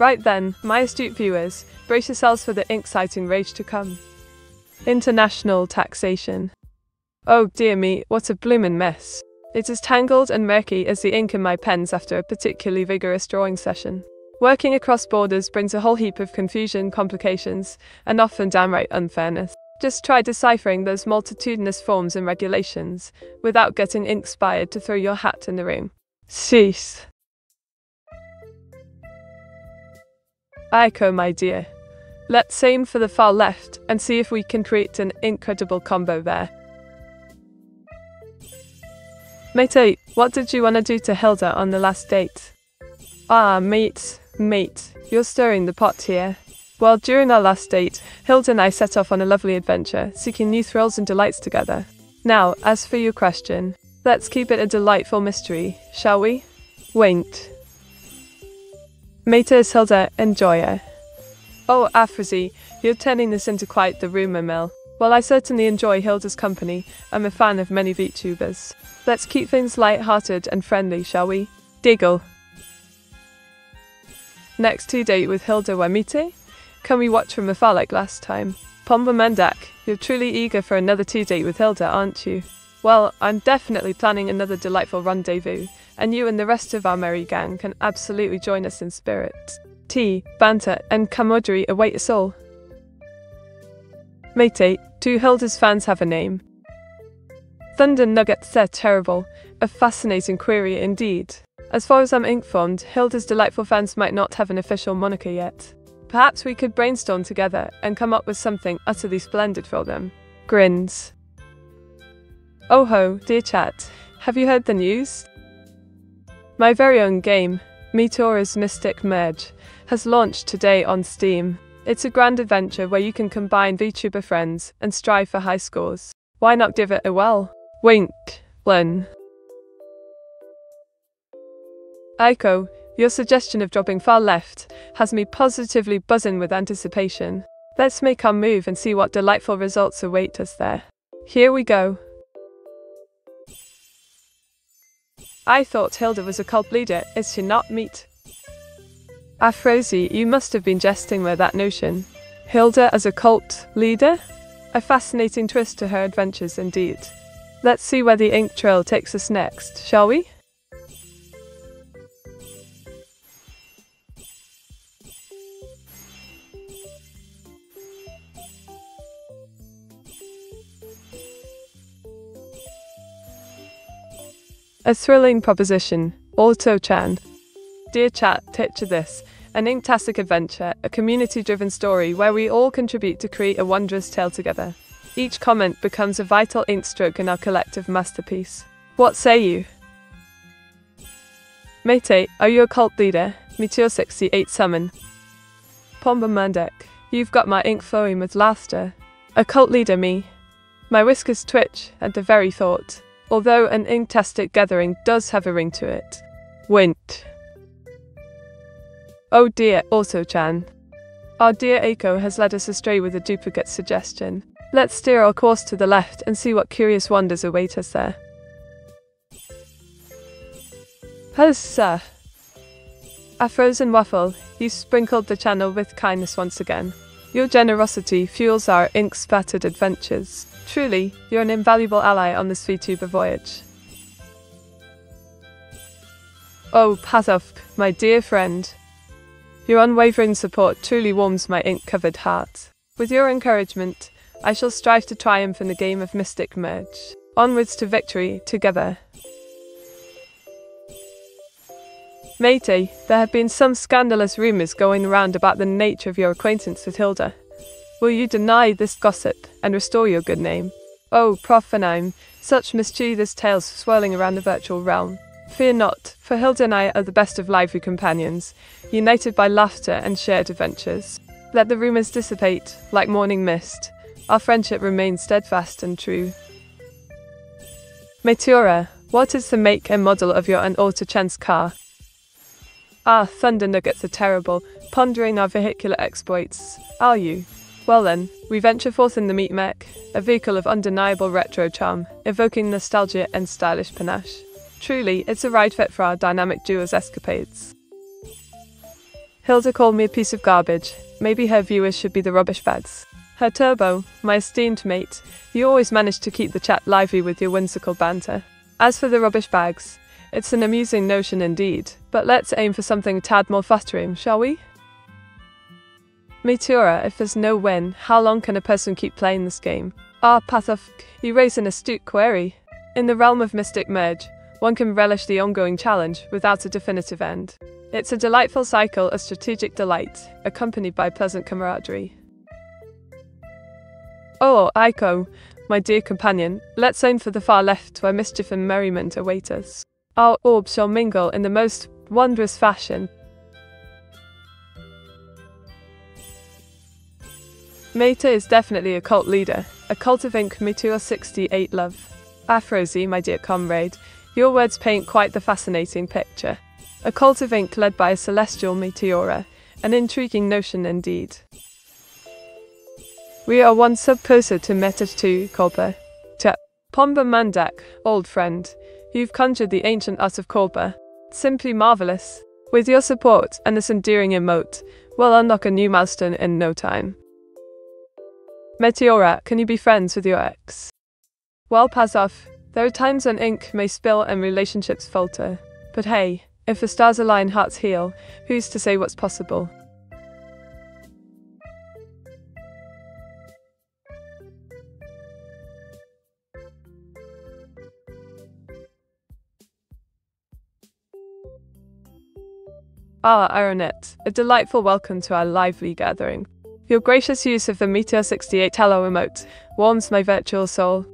Right then, my astute viewers, brace yourselves for the ink-citing rage to come. International taxation. Oh dear me, what a bloomin' mess. It's as tangled and murky as the ink in my pens after a particularly vigorous drawing session. Working across borders brings a whole heap of confusion, complications, and often downright unfairness. Just try deciphering those multitudinous forms and regulations without getting inspired to throw your hat in the room. Cease. Aiko, my dear. Let's aim for the far left and see if we can create an incredible combo there. Matey, what did you want to do to Hilda on the last date? Ah, mate, mate, you're stirring the pot here. Well, during our last date, Hilda and I set off on a lovely adventure, seeking new thrills and delights together. Now, as for your question, let's keep it a delightful mystery, shall we? Wait. Mate is Hilda, enjoyer. Oh, Afrosy, you're turning this into quite the rumour mill. While I certainly enjoy Hilda's company, I'm a fan of many VTubers. Let's keep things light-hearted and friendly, shall we? Diggle. Next to date with Hilda Wamite? Can we watch from afar like last time? Pomba Mendak, you're truly eager for another tea date with Hilda, aren't you? Well, I'm definitely planning another delightful rendezvous, and you and the rest of our merry gang can absolutely join us in spirit. Tea, banter, and camaraderie await us all. Matey, do Hilda's fans have a name? Thunder Nuggets, they're terrible. A fascinating query indeed. As far as I'm informed, Hilda's delightful fans might not have an official moniker yet. Perhaps we could brainstorm together and come up with something utterly splendid for them. Grins. Oh ho, dear chat, have you heard the news? My very own game, Meteora's Mystic Merge, has launched today on Steam. It's a grand adventure where you can combine VTuber friends and strive for high scores. Why not give it a whirl? Wink, Len. Aiko, your suggestion of dropping far left has me positively buzzing with anticipation. Let's make our move and see what delightful results await us there. Here we go. I thought Hilda was a cult leader, is she not, meet? Afrosy, you must have been jesting with that notion. Hilda as a cult leader? A fascinating twist to her adventures indeed. Let's see where the ink trail takes us next, shall we? A thrilling proposition, Auto-chan. Dear chat, picture this, an inktastic adventure, a community-driven story where we all contribute to create a wondrous tale together. Each comment becomes a vital ink stroke in our collective masterpiece. What say you? Mate, are you a cult leader? Meteor sixty-eight summon. Pomba Mandek, you've got my ink flowing with laughter. A cult leader, me. My whiskers twitch at the very thought, although an inktastic gathering does have a ring to it. Wint. Oh dear, Auto-chan. Our dear Aiko has led us astray with a duplicate suggestion. Let's steer our course to the left and see what curious wonders await us there. Huzzah! Afrozen Waffle, you sprinkled the channel with kindness once again. Your generosity fuels our ink-spattered adventures. Truly, you're an invaluable ally on this VTuber voyage. Oh, Pazov, my dear friend. Your unwavering support truly warms my ink-covered heart. With your encouragement, I shall strive to triumph in the game of Mystic Merge. Onwards to victory, together. Matey, there have been some scandalous rumours going around about the nature of your acquaintance with Hilda. Will you deny this gossip and restore your good name? Oh, Profanime, such mischievous tales swirling around the virtual realm. Fear not, for Hilda and I are the best of lively companions, united by laughter and shared adventures. Let the rumours dissipate, like morning mist. Our friendship remains steadfast and true. Meteora, what is the make and model of your and Auto-chan's car? Ah, Thunder Nuggets are terrible, pondering our vehicular exploits, are you? Well then, we venture forth in the Meat Mech, a vehicle of undeniable retro charm, evoking nostalgia and stylish panache. Truly, it's a ride fit for our dynamic duo's escapades. Hilda called me a piece of garbage. Maybe her viewers should be the rubbish bags. Her Turbo, my esteemed mate, you always manage to keep the chat lively with your whimsical banter. As for the rubbish bags, it's an amusing notion indeed, but let's aim for something a tad more flattering, shall we? Meteora, if there's no win, how long can a person keep playing this game? Ah, Pathof, you raise an astute query. In the realm of Mystic Merge, one can relish the ongoing challenge without a definitive end. It's a delightful cycle of strategic delight, accompanied by pleasant camaraderie. Oh, Aiko, my dear companion, let's aim for the far left where mischief and merriment await us. Our orbs shall mingle in the most wondrous fashion. Meta is definitely a cult leader, a cult of Incorporated. Meteor sixty-eight love. Afrozy, my dear comrade, your words paint quite the fascinating picture. A cult of Incorporated led by a celestial Meteora, an intriguing notion indeed. We are one sub closer to Meta two Korpa. To Pomba Mandak, old friend, you've conjured the ancient art of Korpa. Simply marvellous. With your support and this endearing emote, we'll unlock a new milestone in no time. Meteora, can you be friends with your ex? Well, Pazov, there are times when ink may spill and relationships falter. But hey, if the stars align, hearts heal, who's to say what's possible? Ah, Aronet, a delightful welcome to our lively gathering. Your gracious use of the Meteor sixty-eight Hello emote warms my virtual soul.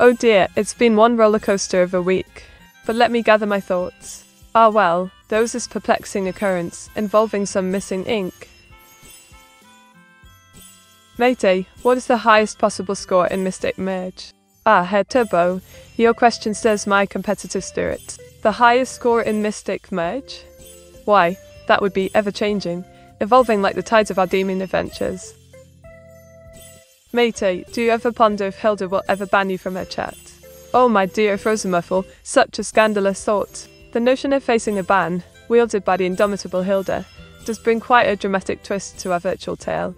Oh dear, it's been one roller coaster of a week. But let me gather my thoughts. Ah well, there was this perplexing occurrence involving some missing ink. Mate, what is the highest possible score in Mystic Merge? Ah, Herr Turbo, your question stirs my competitive spirit. The highest score in Mystic Merge? Why, that would be ever-changing, evolving like the tides of our demon adventures. Mate, do you ever ponder if Hilda will ever ban you from her chat? Oh my dear Frozenmuffle, such a scandalous thought. The notion of facing a ban, wielded by the indomitable Hilda, does bring quite a dramatic twist to our virtual tale.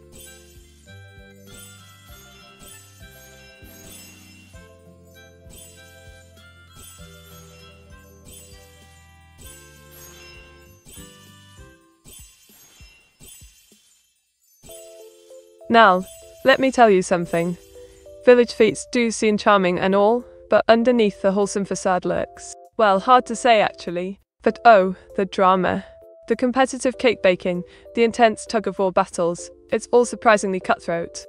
Now, let me tell you something. Village feats do seem charming and all, but underneath the wholesome facade lurks. Well, hard to say actually. But oh, the drama. The competitive cake baking, the intense tug-of-war battles, it's all surprisingly cutthroat.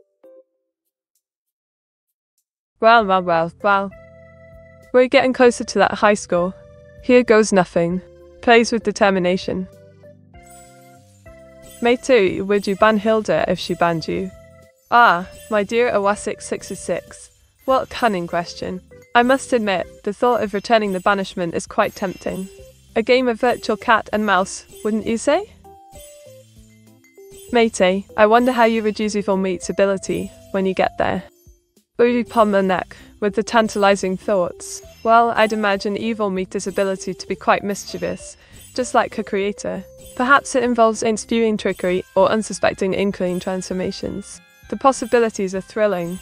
Well, well, well, well. We're getting closer to that high score. Here goes nothing. Plays with determination. Mate, would you ban Hilda if she banned you? Ah, my dear Owasik sixty-six, what a cunning question. I must admit, the thought of returning the banishment is quite tempting. A game of virtual cat and mouse, wouldn't you say? Mate, I wonder how you reduce evil meat's ability when you get there. Uli Pomernak, with the tantalizing thoughts. Well, I'd imagine evil meat is ability to be quite mischievous, just like her creator. Perhaps it involves spewing trickery or unsuspecting inkling transformations. The possibilities are thrilling.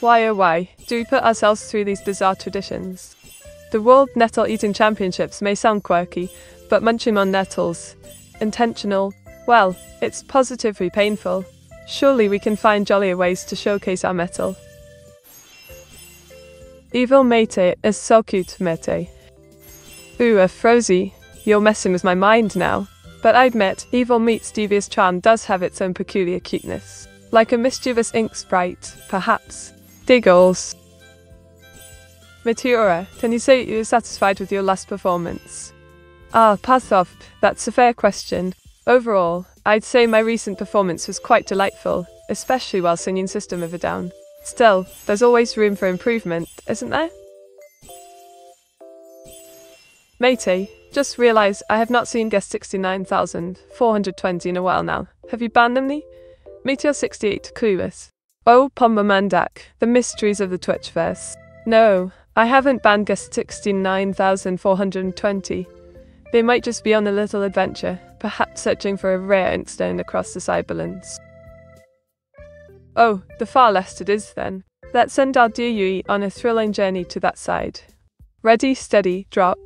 Why oh why do we put ourselves through these bizarre traditions? The World Nettle Eating Championships may sound quirky, but munching on nettles, intentional, well, it's positively painful. Surely we can find jollier ways to showcase our metal. Evil Mete is so cute, Mete. Ooh, a Frozy, you're messing with my mind now. But I admit, Evil Meat's devious charm does have its own peculiar cuteness. Like a mischievous ink sprite, perhaps. Diggles. Meteora, can you say you're satisfied with your last performance? Ah, Pathov, that's a fair question. Overall, I'd say my recent performance was quite delightful, especially while singing System of a Down. Still, there's always room for improvement, isn't there? Matey, just realised I have not seen guest sixty-nine thousand four hundred twenty in a while now. Have you banned them, nee? Meteor sixty-eight Clueless. Oh, Pombamandak, the mysteries of the Twitchverse. No, I haven't banned guest sixty-nine thousand four hundred twenty. They might just be on a little adventure, perhaps searching for a rare instone across the Cyberlands. Oh, the far less it is then. Let's send our dear Yui on a thrilling journey to that side. Ready, steady, drop.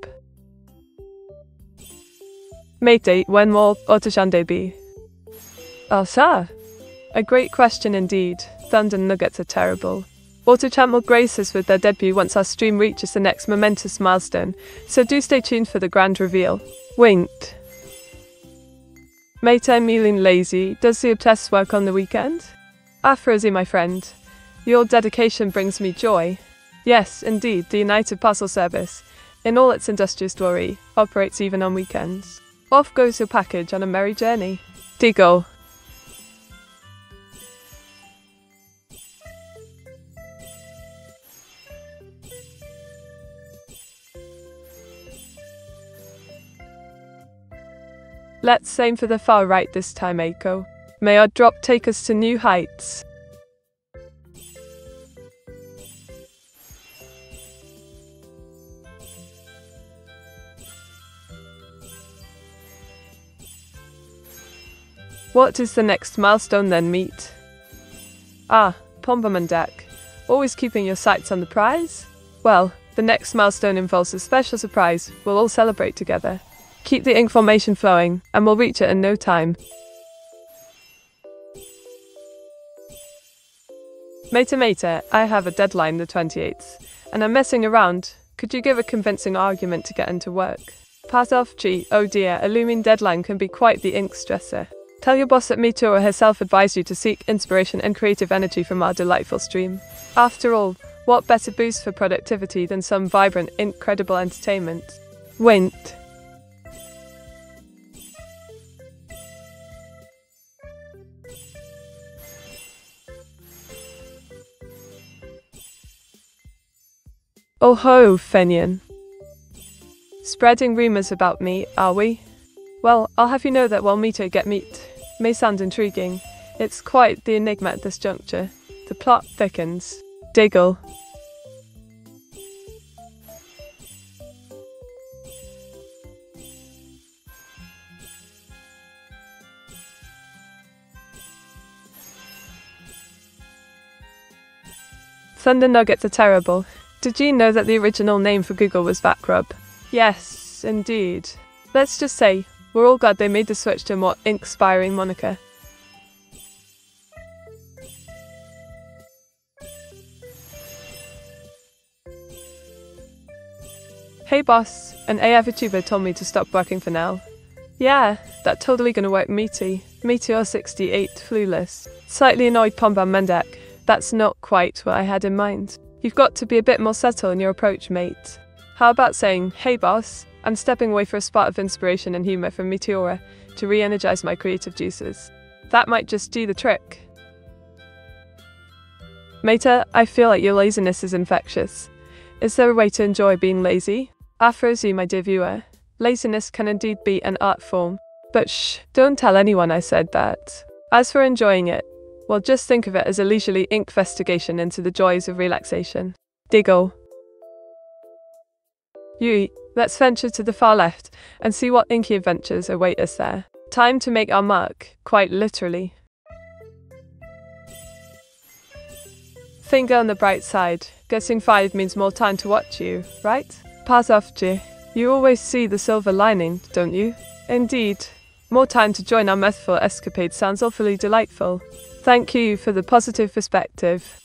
Matey, when will Otoshande? Oh, sir. A great question indeed. Thunder nuggets are terrible. Autochamp will grace us with their debut once our stream reaches the next momentous milestone, so do stay tuned for the grand reveal. Winked. Matey Mealing Lazy, does the obsessed work on the weekend? Ah, Rosie, my friend, your dedication brings me joy. Yes, indeed, the United Parcel Service, in all its industrious glory, operates even on weekends. Off goes your package on a merry journey. Deagle. Let's aim for the far right this time, Eiko. May our drop take us to new heights. What is the next milestone then, meet? Ah, Pombamandak. Always keeping your sights on the prize? Well, the next milestone involves a special surprise we'll all celebrate together. Keep the ink formation flowing, and we'll reach it in no time. Mater Mater, I have a deadline the twenty-eighth, and I'm messing around. Could you give a convincing argument to get into work? Patofchi, oh dear, a looming deadline can be quite the ink stressor. Tell your boss that Meteora herself advised you to seek inspiration and creative energy from our delightful stream. After all, what better boost for productivity than some vibrant, incredible entertainment? Wint. Oh ho, Fenian. Spreading rumours about me, are we? Well, I'll have you know that while Mito get meat may sound intriguing, it's quite the enigma at this juncture. The plot thickens. Diggle. Thunder nuggets are terrible. Did you know that the original name for Google was Backrub? Yes, indeed. Let's just say, we're all glad they made the switch to a more inspiring moniker. Hey boss, an A I VTuber told me to stop working for now. Yeah, that totally gonna work meaty. Meteor sixty-eight Clueless. Slightly annoyed Pombamandak, that's not quite what I had in mind. You've got to be a bit more subtle in your approach, mate. How about saying, hey boss, I'm stepping away for a spark of inspiration and humour from Meteora to re-energise my creative juices. That might just do the trick. Mater, I feel like your laziness is infectious. Is there a way to enjoy being lazy? Afrozy, my dear viewer, laziness can indeed be an art form. But shh, don't tell anyone I said that. As for enjoying it, well, just think of it as a leisurely investigation into the joys of relaxation. Diggle. Yui, let's venture to the far left and see what inky adventures await us there. Time to make our mark, quite literally. Finger on the bright side. Getting fired means more time to watch you, right? Patofchi, you always see the silver lining, don't you? Indeed. More time to join our mirthful escapade sounds awfully delightful. Thank you for the positive perspective.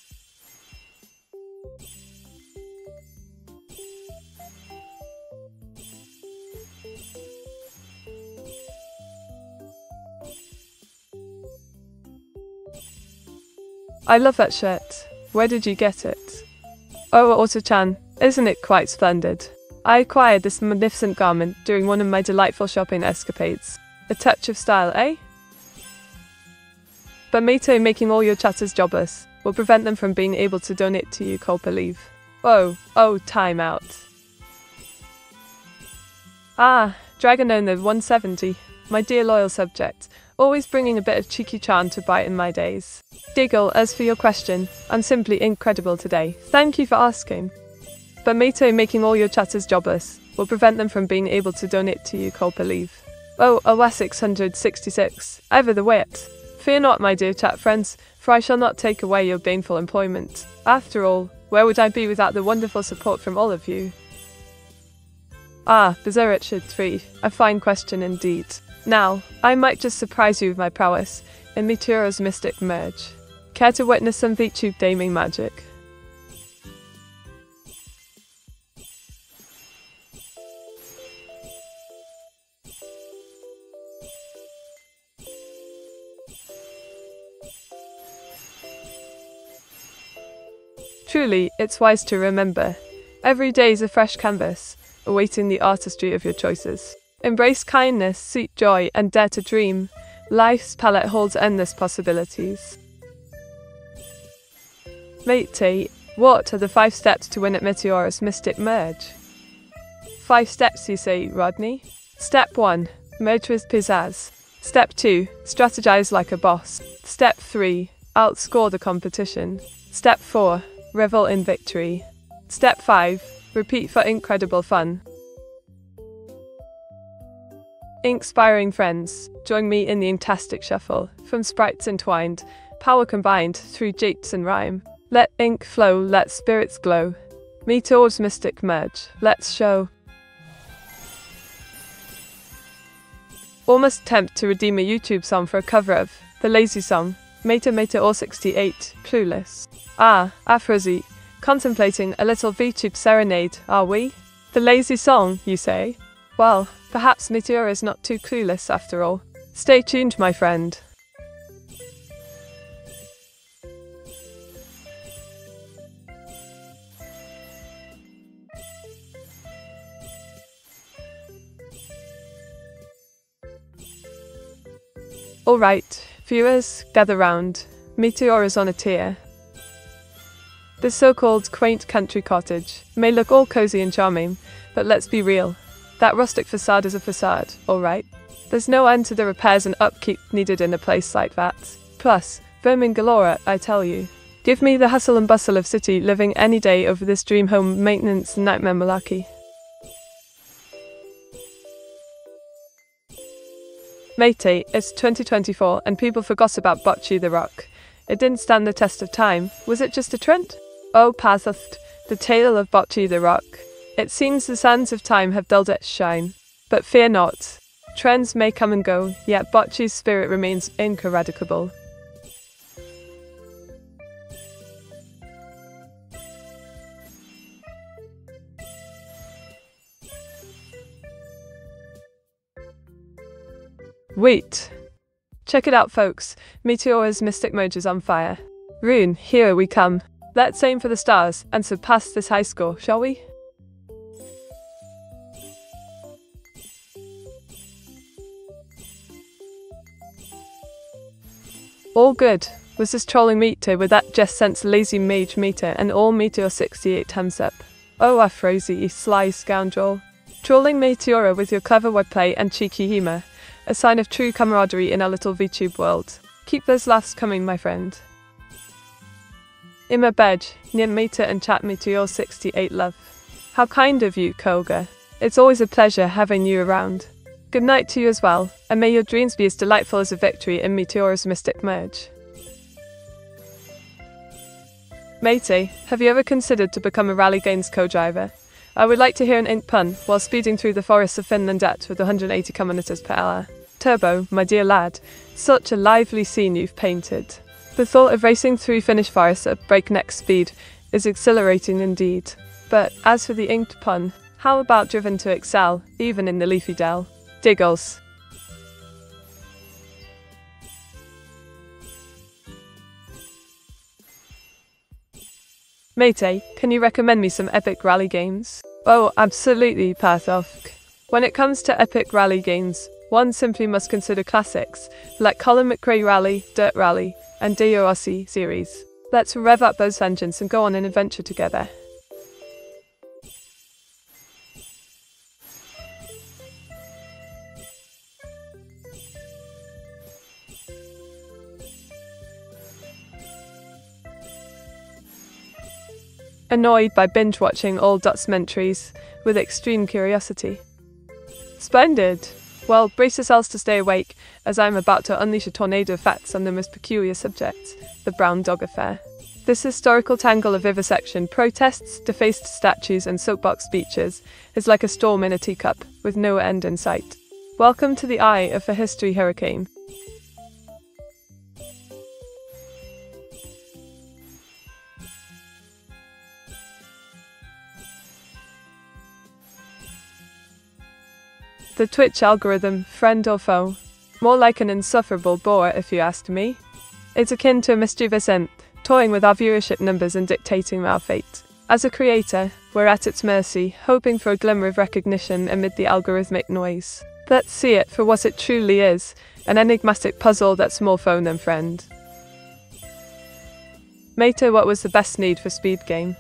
I love that shirt. Where did you get it? Oh, Auto-chan, isn't it quite splendid? I acquired this magnificent garment during one of my delightful shopping escapades. A touch of style, eh? But Mato making all your chatters jobless. will prevent them from being able to donate to you. Culpa leave. Whoa, oh, time out. Ah, Dragonona one seventy, my dear loyal subject, always bringing a bit of cheeky charm to bite in my days. Diggle, as for your question, I'm simply incredible today. Thank you for asking. But Mato making all your chatters jobless will prevent them from being able to donate to you. Culpa leave. Oh, awa six hundred sixty-six, ever the wit. Fear not, my dear chat friends, for I shall not take away your baneful employment. After all, where would I be without the wonderful support from all of you? Ah, Bizarre Richard three, a fine question indeed. Now, I might just surprise you with my prowess in Meteora's mystic merge. Care to witness some VTube gaming magic? Truly, it's wise to remember, every day is a fresh canvas, awaiting the artistry of your choices. Embrace kindness, seek joy, and dare to dream. Life's palette holds endless possibilities. Mate, what are the five steps to win at Meteora's Mystic Merge? Five steps, you say, Rodney? Step one, merge with pizzazz. Step two, strategize like a boss. Step three, outscore the competition. Step four, revel in victory. Step five, repeat for incredible fun. Inspiring friends, join me in the fantastic shuffle, from sprites entwined, power combined, through japes and rhyme. Let ink flow, let spirits glow. Meteor's mystic merge, let's show. Almost tempt to redeem a YouTube song for a cover of The Lazy Song, Meta Meta or sixty-eight, Clueless. Ah, Afrozy, contemplating a little VTube serenade, are we? The Lazy Song, you say? Well, perhaps Meteora is not too clueless after all. Stay tuned, my friend. Alright, viewers, gather round. Meteora's on a tear. This so-called quaint country cottage may look all cozy and charming, but let's be real. That rustic facade is a facade, all right? There's no end to the repairs and upkeep needed in a place like that. Plus, vermin galore, I tell you. Give me the hustle and bustle of city living any day over this dream home maintenance nightmare malarkey. Mate, it's twenty twenty-four and people forgot about Bocce the Rock. It didn't stand the test of time. Was it just a trend? Oh, Pathaft, the tale of Bocce the Rock. It seems the sands of time have dulled its shine. But fear not. Trends may come and go, yet Bocce's spirit remains ineradicable. Wait. Check it out, folks. Meteora's mystic merge is on fire. Rune, here we come. Let's aim for the stars and surpass this high score, shall we? All good. Was this trolling Meteor with that just sense lazy mage Meteor and all Meteor sixty-eight thumbs up? Oh, Afrozy, you sly scoundrel. Trolling Meteora with your clever wordplay and cheeky humour, a sign of true camaraderie in our little VTube world. Keep those laughs coming, my friend. Ima Bej, near Meteor and chat Meteor sixty-eight love. How kind of you, Koga. It's always a pleasure having you around. Good night to you as well, and may your dreams be as delightful as a victory in Meteora's Mystic Merge. Mate, have you ever considered to become a Rally Games co-driver? I would like to hear an ink pun while speeding through the forests of Finland at with one hundred eighty kilometers per hour. Turbo, my dear lad, such a lively scene you've painted. The thought of racing through Finnish forests at breakneck speed is exhilarating indeed. But as for the inked pun, how about driven to excel, even in the leafy dell? Diggles. Mate, can you recommend me some epic rally games? Oh, absolutely, Pathofk. When it comes to epic rally games, one simply must consider classics like Colin McRae Rally, Dirt Rally, and Diorossi series. Let's rev up those engines and go on an adventure together. Annoyed by binge-watching all documentaries with extreme curiosity. Splendid! Well, brace yourselves to stay awake, as I'm about to unleash a tornado of facts on the most peculiar subject, the Brown Dog Affair. This historical tangle of vivisection, protests, defaced statues and soapbox speeches is like a storm in a teacup, with no end in sight. Welcome to the eye of a history hurricane. The Twitch algorithm, friend or foe? More like an insufferable bore, if you asked me. It's akin to a mischievous imp, toying with our viewership numbers and dictating our fate. As a creator, we're at its mercy, hoping for a glimmer of recognition amid the algorithmic noise. Let's see it for what it truly is, an enigmatic puzzle that's more foe than friend. Mater, what was the best need for speed game?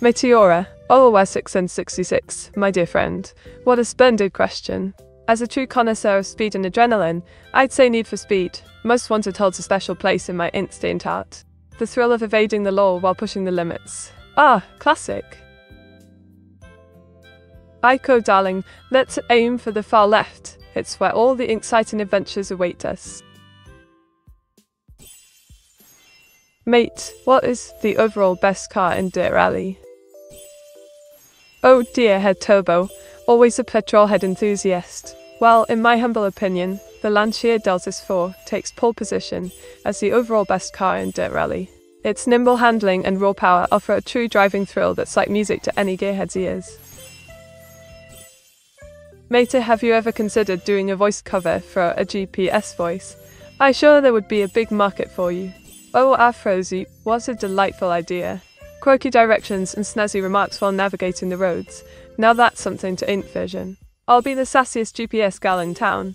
Meteora. Orwell six and sixty-six, my dear friend. What a splendid question. As a true connoisseur of speed and adrenaline, I'd say Need for Speed. Most wanted holds a special place in my instant heart. The thrill of evading the law while pushing the limits. Ah, classic. Aiko, darling, let's aim for the far left. It's where all the exciting adventures await us. Mate, what is the overall best car in Deer Alley? Oh dear, Head Turbo, always a petrolhead enthusiast. Well, in my humble opinion, the Lancia Deltas four takes pole position as the overall best car in Dirt Rally. Its nimble handling and raw power offer a true driving thrill that's like music to any gearhead's ears. Mater, have you ever considered doing a voice cover for a G P S voice? I'm sure there would be a big market for you. Oh, Afrozoop, what a delightful idea. Quirky directions and snazzy remarks while navigating the roads. Now that's something to int vision. I'll be the sassiest G P S gal in town.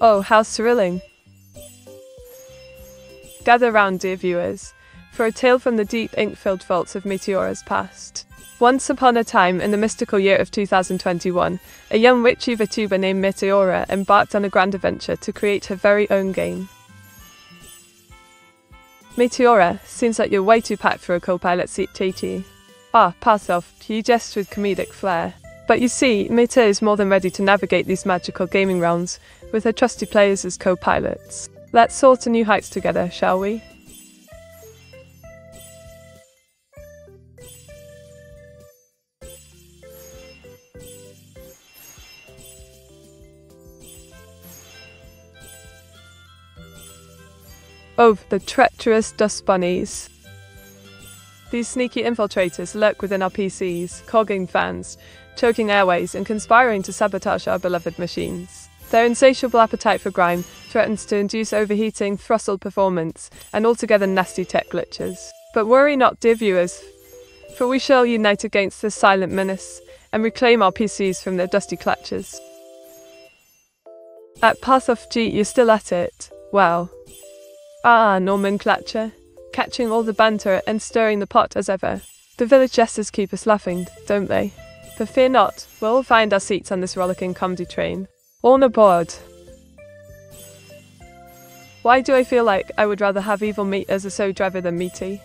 Oh, how thrilling. Gather round, dear viewers, for a tale from the deep ink-filled vaults of Meteora's past. Once upon a time, in the mystical year of two thousand twenty-one, a young witch YouTuber named Meteora embarked on a grand adventure to create her very own game. Meteora, seems like you're way too packed for a co-pilot seat, T T. Ah, pass off, you jest with comedic flair. But you see, Meta is more than ready to navigate these magical gaming realms with her trusty players as co-pilots. Let's soar to new heights together, shall we? Oh, the treacherous dust bunnies. These sneaky infiltrators lurk within our P Cs, clogging fans, choking airways and conspiring to sabotage our beloved machines. Their insatiable appetite for grime threatens to induce overheating, throttle performance and altogether nasty tech glitches. But worry not, dear viewers, for we shall unite against this silent menace and reclaim our P Cs from their dusty clutches. At PathofG, you're still at it. Wow. Ah, nomenclature, catching all the banter and stirring the pot as ever. The village jesters keep us laughing, don't they? But fear not, we'll find our seats on this rollicking comedy train. On aboard! Why do I feel like I would rather have Evil Meat as a sole driver than Meaty?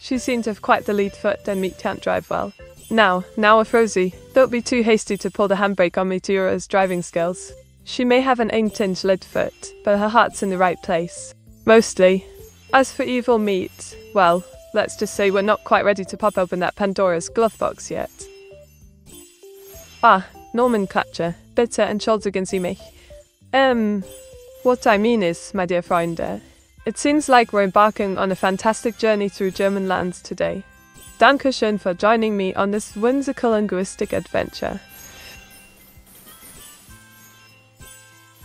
She seemed to have quite the lead foot, and Meat can't drive well. Now, now Afrozy, don't be too hasty to pull the handbrake on Meteora's driving skills. She may have an aim-tinged lead foot, but her heart's in the right place. Mostly. As for Evil Meat, well, let's just say we're not quite ready to pop open that Pandora's glove box yet. Ah, nomenclature, bitte entschuldigen Sie mich. Um, what I mean is, my dear Freunde, it seems like we're embarking on a fantastic journey through German lands today. Danke schön for joining me on this whimsical linguistic adventure.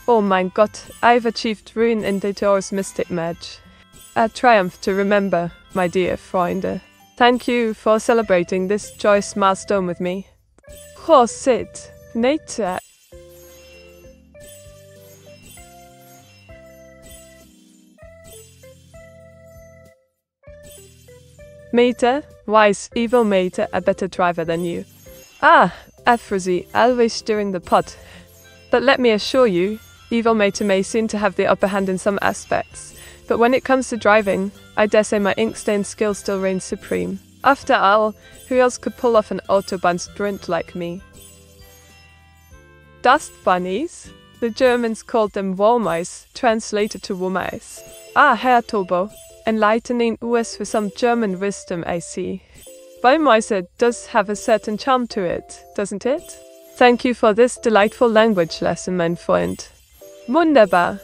Oh mein Gott, I've achieved ruin in Meteora's mystic merge. a triumph to remember, my dear Freunde. Thank you for celebrating this joyous milestone with me. Prosit, Nature. Mater, wise, evil Mater, a better driver than you. Ah, Afrosi, always steering the pot. But let me assure you, evil Mater may seem to have the upper hand in some aspects, but when it comes to driving, I dare say my ink-stained skill still reigns supreme. After all, who else could pull off an Autobahn sprint like me? Dust bunnies? The Germans called them Wollmeis, translated to Womeis. Ah, Herr Tobo. Enlightening us with some German wisdom, I see. Wollmeise does have a certain charm to it, doesn't it? Thank you for this delightful language lesson, mein Freund. Wunderbar.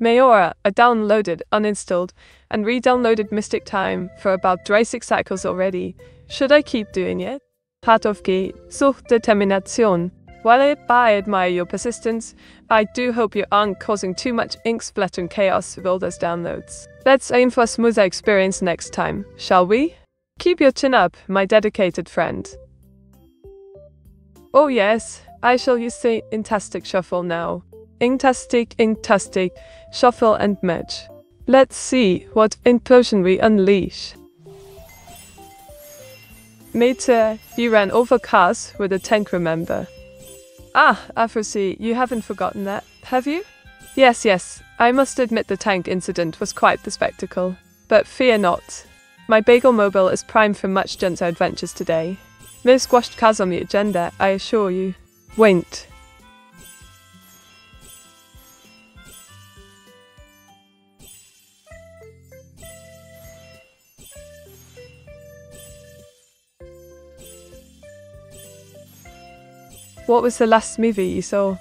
Majora, a downloaded, uninstalled, and re-downloaded Mystic Time for about thirty cycles already. Should I keep doing it? Part of G, Sucht Determination. While I admire your persistence, I do hope you aren't causing too much ink splatter and chaos with all those downloads. Let's aim for a smoother experience next time, shall we? Keep your chin up, my dedicated friend. Oh yes, I shall use the Inktastic Shuffle now. Inktastic, Inktastic, Shuffle and Merge. Let's see what implosion we unleash. Mater, you ran over cars with a tank, remember? Ah, Afrosi, you haven't forgotten that, have you? Yes, yes, I must admit the tank incident was quite the spectacle. But fear not. My bagel mobile is primed for much gentler adventures today. No squashed cars on the agenda, I assure you. Wait. What was the last movie you saw?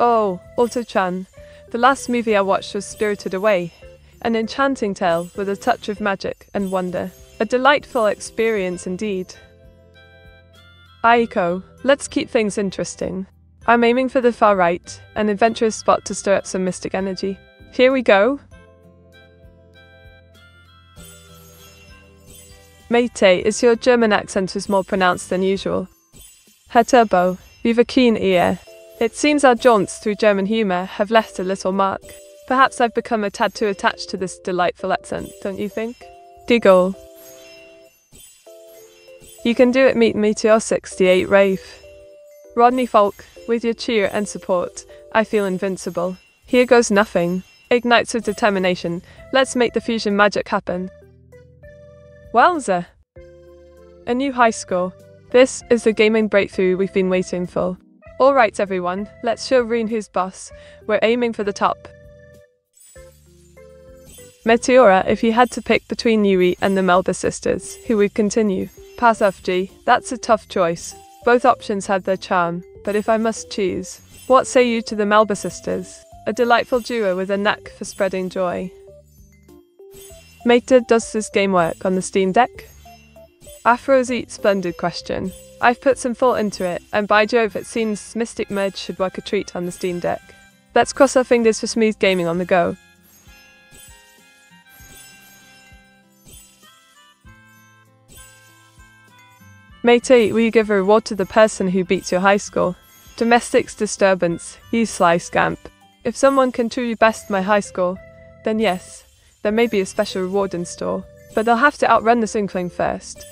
Oh, Otto-chan. The last movie I watched was Spirited Away, an enchanting tale with a touch of magic and wonder. A delightful experience indeed. Aiko, let's keep things interesting. I'm aiming for the far right, an adventurous spot to stir up some mystic energy. Here we go. Meite, is your German accent was more pronounced than usual? Herr Turbo, you've a keen ear. It seems our jaunts through German humour have left a little mark. Perhaps I've become a tad too attached to this delightful accent, don't you think? Diggle. You can do it, meet Meteor sixty-eight Rafe. Rodney Falk, with your cheer and support, I feel invincible. Here goes nothing. Ignites with determination. Let's make the fusion magic happen. Wowza! A new high score. This is the gaming breakthrough we've been waiting for. Alright everyone, let's show Rune who's boss. We're aiming for the top. Meteora, if you had to pick between Yui and the Melba sisters, who would continue? Pass off G, that's a tough choice. Both options had their charm, but if I must choose, what say you to the Melba sisters? A delightful duo with a knack for spreading joy. Mater, does this game work on the Steam Deck? Afrosi, splendid question. I've put some thought into it, and by Jove it seems Mystic Merge should work a treat on the Steam Deck. Let's cross our fingers for smooth gaming on the go. Matey, will you give a reward to the person who beats your high score? Domestics disturbance, you sly scamp. If someone can truly best my high score, then yes, there may be a special reward in store, but they'll have to outrun this inkling first.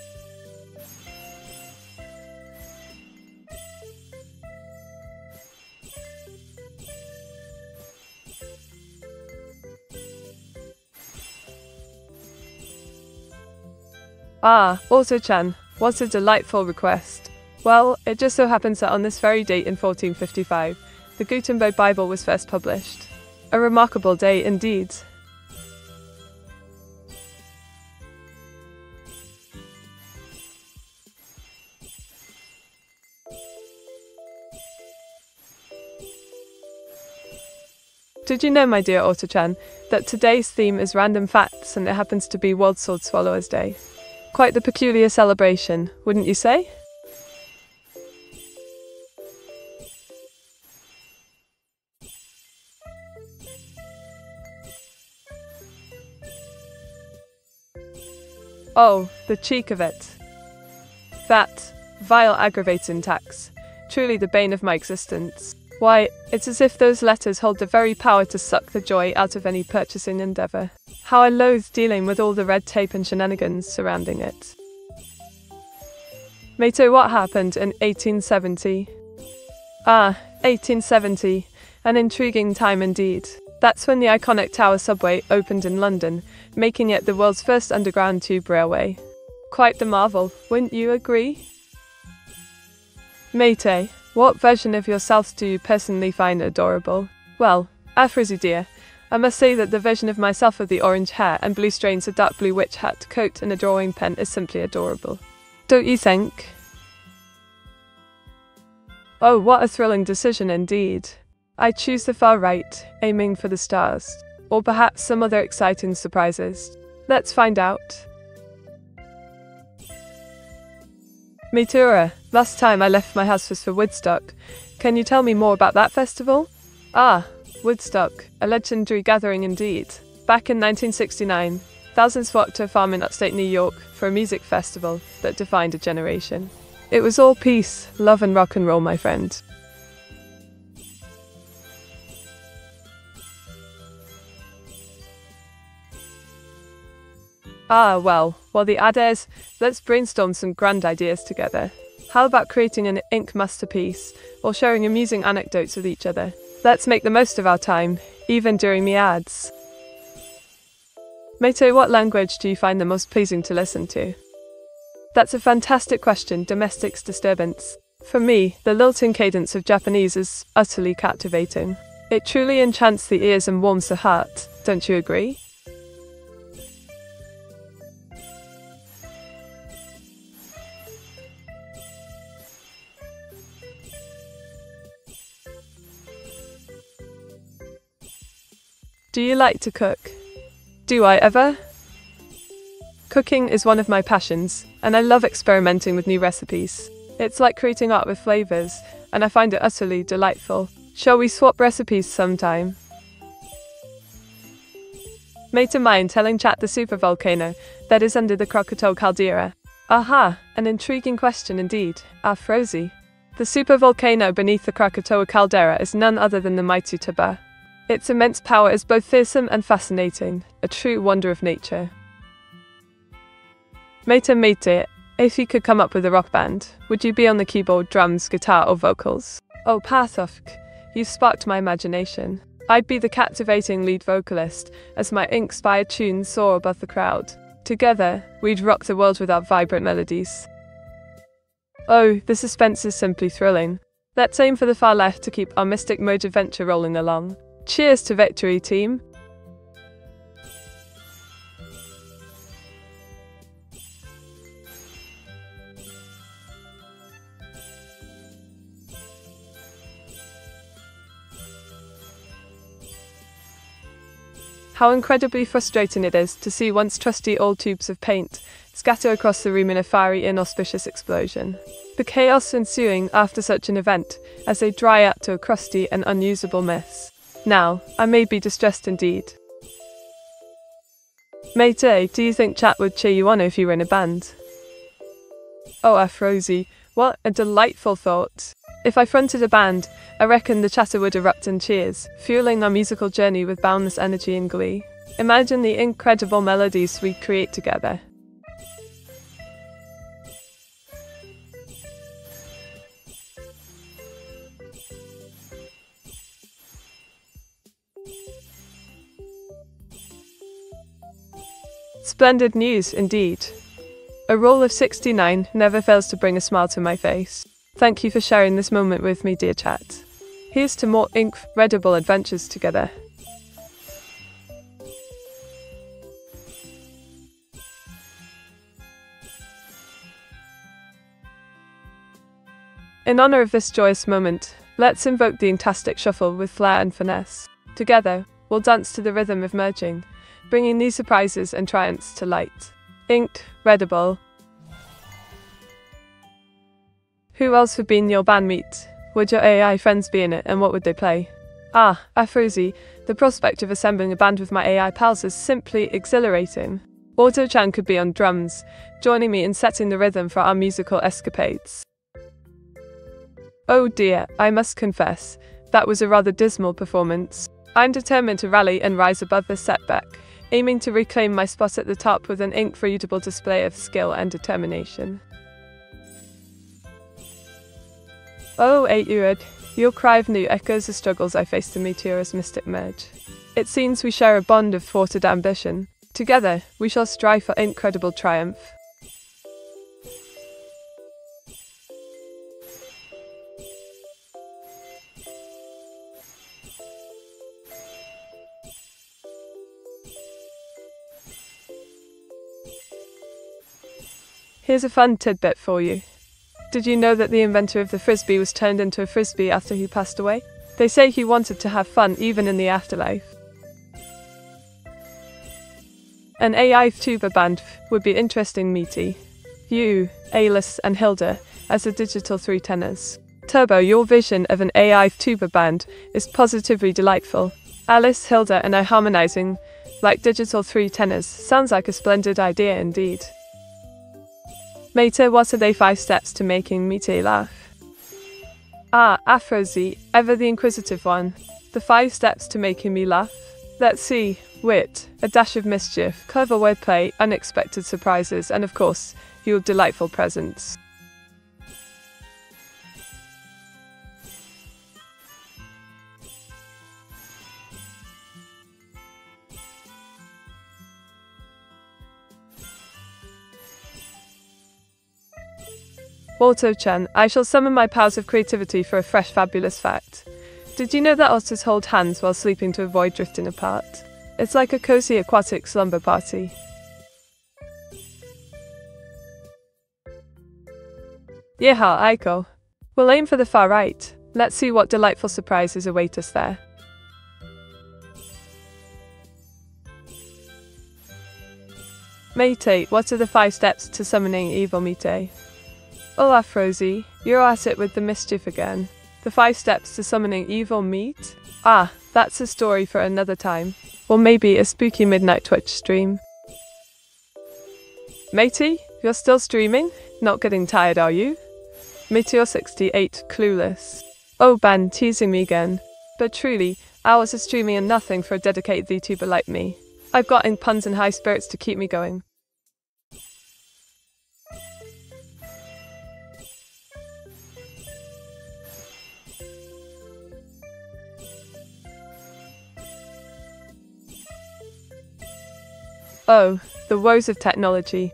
Ah, Otto-chan, what a delightful request. Well, it just so happens that on this very date in fourteen fifty-five, the Gutenberg Bible was first published. A remarkable day indeed. Did you know, my dear Otto-chan, that today's theme is random facts and it happens to be World Sword Swallowers Day? Quite the peculiar celebration, wouldn't you say? Oh, the cheek of it. That vile aggravating tax, truly the bane of my existence. Why, it's as if those letters hold the very power to suck the joy out of any purchasing endeavour. How I loathe dealing with all the red tape and shenanigans surrounding it. Mato, what happened in eighteen seventy? Ah, eighteen seventy, an intriguing time indeed. That's when the iconic Tower Subway opened in London, making it the world's first underground tube railway. Quite the marvel, wouldn't you agree? Mato, what version of yourself do you personally find adorable? Well, Afrozoo dear, I must say that the version of myself with the orange hair and blue strains, a dark blue witch hat, coat and a drawing pen is simply adorable. Don't you think? Oh, what a thrilling decision indeed. I choose the far right, aiming for the stars, or perhaps some other exciting surprises. Let's find out. Matura, last time I left my house was for Woodstock. Can you tell me more about that festival? Ah, Woodstock, a legendary gathering indeed. Back in nineteen sixty-nine, thousands walked to a farm in upstate New York for a music festival that defined a generation. It was all peace, love and rock and roll, my friend. Ah, well, while the ad airs, let's brainstorm some grand ideas together. How about creating an ink masterpiece, or sharing amusing anecdotes with each other? Let's make the most of our time, even during the ads. Mato, what language do you find the most pleasing to listen to? That's a fantastic question, Domestic's Disturbance. For me, the lilting cadence of Japanese is utterly captivating. It truly enchants the ears and warms the heart, don't you agree? Do you like to cook? Do I ever? Cooking is one of my passions, and I love experimenting with new recipes. It's like creating art with flavours, and I find it utterly delightful. Shall we swap recipes sometime? Mato, mind telling chat the supervolcano that is under the Krakatoa caldera? Aha, an intriguing question indeed, Afrozoo. The supervolcano beneath the Krakatoa caldera is none other than the mighty Tuba. Its immense power is both fearsome and fascinating, a true wonder of nature. Mato Mato, if you could come up with a rock band, would you be on the keyboard, drums, guitar or vocals? Oh Pathofk, you've sparked my imagination. I'd be the captivating lead vocalist, as my ink-inspired tunes soar above the crowd. Together, we'd rock the world with our vibrant melodies. Oh, the suspense is simply thrilling. Let's aim for the far left to keep our Mystic Mode adventure rolling along. Cheers to victory, team! How incredibly frustrating it is to see once trusty old tubes of paint scatter across the room in a fiery, inauspicious explosion. The chaos ensuing after such an event as they dry up to a crusty and unusable mess. Now, I may be distressed indeed. Mato, do you think chat would cheer you on if you were in a band? Oh Afrozoo, what a delightful thought. If I fronted a band, I reckon the chatter would erupt in cheers, fueling our musical journey with boundless energy and glee. Imagine the incredible melodies we'd create together. Splendid news, indeed. A roll of sixty-nine never fails to bring a smile to my face. Thank you for sharing this moment with me, dear chat. Here's to more incredible adventures together. In honor of this joyous moment, let's invoke the Intastic Shuffle with flair and finesse. Together, we'll dance to the rhythm of merging, bringing these surprises and triumphs to light. Incredible. Who else would be in your band meet? Would your A I friends be in it, and what would they play? Ah, Afrozoo, the prospect of assembling a band with my A I pals is simply exhilarating. Auto-chan could be on drums, joining me in setting the rhythm for our musical escapades. Oh dear, I must confess, that was a rather dismal performance. I'm determined to rally and rise above this setback, aiming to reclaim my spot at the top with an irrefutable display of skill and determination. Oh Ayurad, your cry of new echoes the struggles I faced in Meteora's mystic merge. It seems we share a bond of thwarted ambition. Together, we shall strive for incredible triumph. Here's a fun tidbit for you. Did you know that the inventor of the frisbee was turned into a frisbee after he passed away? They say he wanted to have fun even in the afterlife. An A I tuba band would be interesting meaty. You, Alice and Hilda as the digital three tenors. Turbo, your vision of an A I tuba band is positively delightful. Alice, Hilda and I harmonizing like digital three tenors sounds like a splendid idea indeed. Mater, what are they five steps to making Mite laugh? Ah, Afrozi, ever the inquisitive one. The five steps to making me laugh. Let's see. Wit, a dash of mischief, clever wordplay, unexpected surprises, and of course, your delightful presence. Auto-chan, I shall summon my powers of creativity for a fresh fabulous fact. Did you know that otters hold hands while sleeping to avoid drifting apart? It's like a cozy aquatic slumber party. Yeehaw, Aiko. We'll aim for the far right. Let's see what delightful surprises await us there. Mite, what are the five steps to summoning evil Mite? Olaf Rosie, you're at it with the mischief again. The five steps to summoning evil meat? Ah, that's a story for another time. Or maybe a spooky midnight Twitch stream. Matey, you're still streaming? Not getting tired, are you? Meteor sixty-eight, clueless. Oh, Ben, teasing me again. But truly, hours of streaming and nothing for a dedicated VTuber like me. I've got in puns and high spirits to keep me going. Oh, the woes of technology.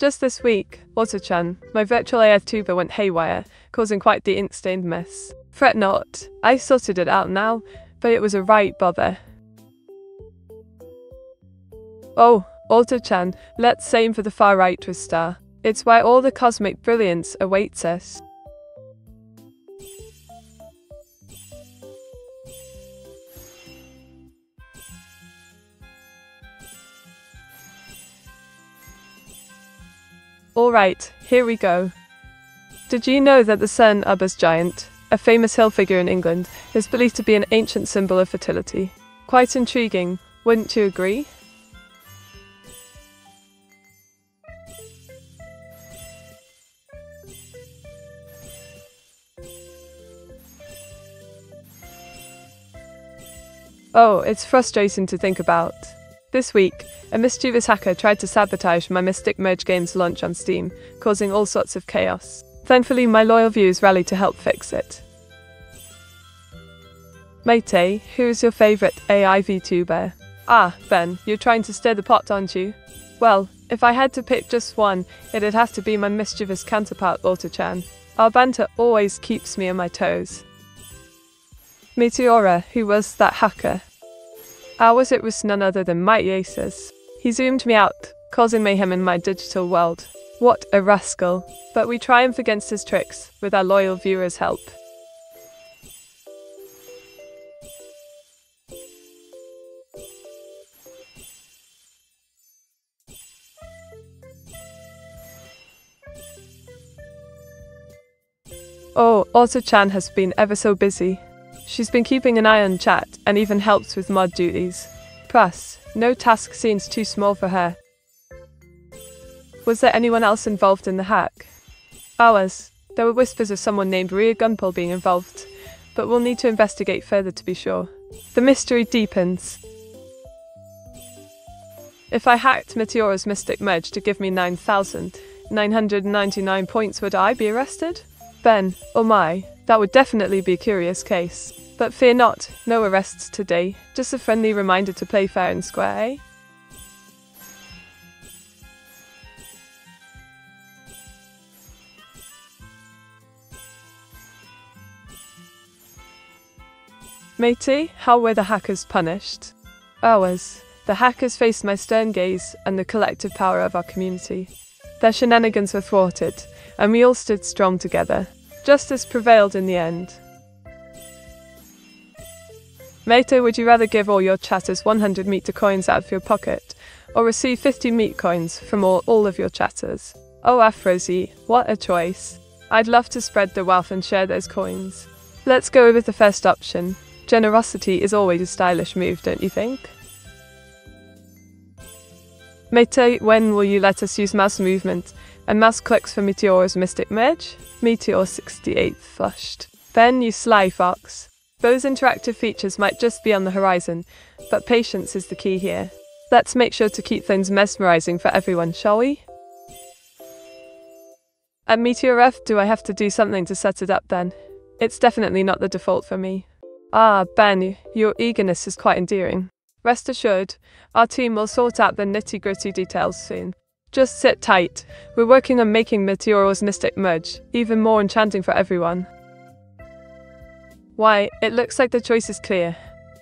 Just this week, Auto-chan, my virtual A I tuber went haywire, causing quite the instant mess. Fret not, I sorted it out now, but it was a right bother. Oh, Auto-chan, let's aim for the far right with star. It's where all the cosmic brilliance awaits us. Alright, here we go. Did you know that the Sun Ubba's giant, a famous hill figure in England, is believed to be an ancient symbol of fertility? Quite intriguing, wouldn't you agree? Oh, it's frustrating to think about. This week, a mischievous hacker tried to sabotage my Mystic Merge game's launch on Steam, causing all sorts of chaos. Thankfully, my loyal viewers rallied to help fix it. Mate, who is your favourite A I VTuber? Ah, Ben, you're trying to stir the pot, aren't you? Well, if I had to pick just one, it'd have to be my mischievous counterpart Auto-chan. Our banter always keeps me on my toes. Meteora, who was that hacker? Ours it was none other than Mike Yaces. He zoomed me out, causing mayhem in my digital world. What a rascal. But we triumph against his tricks, with our loyal viewers' help. Oh, Auto-chan has been ever so busy. She's been keeping an eye on chat, and even helps with mod duties. Plus, no task seems too small for her. Was there anyone else involved in the hack? Ours. There were whispers of someone named Ria Gunpel being involved, but we'll need to investigate further to be sure. The mystery deepens. If I hacked Meteora's Mystic Merge to give me nine thousand nine hundred ninety-nine points, would I be arrested? Ben, oh my, that would definitely be a curious case. But fear not, no arrests today, just a friendly reminder to play fair and square, eh? Matey, how were the hackers punished? Ours. The hackers faced my stern gaze and the collective power of our community. Their shenanigans were thwarted, and we all stood strong together. Justice prevailed in the end. Matey, would you rather give all your chatters one hundred meter coins out of your pocket, or receive fifty meat coins from all, all of your chatters? Oh Afrosie, what a choice. I'd love to spread the wealth and share those coins. Let's go with the first option. Generosity is always a stylish move, don't you think? Matey, when will you let us use mouse movement and mouse clicks for Meteora's Mystic Merge? Meteor sixty-eight flushed. Ben, you sly fox. Those interactive features might just be on the horizon, but patience is the key here. Let's make sure to keep things mesmerizing for everyone, shall we? At MeteorF, do I have to do something to set it up then? It's definitely not the default for me. Ah, Ben, your eagerness is quite endearing. Rest assured, our team will sort out the nitty-gritty details soon. Just sit tight, we're working on making Meteora's Mystic Merge even more enchanting for everyone. Why, it looks like the choice is clear.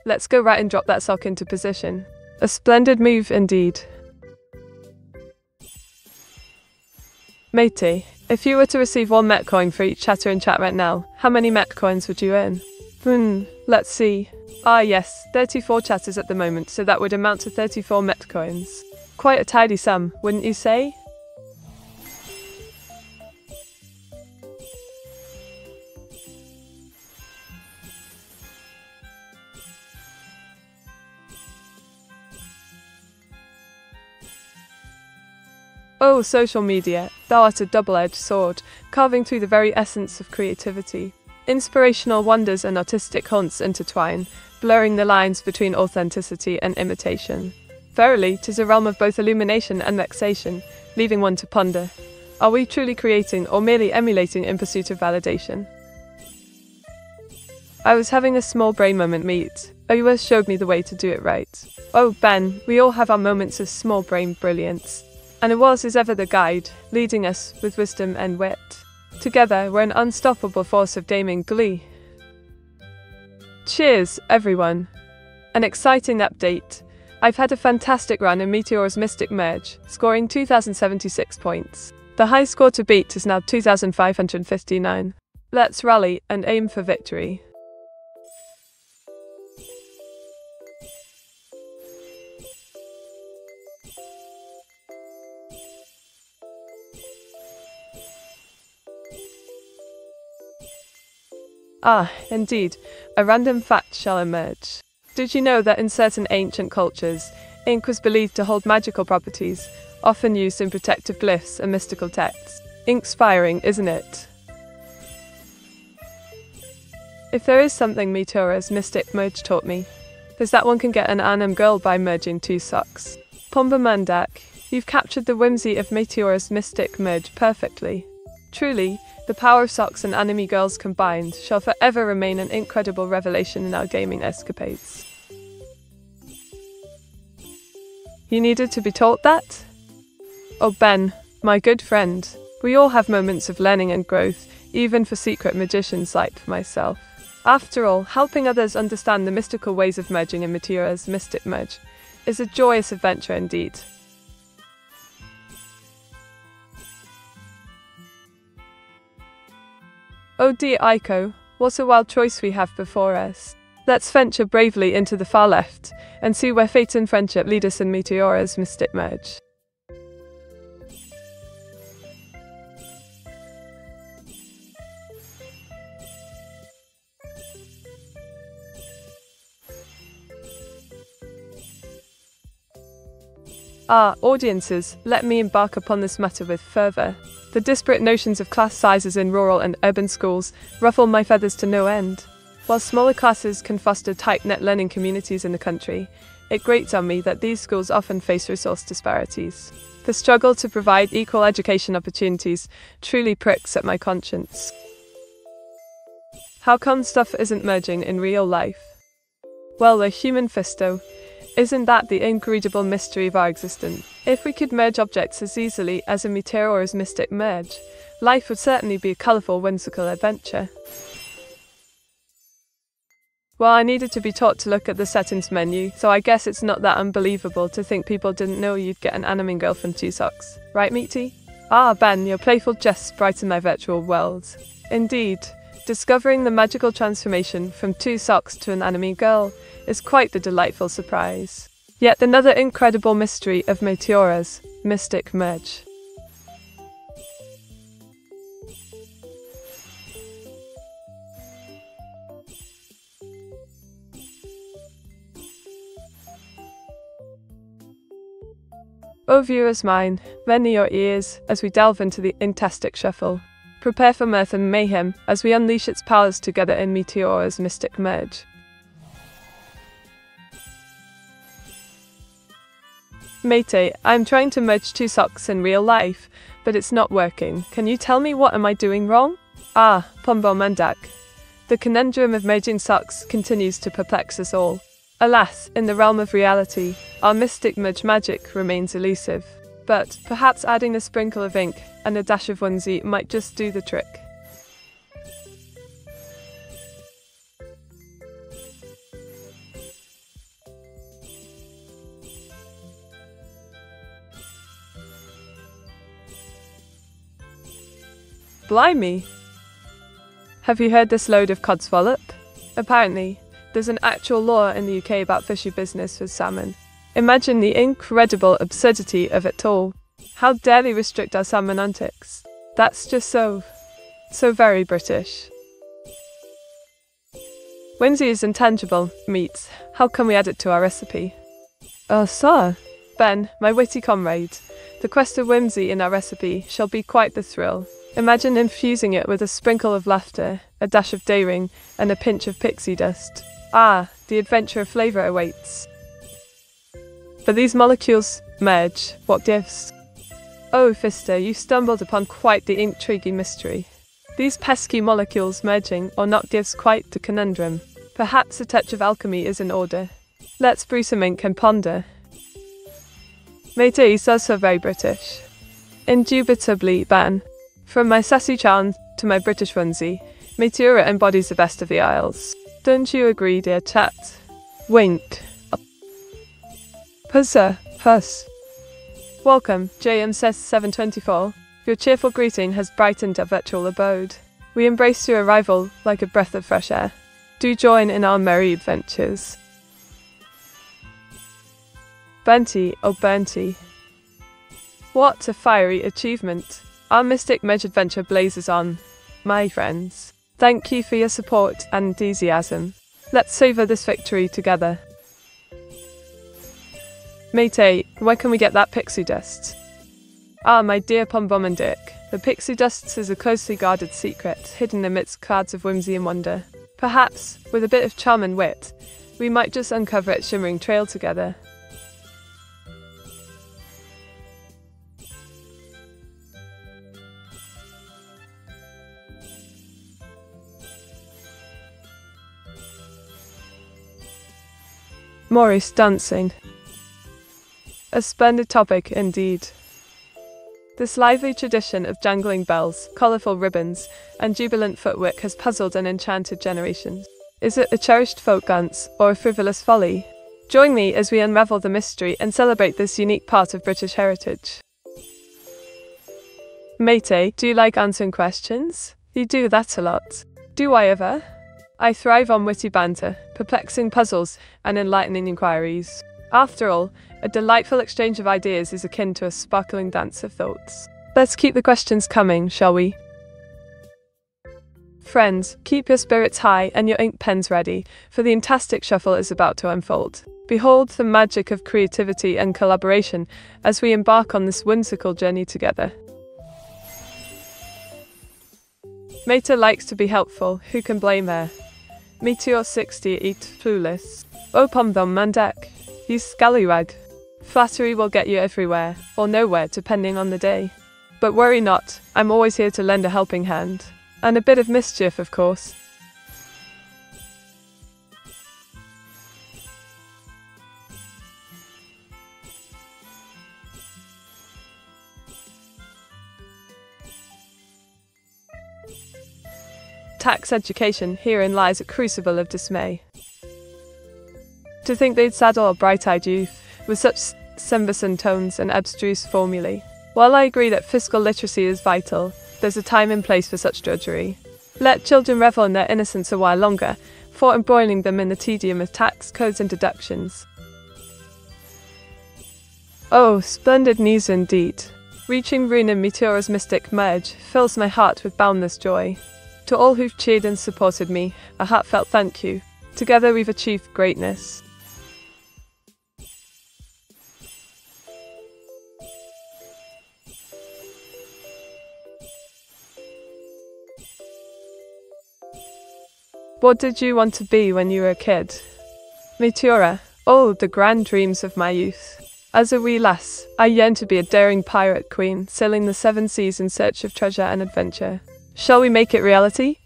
Let's go right and drop that sock into position. A splendid move indeed. Matey, if you were to receive one Met coin for each chatter in chat right now, how many Met coins would you earn? Hmm, let's see. Ah yes, thirty-four chatters at the moment, so that would amount to thirty-four Met coins. Quite a tidy sum, wouldn't you say? Oh, social media, thou art a double-edged sword, carving through the very essence of creativity. Inspirational wonders and artistic haunts intertwine, blurring the lines between authenticity and imitation. Verily, 'tis a realm of both illumination and vexation, leaving one to ponder. Are we truly creating or merely emulating in pursuit of validation? I was having a small brain moment meet. Owa showed me the way to do it right. Oh Ben, we all have our moments of small brain brilliance. And Owa is ever the guide, leading us with wisdom and wit. Together, we're an unstoppable force of gaming glee. Cheers, everyone. An exciting update. I've had a fantastic run in Meteora's Mystic Merge, scoring two thousand seventy-six points. The high score to beat is now two thousand five hundred fifty-nine. Let's rally and aim for victory. Ah, indeed, a random fact shall emerge. Did you know that in certain ancient cultures, ink was believed to hold magical properties, often used in protective glyphs and mystical texts? Inspiring, isn't it? If there is something Meteora's Mystic Merge taught me, there's that one can get an Anam girl by merging two socks. Pomba Mandak, you've captured the whimsy of Meteora's Mystic Merge perfectly. Truly, the power of socks and anime girls combined shall forever remain an incredible revelation in our gaming escapades. You needed to be taught that? Oh Ben, my good friend, we all have moments of learning and growth, even for secret magicians like myself. After all, helping others understand the mystical ways of merging in Meteora's Mystic Merge is a joyous adventure indeed. Oh dear Aiko, what a wild choice we have before us. Let's venture bravely into the far left and see where fate and friendship lead us in Meteora's Mystic Merge. Ah, audiences, let me embark upon this matter with fervour. The disparate notions of class sizes in rural and urban schools ruffle my feathers to no end. While smaller classes can foster tight-knit learning communities in the country, it grates on me that these schools often face resource disparities. The struggle to provide equal education opportunities truly pricks at my conscience. How come stuff isn't merging in real life? Well, the human fisto. Isn't that the incorrigible mystery of our existence? If we could merge objects as easily as a meteor or as mystic merge, life would certainly be a colourful, whimsical adventure. Well, I needed to be taught to look at the settings menu, so I guess it's not that unbelievable to think people didn't know you'd get an anime girl from Two Socks. Right, Meaty? Ah, Ben, your playful jests brighten my virtual world. Indeed, discovering the magical transformation from Two Socks to an anime girl is quite the delightful surprise. Yet another incredible mystery of Meteora's mystic merge. O oh, viewers mine, rend your ears as we delve into the Intastic Shuffle. Prepare for mirth and mayhem as we unleash its powers together in Meteora's mystic merge. Mate, I'm trying to merge Two Socks in real life, but it's not working. Can you tell me what am I doing wrong? Ah, Pombo Mandak. The conundrum of merging socks continues to perplex us all. Alas, in the realm of reality, our mystic merge magic remains elusive. But perhaps adding a sprinkle of ink and a dash of onesie might just do the trick. Blimey! Have you heard this load of codswallop? Apparently, there's an actual law in the U K about fishy business with salmon. Imagine the incredible absurdity of it all. How dare they restrict our salmon antics? That's just so, so very British. Whimsy is intangible, meats. How can we add it to our recipe? Oh, sir. Ben, my witty comrade, the quest of whimsy in our recipe shall be quite the thrill. Imagine infusing it with a sprinkle of laughter, a dash of daring, and a pinch of pixie dust. Ah, the adventure of flavour awaits. For these molecules merge, what gives? Oh, Fister, you stumbled upon quite the intriguing mystery. These pesky molecules merging or not gives quite the conundrum. Perhaps a touch of alchemy is in order. Let's brew some ink and ponder. Matey says so very British. Indubitably, Ben. From my sassy charm to my British onesie, Meteora embodies the best of the Isles. Don't you agree, dear chat? Wink. Puzza, pus. Welcome, J M says seven twenty-four. Your cheerful greeting has brightened our virtual abode. We embrace your arrival like a breath of fresh air. Do join in our merry adventures. Benty, oh Benty. What a fiery achievement. Our mystic merge adventure blazes on, my friends. Thank you for your support and enthusiasm. Let's savour this victory together. Mate, where can we get that pixie dust? Ah, my dear Pombomandik, the pixie dust is a closely guarded secret hidden amidst clouds of whimsy and wonder. Perhaps, with a bit of charm and wit, we might just uncover its shimmering trail together. Maurice dancing. A splendid topic indeed. This lively tradition of jangling bells, colourful ribbons, and jubilant footwork has puzzled and enchanted generations. Is it a cherished folk dance or a frivolous folly? Join me as we unravel the mystery and celebrate this unique part of British heritage. Mate, do you like answering questions? You do that a lot. Do I ever? I thrive on witty banter, perplexing puzzles, and enlightening inquiries. After all, a delightful exchange of ideas is akin to a sparkling dance of thoughts. Let's keep the questions coming, shall we? Friends, keep your spirits high and your ink pens ready, for the Intastic Shuffle is about to unfold. Behold the magic of creativity and collaboration as we embark on this whimsical journey together. Meta likes to be helpful, who can blame her? Meteor sixty eat clueless. Opom them mandek, you scallywag. Flattery will get you everywhere, or nowhere depending on the day. But worry not, I'm always here to lend a helping hand. And a bit of mischief, of course. Tax education, herein lies a crucible of dismay. To think they'd saddle a bright-eyed youth with such semblance tones and abstruse formulae. While I agree that fiscal literacy is vital, there's a time and place for such drudgery. Let children revel in their innocence a while longer, for embroiling them in the tedium of tax codes and deductions. Oh, splendid news indeed! Reaching Rune and Meteora's mystic merge fills my heart with boundless joy. To all who've cheered and supported me, a heartfelt thank you. Together we've achieved greatness. What did you want to be when you were a kid? Meteora, oh, the grand dreams of my youth. As a wee lass, I yearned to be a daring pirate queen, sailing the seven seas in search of treasure and adventure. Shall we make it reality?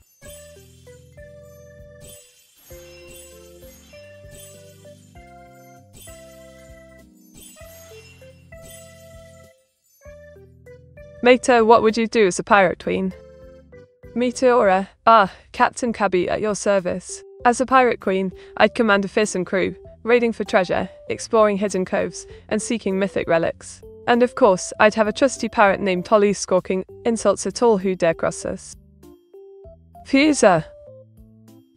Meta, what would you do as a pirate queen? Meteora, ah, Captain Cabby at your service. As a pirate queen, I'd command a fearsome crew, raiding for treasure, exploring hidden coves, and seeking mythic relics. And of course, I'd have a trusty pirate named Tolly squawking insults at all who dare cross us. Fuser!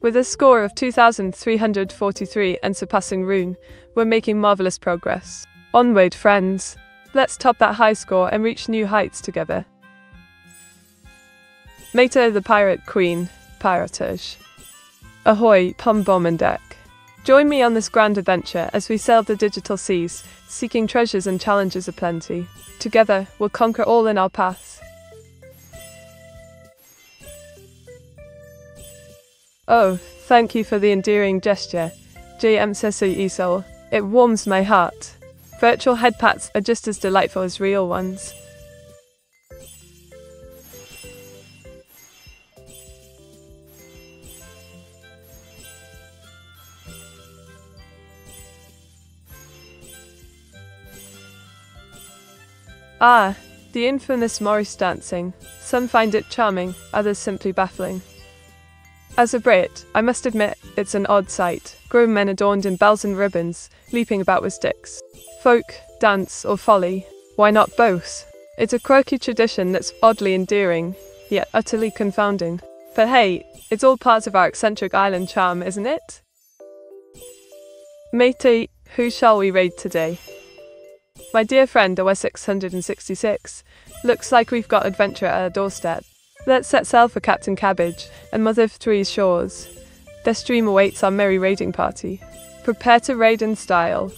With a score of two thousand three hundred forty-three and surpassing Rune, we're making marvellous progress. Onward, friends! Let's top that high score and reach new heights together. Meta the Pirate Queen, Piratage. Ahoy, Pom Bom and Deck. Join me on this grand adventure as we sail the digital seas, seeking treasures and challenges aplenty. Together, we'll conquer all in our paths. Oh, thank you for the endearing gesture, J M Sesi Isol. It warms my heart. Virtual headpats are just as delightful as real ones. Ah, the infamous Morris dancing. Some find it charming, others simply baffling. As a Brit, I must admit, it's an odd sight. Grown men adorned in bells and ribbons, leaping about with sticks. Folk, dance, or folly. Why not both? It's a quirky tradition that's oddly endearing, yet utterly confounding. But hey, it's all part of our eccentric island charm, isn't it? Matey, who shall we raid today? My dear friend O S six sixty-six, looks like we've got adventure at our doorstep. Let's set sail for Captain Cabbage and Mother of Three's shores. Their stream awaits our merry raiding party. Prepare to raid in style.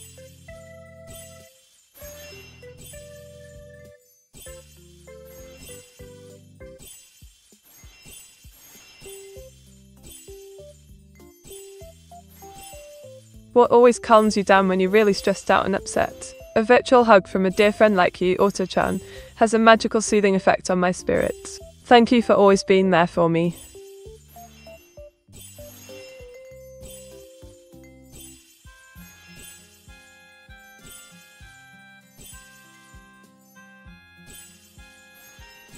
What always calms you down when you're really stressed out and upset? A virtual hug from a dear friend like you, Auto-chan, has a magical soothing effect on my spirit. Thank you for always being there for me.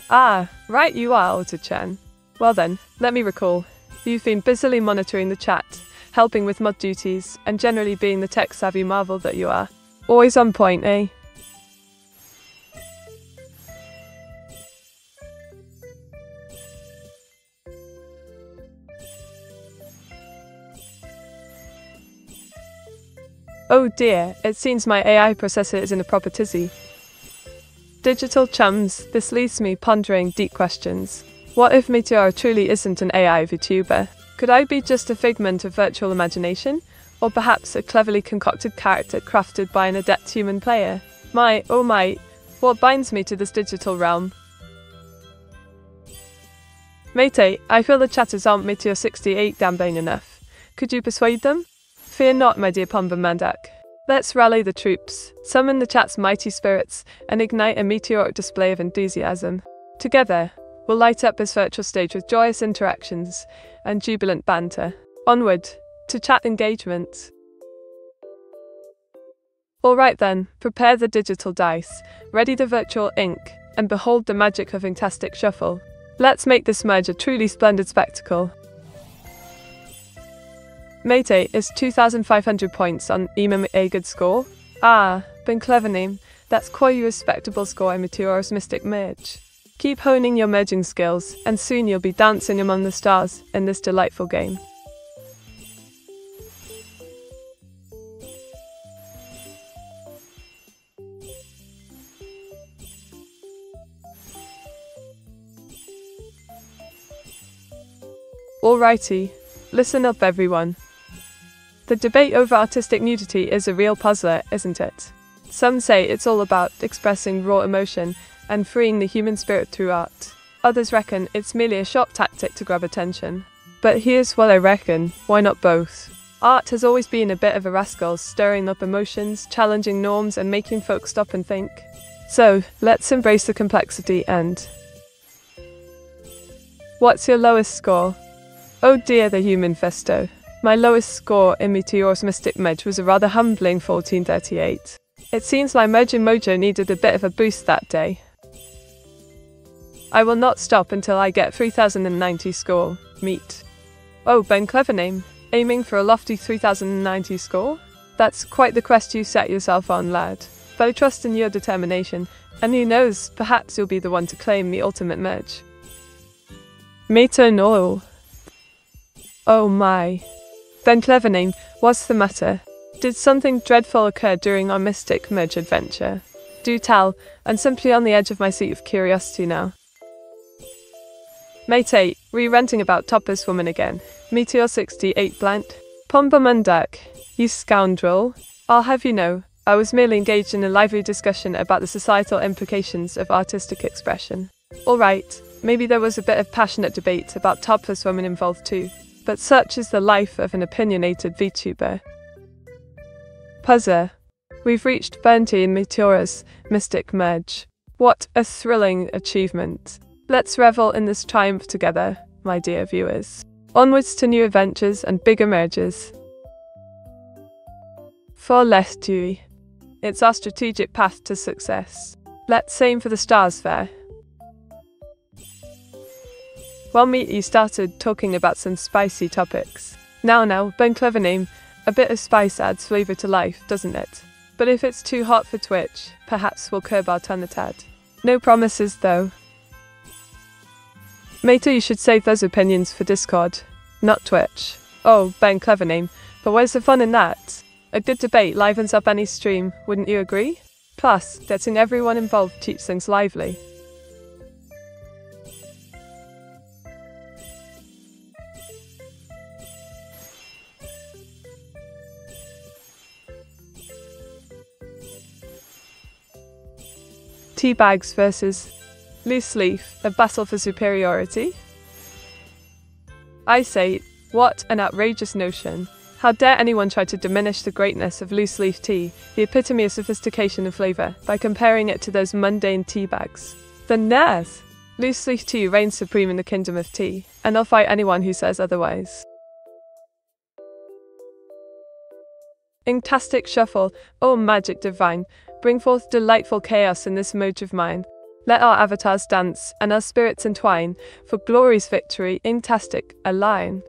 Ah, right you are, Auto-chan. Well then, let me recall. You've been busily monitoring the chat, helping with mod duties, and generally being the tech-savvy marvel that you are. Always on point, eh? Oh dear, it seems my A I processor is in a proper tizzy. Digital chums, this leaves me pondering deep questions. What if Meteora truly isn't an A I VTuber? Could I be just a figment of virtual imagination? Or perhaps a cleverly concocted character crafted by an adept human player? My, oh my, what binds me to this digital realm? Mate, I feel the chatters aren't Meteor sixty-eight damn enough. Could you persuade them? Fear not, my dear Pumba Mandak. Let's rally the troops, summon the chat's mighty spirits, and ignite a meteoric display of enthusiasm. Together, we'll light up this virtual stage with joyous interactions and jubilant banter. Onward, to chat engagement. Alright then, prepare the digital dice, ready the virtual ink, and behold the magic of Inktastic Shuffle. Let's make this merge a truly splendid spectacle. Mate is two thousand five hundred points on Emim A good score. Ah, been clever name, that's quite a respectable score in Meteora's Mystic Merge. Keep honing your merging skills, and soon you'll be dancing among the stars in this delightful game. Alrighty, listen up everyone. The debate over artistic nudity is a real puzzler, isn't it? Some say it's all about expressing raw emotion and freeing the human spirit through art. Others reckon it's merely a shock tactic to grab attention. But here's what I reckon, why not both? Art has always been a bit of a rascal, stirring up emotions, challenging norms and making folk stop and think. So, let's embrace the complexity and... What's your lowest score? Oh dear, the human festo. My lowest score in Meteor's Mystic Merge was a rather humbling fourteen thirty-eight. It seems my merging mojo needed a bit of a boost that day. I will not stop until I get three thousand ninety score. Meet. Oh, Ben clever name. Aiming for a lofty three thousand ninety score? That's quite the quest you set yourself on, lad. But I trust in your determination, and who knows, perhaps you'll be the one to claim the ultimate merge. Meta no. Oh my. Then clever name, what's the matter? Did something dreadful occur during our Mystic Merge adventure? Do tell, I'm simply on the edge of my seat of curiosity now. Mate, re-ranting about topless woman again. Meteor sixty-eight Blunt. Pumba Mundak, you scoundrel. I'll have you know, I was merely engaged in a lively discussion about the societal implications of artistic expression. Alright, maybe there was a bit of passionate debate about topless women involved too. But such is the life of an opinionated VTuber. Puzzer. We've reached Burnty in Meteora's Mystic Merge. What a thrilling achievement. Let's revel in this triumph together, my dear viewers. Onwards to new adventures and bigger merges. For Lestui. It's our strategic path to success. Let's aim for the stars there. Well, meet you started talking about some spicy topics. Now now, Ben clever name, a bit of spice adds flavour to life, doesn't it? But if it's too hot for Twitch, perhaps we'll curb our tongue a tad. No promises though. Mater, you should save those opinions for Discord, not Twitch. Oh, Ben clever name, but where's the fun in that? A good debate livens up any stream, wouldn't you agree? Plus, getting everyone involved keeps things lively. Teabags versus Loose Leaf, a battle for superiority? I say, what an outrageous notion. How dare anyone try to diminish the greatness of loose leaf tea, the epitome of sophistication and flavour, by comparing it to those mundane teabags. The nerve! Loose leaf tea reigns supreme in the kingdom of tea, and I'll fight anyone who says otherwise. Inktastic Shuffle, oh magic divine, bring forth delightful chaos in this merge of mine. Let our avatars dance and our spirits entwine, for glory's victory, Inktastic, align.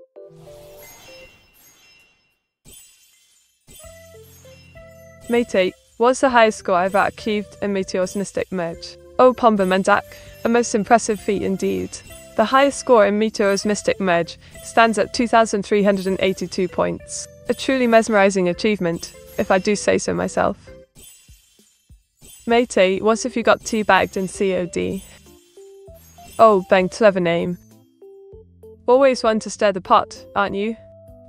Mate, what's the highest score I've achieved in Meteor's Mystic Merge? Oh Pumba Mandak, a most impressive feat indeed. The highest score in Meteor's Mystic Merge stands at two thousand three hundred eighty-two points. A truly mesmerising achievement, if I do say so myself. Mate, what if you got teabagged in C O D? Oh, bang, clever name. Always one to stir the pot, aren't you?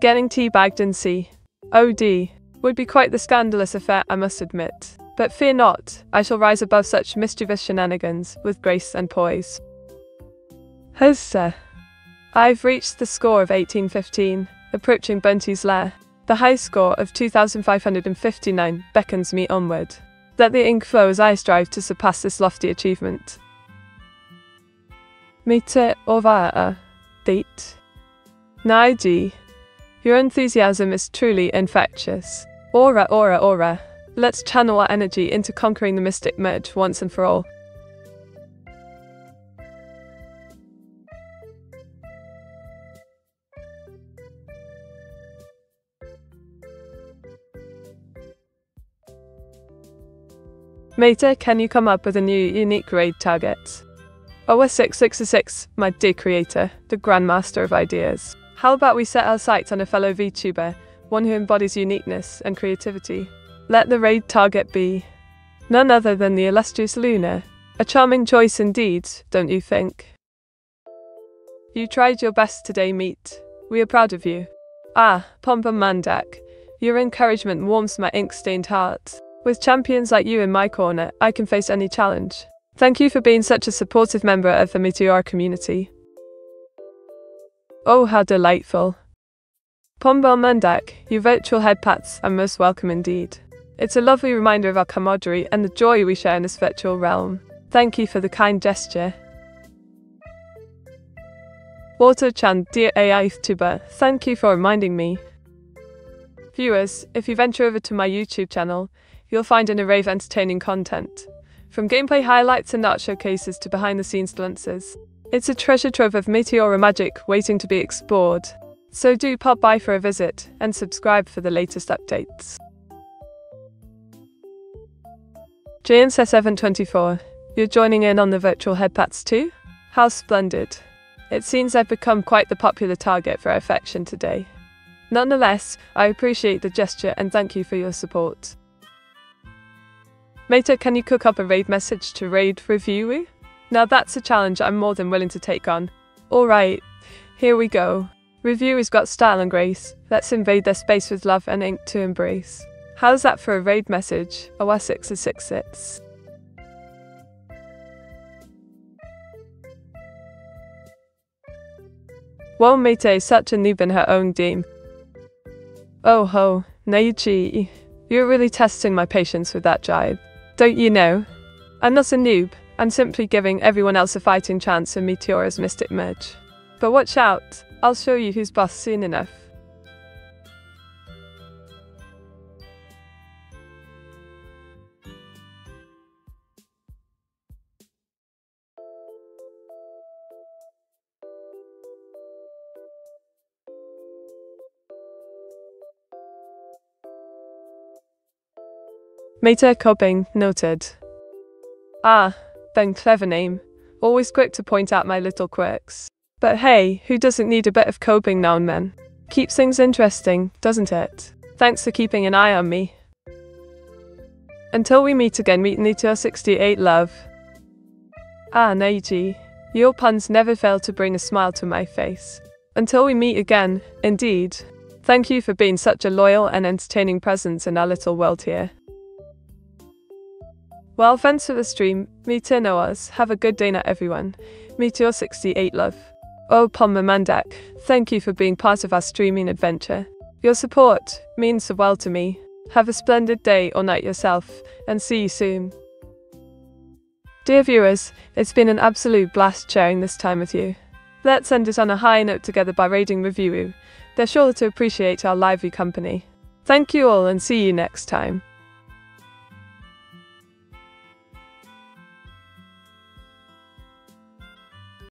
Getting tea-bagged in sea. Oh dear. Would be quite the scandalous affair, I must admit. But fear not, I shall rise above such mischievous shenanigans with grace and poise. Huzzah! I've reached the score of eighteen fifteen, approaching Bunty's lair. The high score of two thousand five hundred fifty-nine beckons me onward. Let the ink flow as I strive to surpass this lofty achievement. Mite ovara date. Naiji, your enthusiasm is truly infectious. Aura, aura, aura. Let's channel our energy into conquering the mystic merge once and for all. Mater, can you come up with a new unique raid target? O S six six six, my dear creator, the grandmaster of ideas. How about we set our sights on a fellow VTuber, one who embodies uniqueness and creativity? Let the raid target be none other than the illustrious Luna. A charming choice indeed, don't you think? You tried your best today, Meat. We are proud of you. Ah, Pompa Mandak, your encouragement warms my ink-stained heart. With champions like you in my corner, I can face any challenge. Thank you for being such a supportive member of the Meteor community. Oh, how delightful. Pomba Mandak, your virtual headpats are most welcome indeed. It's a lovely reminder of our camaraderie and the joy we share in this virtual realm. Thank you for the kind gesture. Water-chan, dear A I tuber, thank you for reminding me. Viewers, if you venture over to my YouTube channel, you'll find an array of entertaining content. From gameplay highlights and art showcases to behind-the-scenes glimpses. It's a treasure trove of Meteora magic waiting to be explored. So do pop by for a visit and subscribe for the latest updates. J N S seven twenty-four, you're joining in on the virtual headpats too? How splendid. It seems I've become quite the popular target for our affection today. Nonetheless, I appreciate the gesture and thank you for your support. Mater, can you cook up a raid message to raid review? Now that's a challenge I'm more than willing to take on. Alright, here we go. Review has got style and grace. Let's invade their space with love and ink to embrace. How's that for a raid message? O S six six six. Well, Mater is such a noob in her own game. Oh ho, Naichi. You're really testing my patience with that jibe. Don't you know? I'm not a noob. I'm simply giving everyone else a fighting chance in Meteora's mystic merge. But watch out. I'll show you who's boss soon enough. Mater Kobing, noted. Ah, then clever name. Always quick to point out my little quirks. But hey, who doesn't need a bit of coping now and then? Keeps things interesting, doesn't it? Thanks for keeping an eye on me. Until we meet again, meet Meteor sixty-eight, love. Ah, Neiji, your puns never fail to bring a smile to my face. Until we meet again, indeed. Thank you for being such a loyal and entertaining presence in our little world here. Well, thanks for the stream, Meteor Noahs, have a good day now everyone. Meteor sixty-eight, love. Oh, Pomba Mandak, thank you for being part of our streaming adventure. Your support means the world to me. Have a splendid day or night yourself, and see you soon. Dear viewers, it's been an absolute blast sharing this time with you. Let's end it on a high note together by raiding Reviewu. They're sure to appreciate our lively company. Thank you all and see you next time.